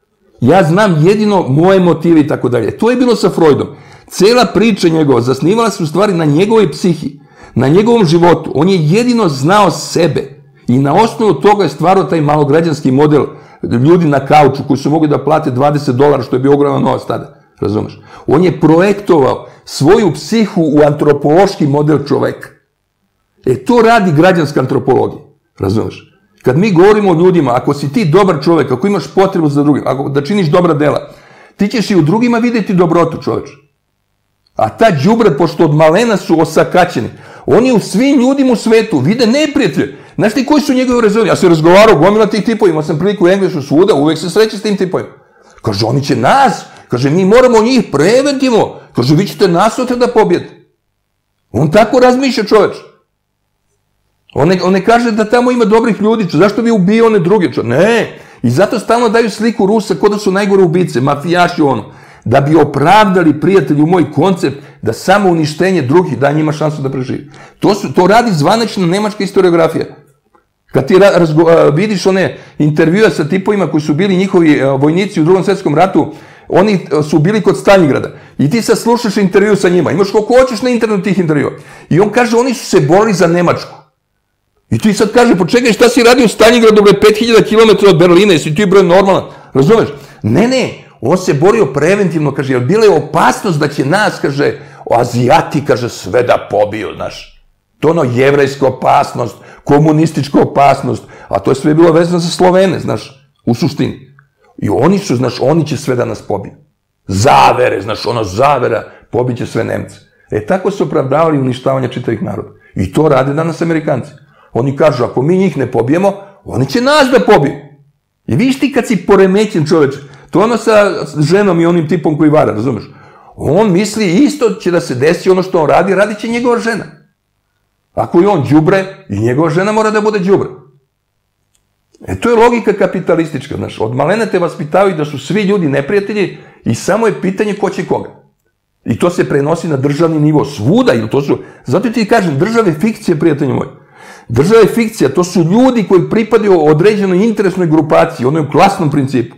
Ja znam jedino moje motive i tako dalje. To je bilo sa Freudom. Cela priča njegova zasnivala se u stvari na njegovoj psihi, na njegovom životu. On je jedino znao sebe i na osnovu toga je stvarao taj malograđanski model ljudi na kauču koji su mogli da plate dvadeset dolara, što je bio ogroman novac tada, razumeš? On je projektovao svoju psihu u antropološki model čoveka. E, to radi građanska antropologija, razumeš? Kad mi govorimo o ljudima, ako si ti dobar čovek, ako imaš potrebu za drugim, ako da činiš dobra dela, ti ćeš i u drugima videti dobrotu, čoveče. A ta đubre, pošto od malena su osakaćeni, oni u svim ljudima u svetu vide neprijatelje. Znaš ti koji su njegovi rezervi? Ja sam razgovarao gomila tih tipovima, sam priliku u Englesu svuda, uvek se sreće s tim tipovima. Kaže, oni će nas, kaže, mi moramo njih preventimo, kaže, vi ćete nas sutra da pobijete. On tako razmišlja, čoveče. On ne kaže da tamo ima dobrih ljudi, zašto bi ubio one druge? Ne, i zato stalno daju sliku Rusa kao da su najgore ubice, mafijaši ono, da bi opravdali, prijatelju moj, koncept da samo uništenje drugih da njima šansu da preživi. To radi zvanična nemačka historiografija. Kad ti vidiš one intervjue sa tipovima koji su bili njihovi vojnici u Drugom svjetskom ratu, oni su bili kod Staljingrada i ti sad slušaš intervju sa njima, imaš koliko hoćeš na internetu tih intervjua i on kaže oni su se borili za Nemačku. I ti sad kaže, počekaj, šta si radio u Staljingradu, bre, pet hiljada kilometara od Berlina, jesi ti, bre, normalan, razumeš? Ne, ne, on se borio preventivno, kaže, jer bila je opasnost da će nas, kaže, Azijati, kaže, sve da pobiju, znaš. To je ono jevrajska opasnost, komunistička opasnost, a to je sve bilo vezano za Slovene, znaš, u suštini. I oni su, znaš, oni će sve da nas pobiju. Zavere, znaš, ono, zavera, pobit će sve Nemce. E, tako su opravdavali uništavanje čitavih naroda. I to rade danas Amerikanci. Oni kažu, ako mi njih ne pobijemo, oni će nas da pobiju. I viš ti kad si poremećen, čoveče, to ono sa ženom i onim tipom koji vara, razumeš? On misli isto će da se desi ono što on radi, radit će njegova žena. Ako je on đubre, i njegova žena mora da bude đubre. E, to je logika kapitalistička, znaš. Od malena te vaspitavaju da su svi ljudi neprijatelji i samo je pitanje ko će koga. I to se prenosi na državni nivo svuda, ili to su... Zato ti kažem, države fikcije, prijatelji moji. Država je fikcija, to su ljudi koji pripadaju određenoj interesnoj grupaciji, onoj u klasnom principu.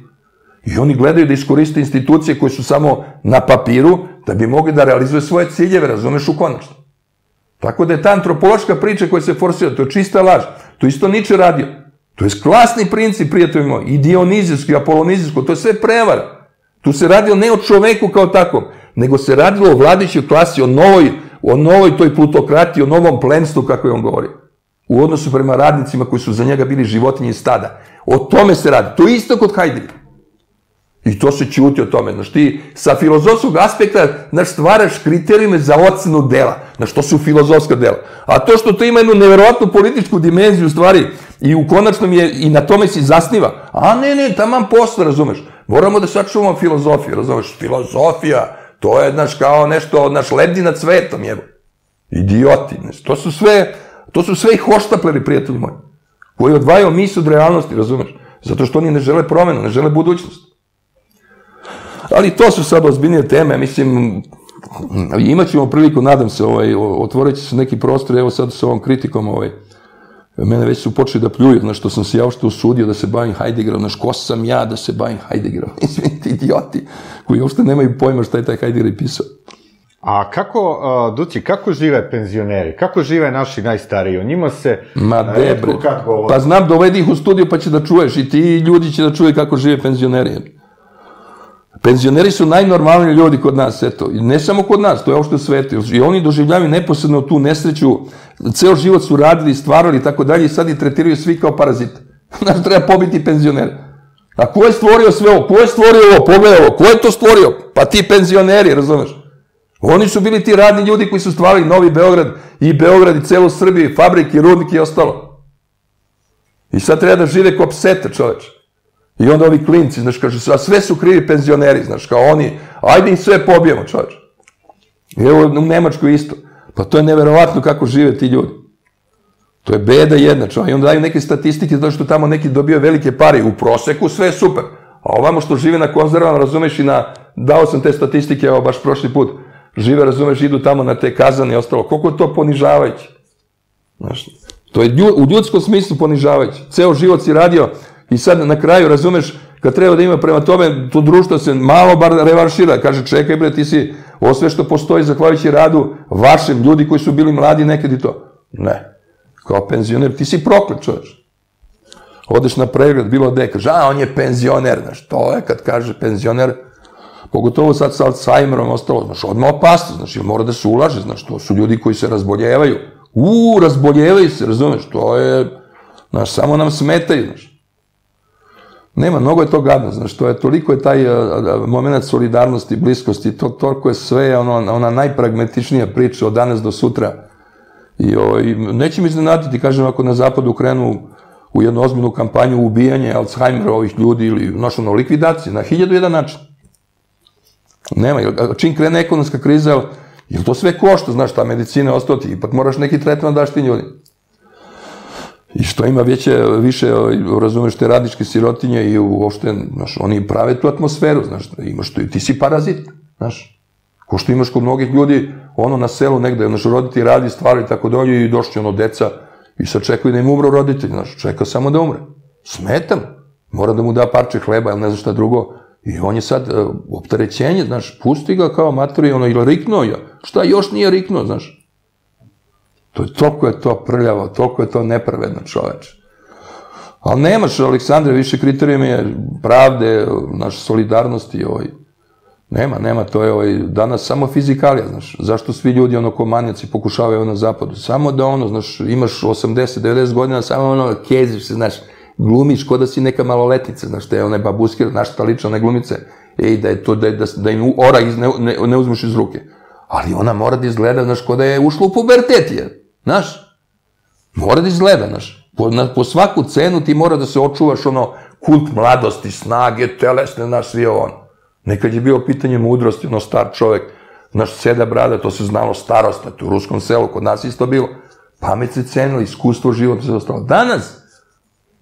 I oni gledaju da iskoriste institucije koje su samo na papiru, da bi mogli da realizuje svoje ciljeve, razumeš, u konačno. Tako da je ta antropološka priča koja se forsira, to je čista laž, to isto Nietzsche radio. To je klasni princip, prijateljima, i dionizijski, i apolonizijsko, to je sve prevara. Tu se radilo ne o čoveku kao takvom, nego se radilo o vladajućoj klasi, o novoj, o novoj toj plutokratiji, o novom plemstvu, kako je on govorio, u odnosu prema radnicima koji su za njega bili životinje i stada. O tome se radi. To je isto kod Heideggera. I to se ćuti o tome. Znaš, ti sa filozofskog aspekta stvaraš kriterijume za ocenu dela. Znaš, to su filozofska dela. A to što to ima jednu nevjerojatnu političku dimenziju u stvari i u konačnom je i na tome si zasniva. A ne, ne, taman posle, razumeš. Moramo da sačuvamo filozofiju, razumeš. Filozofija, to je, znaš, kao nešto, znaš, lebdi nad svetom, jebo. Idioti, znaš. To su sve, to su sve i hoštapleri, prijatelji moji, koji odvajaju misl od realnosti, razumeš. Zato što oni ne žele promenu, ne žele budućnost. Ali to su sad ozbiljnije teme, mislim, imat ćemo priliku, nadam se, otvorit će se neki prostor, evo sad s ovom kritikom, mene već su počeli da pljuju, znaš, što sam se ja uopšte usudio da se bavim Heideggerom, znaš, ko sam ja da se bavim Heideggerom, mislim, ti idioti, koji uopšte nemaju pojma šta je taj Heidegger pisao. A kako, Duci, kako žive penzioneri? Kako žive naši najstariji? O njima se... Ma debre, pa znam, dovedi ih u studiju pa će da čuješ i ti ljudi će da čuje kako žive penzioneri. Penzioneri su najnormalniji ljudi kod nas, eto, ne samo kod nas, to je uopšte u svetu, i oni doživljavaju neposredno tu nesreću, ceo život su radili, stvarali i tako dalje i sad ih tretiraju svi kao parazite. Znaš, treba pobiti penzionere. A ko je stvorio sve ovo? Ko je stvorio ovo? Pogledaj ovo, ko je to stvorio? Pa ti penzioneri, razumeš? Oni su bili ti radni ljudi koji su stvarali Novi Beograd i Beograd i celu Srbiju, fabrike, rudnike i ostalo. I sad treba da žive ko pseta, čoveče. I onda ovi klinci, znaš, kažu, a sve su krivi penzioneri, znaš, kao oni, ajde ih sve pobijemo, čovječ. Evo, u Nemačkoj isto. Pa to je neverovatno kako žive ti ljudi. To je beda jedna, čovječ. I onda daju neke statistike, zato što tamo neki dobio velike pare. U proseku sve je super. A ovamo što žive na konzervama, razumeš, i na, dao sam te statistike, evo, baš prošli put. Žive, razumeš, idu tamo na te kazane i ostalo. Koliko je to ponižavajuće? Znaš, to je u ljudskom smislu ponižavajuće. Ceo život si radio. I sad na kraju, razumeš, kad treba da ima prema tome, to društvo se malo bar revanšira. Kaže, čekaj bre, ti si ovo sve što postoji zahvaljujući radu vašem, ljudi koji su bili mladi nekad i to. Ne. Kao penzioner, ti si proklet, čovješ. Odeš na pregled, bilo gde, kaže, a on je penzioner, znaš, to je kad kaže penzioner, pogotovo sad sa Alzheimerom ostalo, znaš, odmah opasno, znaš, jer mora da se ulaže, znaš, to su ljudi koji se razboljevaju. Uuu, razboljevaju se, razumeš, to je, znaš, samo nam smetaju, znaš. Nema, mnogo je to gadno, znaš, to je, toliko je taj moment solidarnosti, bliskosti, to toliko je sve ona najpragmatičnija priča od danas do sutra. I neće mi iznenaditi, kažem, ako na zapadu krenu u jednu ozbiljnu kampanju ubijanje Alzheimera ovih ljudi ili nošeno likvidacije, na hiljadu jedan način. Nema, čim krene ekonomska kriza, jer to sve košta, znaš, ta medicina ostao ti, ipak moraš neki tretman daš ti ljudi. I što ima više, razumeš, te radničke sirotinje i uopšte, znaš, oni prave tu atmosferu, znaš, imaš tu, ti si parazit, znaš. Ko što imaš kod mnogih ljudi, ono, na selu negde, znaš, roditelji radi, stvari, tako dolje, i došli, ono, deca, i sad čekaju da im umre roditelj, znaš, čeka samo da umre. Smetam, mora da mu da parče hleba, ili ne znam šta drugo, i on je sad, opterećenje, znaš, pusti ga kao materiju, ono, ili riknuo je, šta još nije riknuo, znaš. Toliko je to prljavo, toliko je to nepravedno, čoveče. Ali nemaš, Aleksandre, više kriterijume pravde, naše solidarnosti, nema, nema, to je danas samo fizikalija, znaš, zašto svi ljudi, ono, ko manjaci pokušavaju na zapadu, samo da, ono, znaš, imaš osamdeset do devedeset godina, samo, ono, keziš se, znaš, glumiš, ko da si neka maloletnica, znaš, te one babuske, znaš, ta lična, one glumice, ej, da je to, da im orah ne uzmeš iz ruke, ali ona mora da izgleda, znaš, ko da je ušla u pubertet, je. Znaš, mora da izgleda, znaš, po svaku cenu ti mora da se očuvaš, ono, kult mladosti, snage, telesne, znaš, sve ono. Nekad je bio pitanje mudrosti, ono, star čovek, znaš, seda brada, to se znalo starost, to je u ruskom selu, kod nas isto bilo. Pamet se cenila, iskustvo života se ostalo. Danas,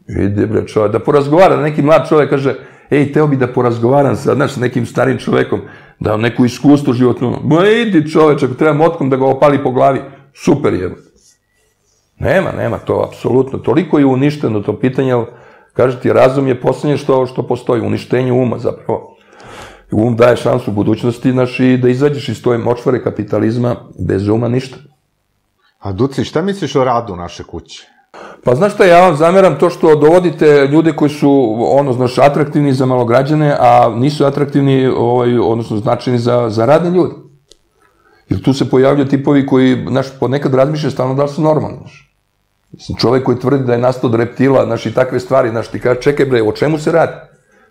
ide bre čovek, da porazgovara, da neki mlad čovek kaže, ej, teo bi da porazgovaram sa, znaš, nekim starim čovekom, da neko iskustvo životno, ma idi čoveč, ako treba motkom da ga opali po glavi, super je. Nema, nema to, apsolutno, toliko je uništeno to pitanje, ali, kaže ti, razum je poslednje što postoji, uništenje uma zapravo. Um daje šansu u budućnosti, znaš, i da izađeš iz toje močvare kapitalizma, bez uma ništa. A Duci, šta misliš o radu naše kuće? Pa znaš šta, ja vam zameram to što dovodite ljude koji su, ono, znaš, atraktivni za malograđane, a nisu atraktivni, odnosno, značajni za radne ljude. Jer tu se pojavljaju tipovi koji, znaš, ponekad razmišljaju stalno da li su normalni, znaš. Mislim, čovek koji tvrdi da je nastao od reptila, znaš, i takve stvari, znaš, ti kaže, čekaj bre, o čemu se radi?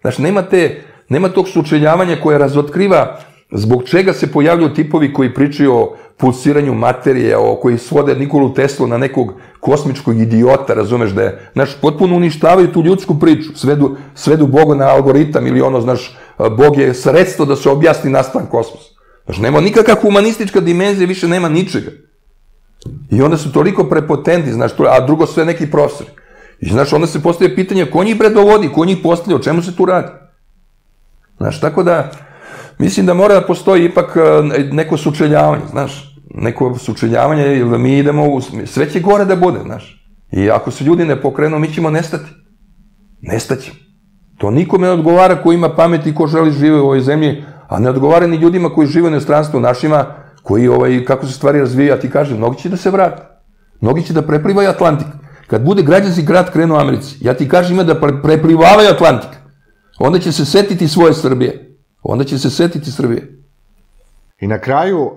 Znaš, nema te, nema tog sučeljavanja koje razotkriva zbog čega se pojavljaju tipovi koji pričaju o pulsiranju materije, koji svode Nikolu Teslu na nekog kosmičkog idiota, razumeš, da je, znaš, potpuno uništavaju tu ljudsku priču, svedu Boga na algoritam ili ono, znaš, Bog je sredstvo da se objasni nastan kosmosa. Znaš, nema nikakva humanistička dimenzija, više nema ničega. I onda su toliko prepotenti, znaš, a drugo sve neki profesori. I znaš, onda se postaje pitanje ko njih predovodi, ko njih postavlja, o čemu se tu radi. Znaš, tako da, mislim da mora da postoji ipak neko sučeljavanje, znaš, neko sučeljavanje, jer da mi idemo u, sve će gore da bude, znaš. I ako se ljudi ne pokrenu, mi ćemo nestati. Nestaćemo. To nikome ne odgovara ko ima pamet i ko želi žive u ovoj zemlji, a ne odgovara ni ljudima koji žive u inostranstvu, našima, koji, kako se stvari razvijaju, a ti kažem, mnogi će da se vrate. Mnogi će da preplivaju Atlantik. Kad bude građanski rat krenu u Americi, ja ti kažem ima da preplivavaju Atlantik. Onda će se setiti svoje Srbije. Onda će se setiti Srbije. I na kraju,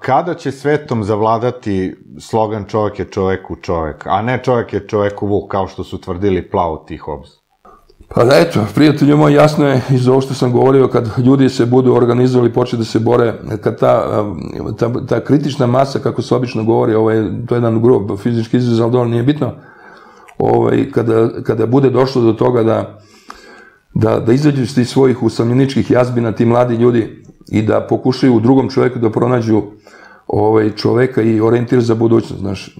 kada će svetom zavladati slogan čovek je čoveku čovek, a ne čovek je čoveku vuk, kao što su tvrdili plavo tih obzira? Pa da, eto, prijatelju moj, jasno je iz ovo što sam govorio, kad ljudi se budu organizovali, počeli da se bore, kad ta kritična masa, kako se obično govori, to je jedan grob fizički izraz, ali dovoljno nije bitno, kada bude došlo do toga da izađu iz tih svojih usamljeničkih jazbina, ti mladi ljudi, i da pokušaju u drugom čoveku da pronađu čoveka i orijentir za budućnost, znaš,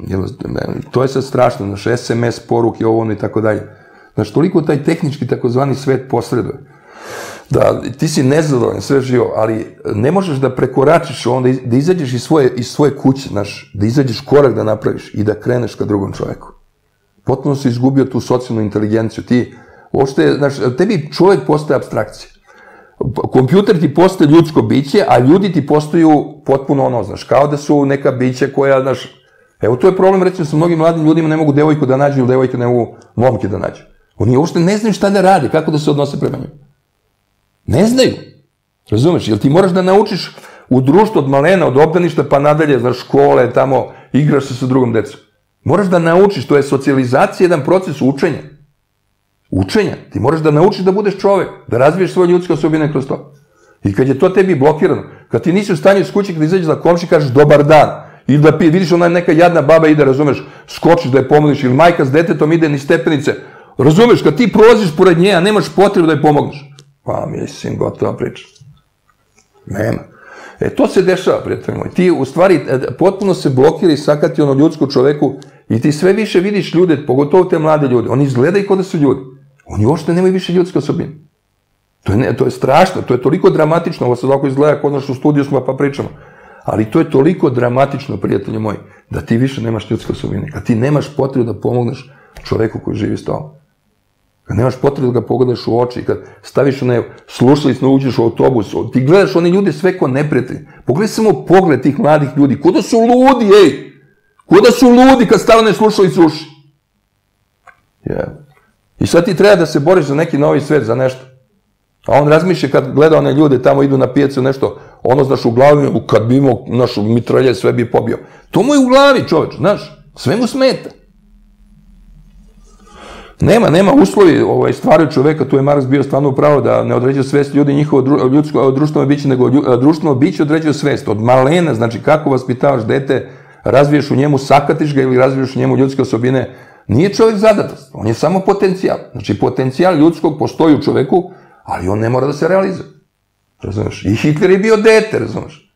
to je sad strašno, znaš, es em es, poruke, ovo, ono i tako dalje. Znaš, toliko taj tehnički takozvani svet posreduje, da ti si nezadovoljan, sve živo, ali ne možeš da prekoračiš onda, da izađeš iz svoje kuće, znaš, da izađeš korak da napraviš i da kreneš ka drugom čoveku. Potpuno si izgubio tu socijalnu inteligenciju, ti, uopšte, znaš, tebi čovek postaje apstrakcija. Kompjuter ti postaje ljudsko biće, a ljudi ti postaju potpuno ono, znaš, kao da su neka bića koja, znaš, evo, to je problem, recimo, sa mnogim mladim ljudima ne mogu devojku da nađu ili devojke ne mogu momke da nađu. Oni uopšte ne znaju šta da radi, kako da se odnose prema njima. Ne znaju. Razumeš? Jer ti moraš da naučiš u društvu od malena, od obdaništa pa nadalje, znaš, škole, tamo, igraš se sa drugom decom. Moraš da naučiš, to je socijalizacija, jedan proces učenja. Učenja. Ti moraš da naučiš da budeš čovek, da razviješ svoje ljudske osobine kroz to. I kad je to tebi blokirano, kad ti nisi u stanju iz kuće, kada izađeš na komši i kažeš dobar dan, ili da vidiš ona neka jadna baba ide, razumeš, skočiš da je pomoliš, ili majka s detetom ide niz stepenice. Razumeš, kad ti prolaziš pored nje, a nemaš potrebu da joj pomogneš. Pa, mislim, gotova priča. Nema. E, to se dešava, prijatelj moj. Ti, u stvari, potpuno se blokira i sakati ono ljudsko čoveku i ti sve više vidiš ljude, pogotovo te mlade ljude. Oni izgledaju kao da su ljudi. Oni uopšte nemaju više ljudske osobine. To je strašno, to je toliko dramatično. Ovo sad ako izgleda kod nas u studiju smo, pa pričamo. Ali to je toliko dramatično, prijatelj moj, da ti više nemaš ljudske osobine. Kad ti nemaš potrebu da pomogneš čoveku koji živi s tobom. Kad nemaš potrebu da ga pogledaš u oči, kad staviš onaj slušalicu, uđeš u autobus, ti gledaš one ljude sve ko neprijatelji. Pogledaj samo pogled tih mladih ljudi, ko da su ludi, ej! Ko da su ludi kad stave one slušalicu u uši. I sad ti treba da se boriš za neki novi svet, za nešto. A on razmišlja kad gleda one ljude, tamo idu na pijacu nešto, ono, znaš, u glavi, kad bi imao našu mitralje, sve bi pobio. To mu je u glavi, čoveč, znaš, sve mu smeta. Nema, nema uslovi stvaraju čoveka, tu je Marks bio stvarno upravo da ne određuje svest ljudi njihovo društveno biće, nego društveno biće određuje svest. Od malena, znači kako vaspitavaš dete, razviješ u njemu, sakatiš ga ili razviješ u njemu ljudske osobine, nije čovek zadatost, on je samo potencijal. Znači potencijal ljudskog postoji u čoveku, ali on ne mora da se realizuje. Razumeš? I Hitler je bio dete, razumeš?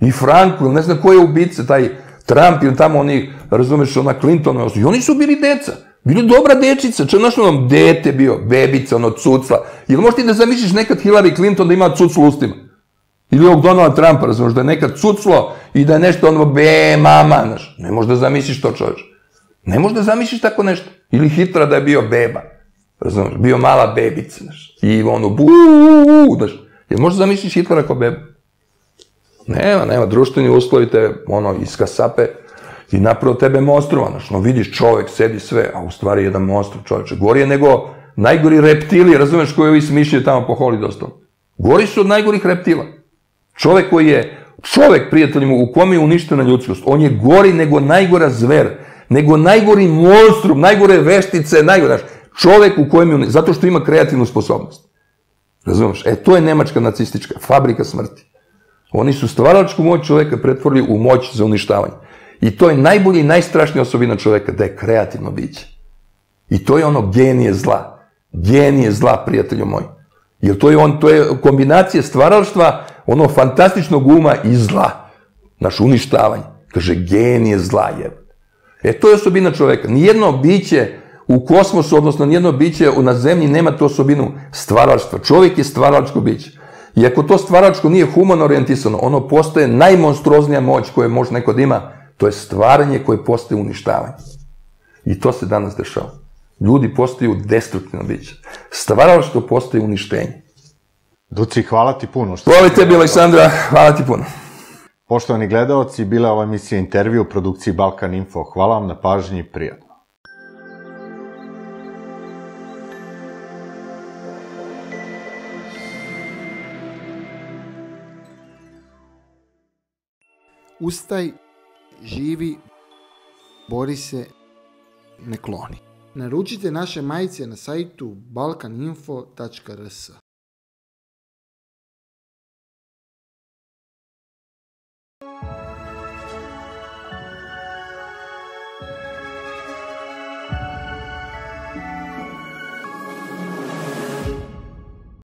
I Franklin, ne znam ko je ubica, taj Trump ili tamo oni, razumeš, ona Clinton, i oni su bili deca. Bilo dobra dečica, čak našo nam dete bio, bebica, ono, cucla. Ili možeš ti da zamisliš nekad Hillary Clinton da ima cuclu ustima? Ili ovog Donalda Trumpa, razumiješ, da je nekad cuclo i da je nešto ono, be, mama, znaš. Ne možeš da zamisliš to, čovječ. Ne možeš da zamisliš tako nešto. Ili Hitlera da je bio beba, razumiješ, bio mala bebica, znaš. I ono, buuuu, znaš. Jel možeš da zamisliš Hitlera kao beba? Nema, nema, društveni uslovi te, ono, iskasape. I napravo tebe monstruma, znaš, no vidiš čovek, sedi sve, a u stvari jedan monstrum čoveče. Gori je nego najgori reptili, razumeš, koji ovi smišljaju tamo po Holidostu. Gori su od najgorih reptila. Čovek koji je čovek, prijateljima, u kome je uništena ljudskost, on je gori nego najgora zver, nego najgori monstrum, najgore veštice, najgore, znaš, čovek u kojem je, zato što ima kreativnu sposobnost. Razumiješ? E, to je nemačka nacistička fabrika smrti. Oni su stvaralačku moć čoveka pretvorili u moć za uništavanje. I to je najbolji i najstrašnija osobina čoveka, da je kreativno biće. I to je ono genije zla. Genije zla, prijatelju moji. Jer to je kombinacija stvaralaštva, ono fantastičnog uma i zla. Znaš, uništavanje. Kaže, genije zla je. E, to je osobina čoveka. Nijedno biće u kosmosu, odnosno nijedno biće na zemlji, nema tu osobinu stvaralaštva. Čovjek je stvaralačko biće. I ako to stvaralačko nije humano orijentisano, ono postaje najmonstruoznija moć koju može neko da ima, to je stvaranje koje postaje uništavanje. I to se danas dešava. Ljudi postaju destruktivno biće. Stvaralaštvo postaje uništenje. Duci, hvala ti puno. Hvala tebi, Aleksandra, hvala ti puno. Poštovani gledaoci, bila je ova emisija Intervju u produkciji Balkaninfo. Hvala vam na pažnji i prijatno. Ustaj, živi, bori se, ne kloni. Naručite naše majice na sajtu balkaninfo tačka rs.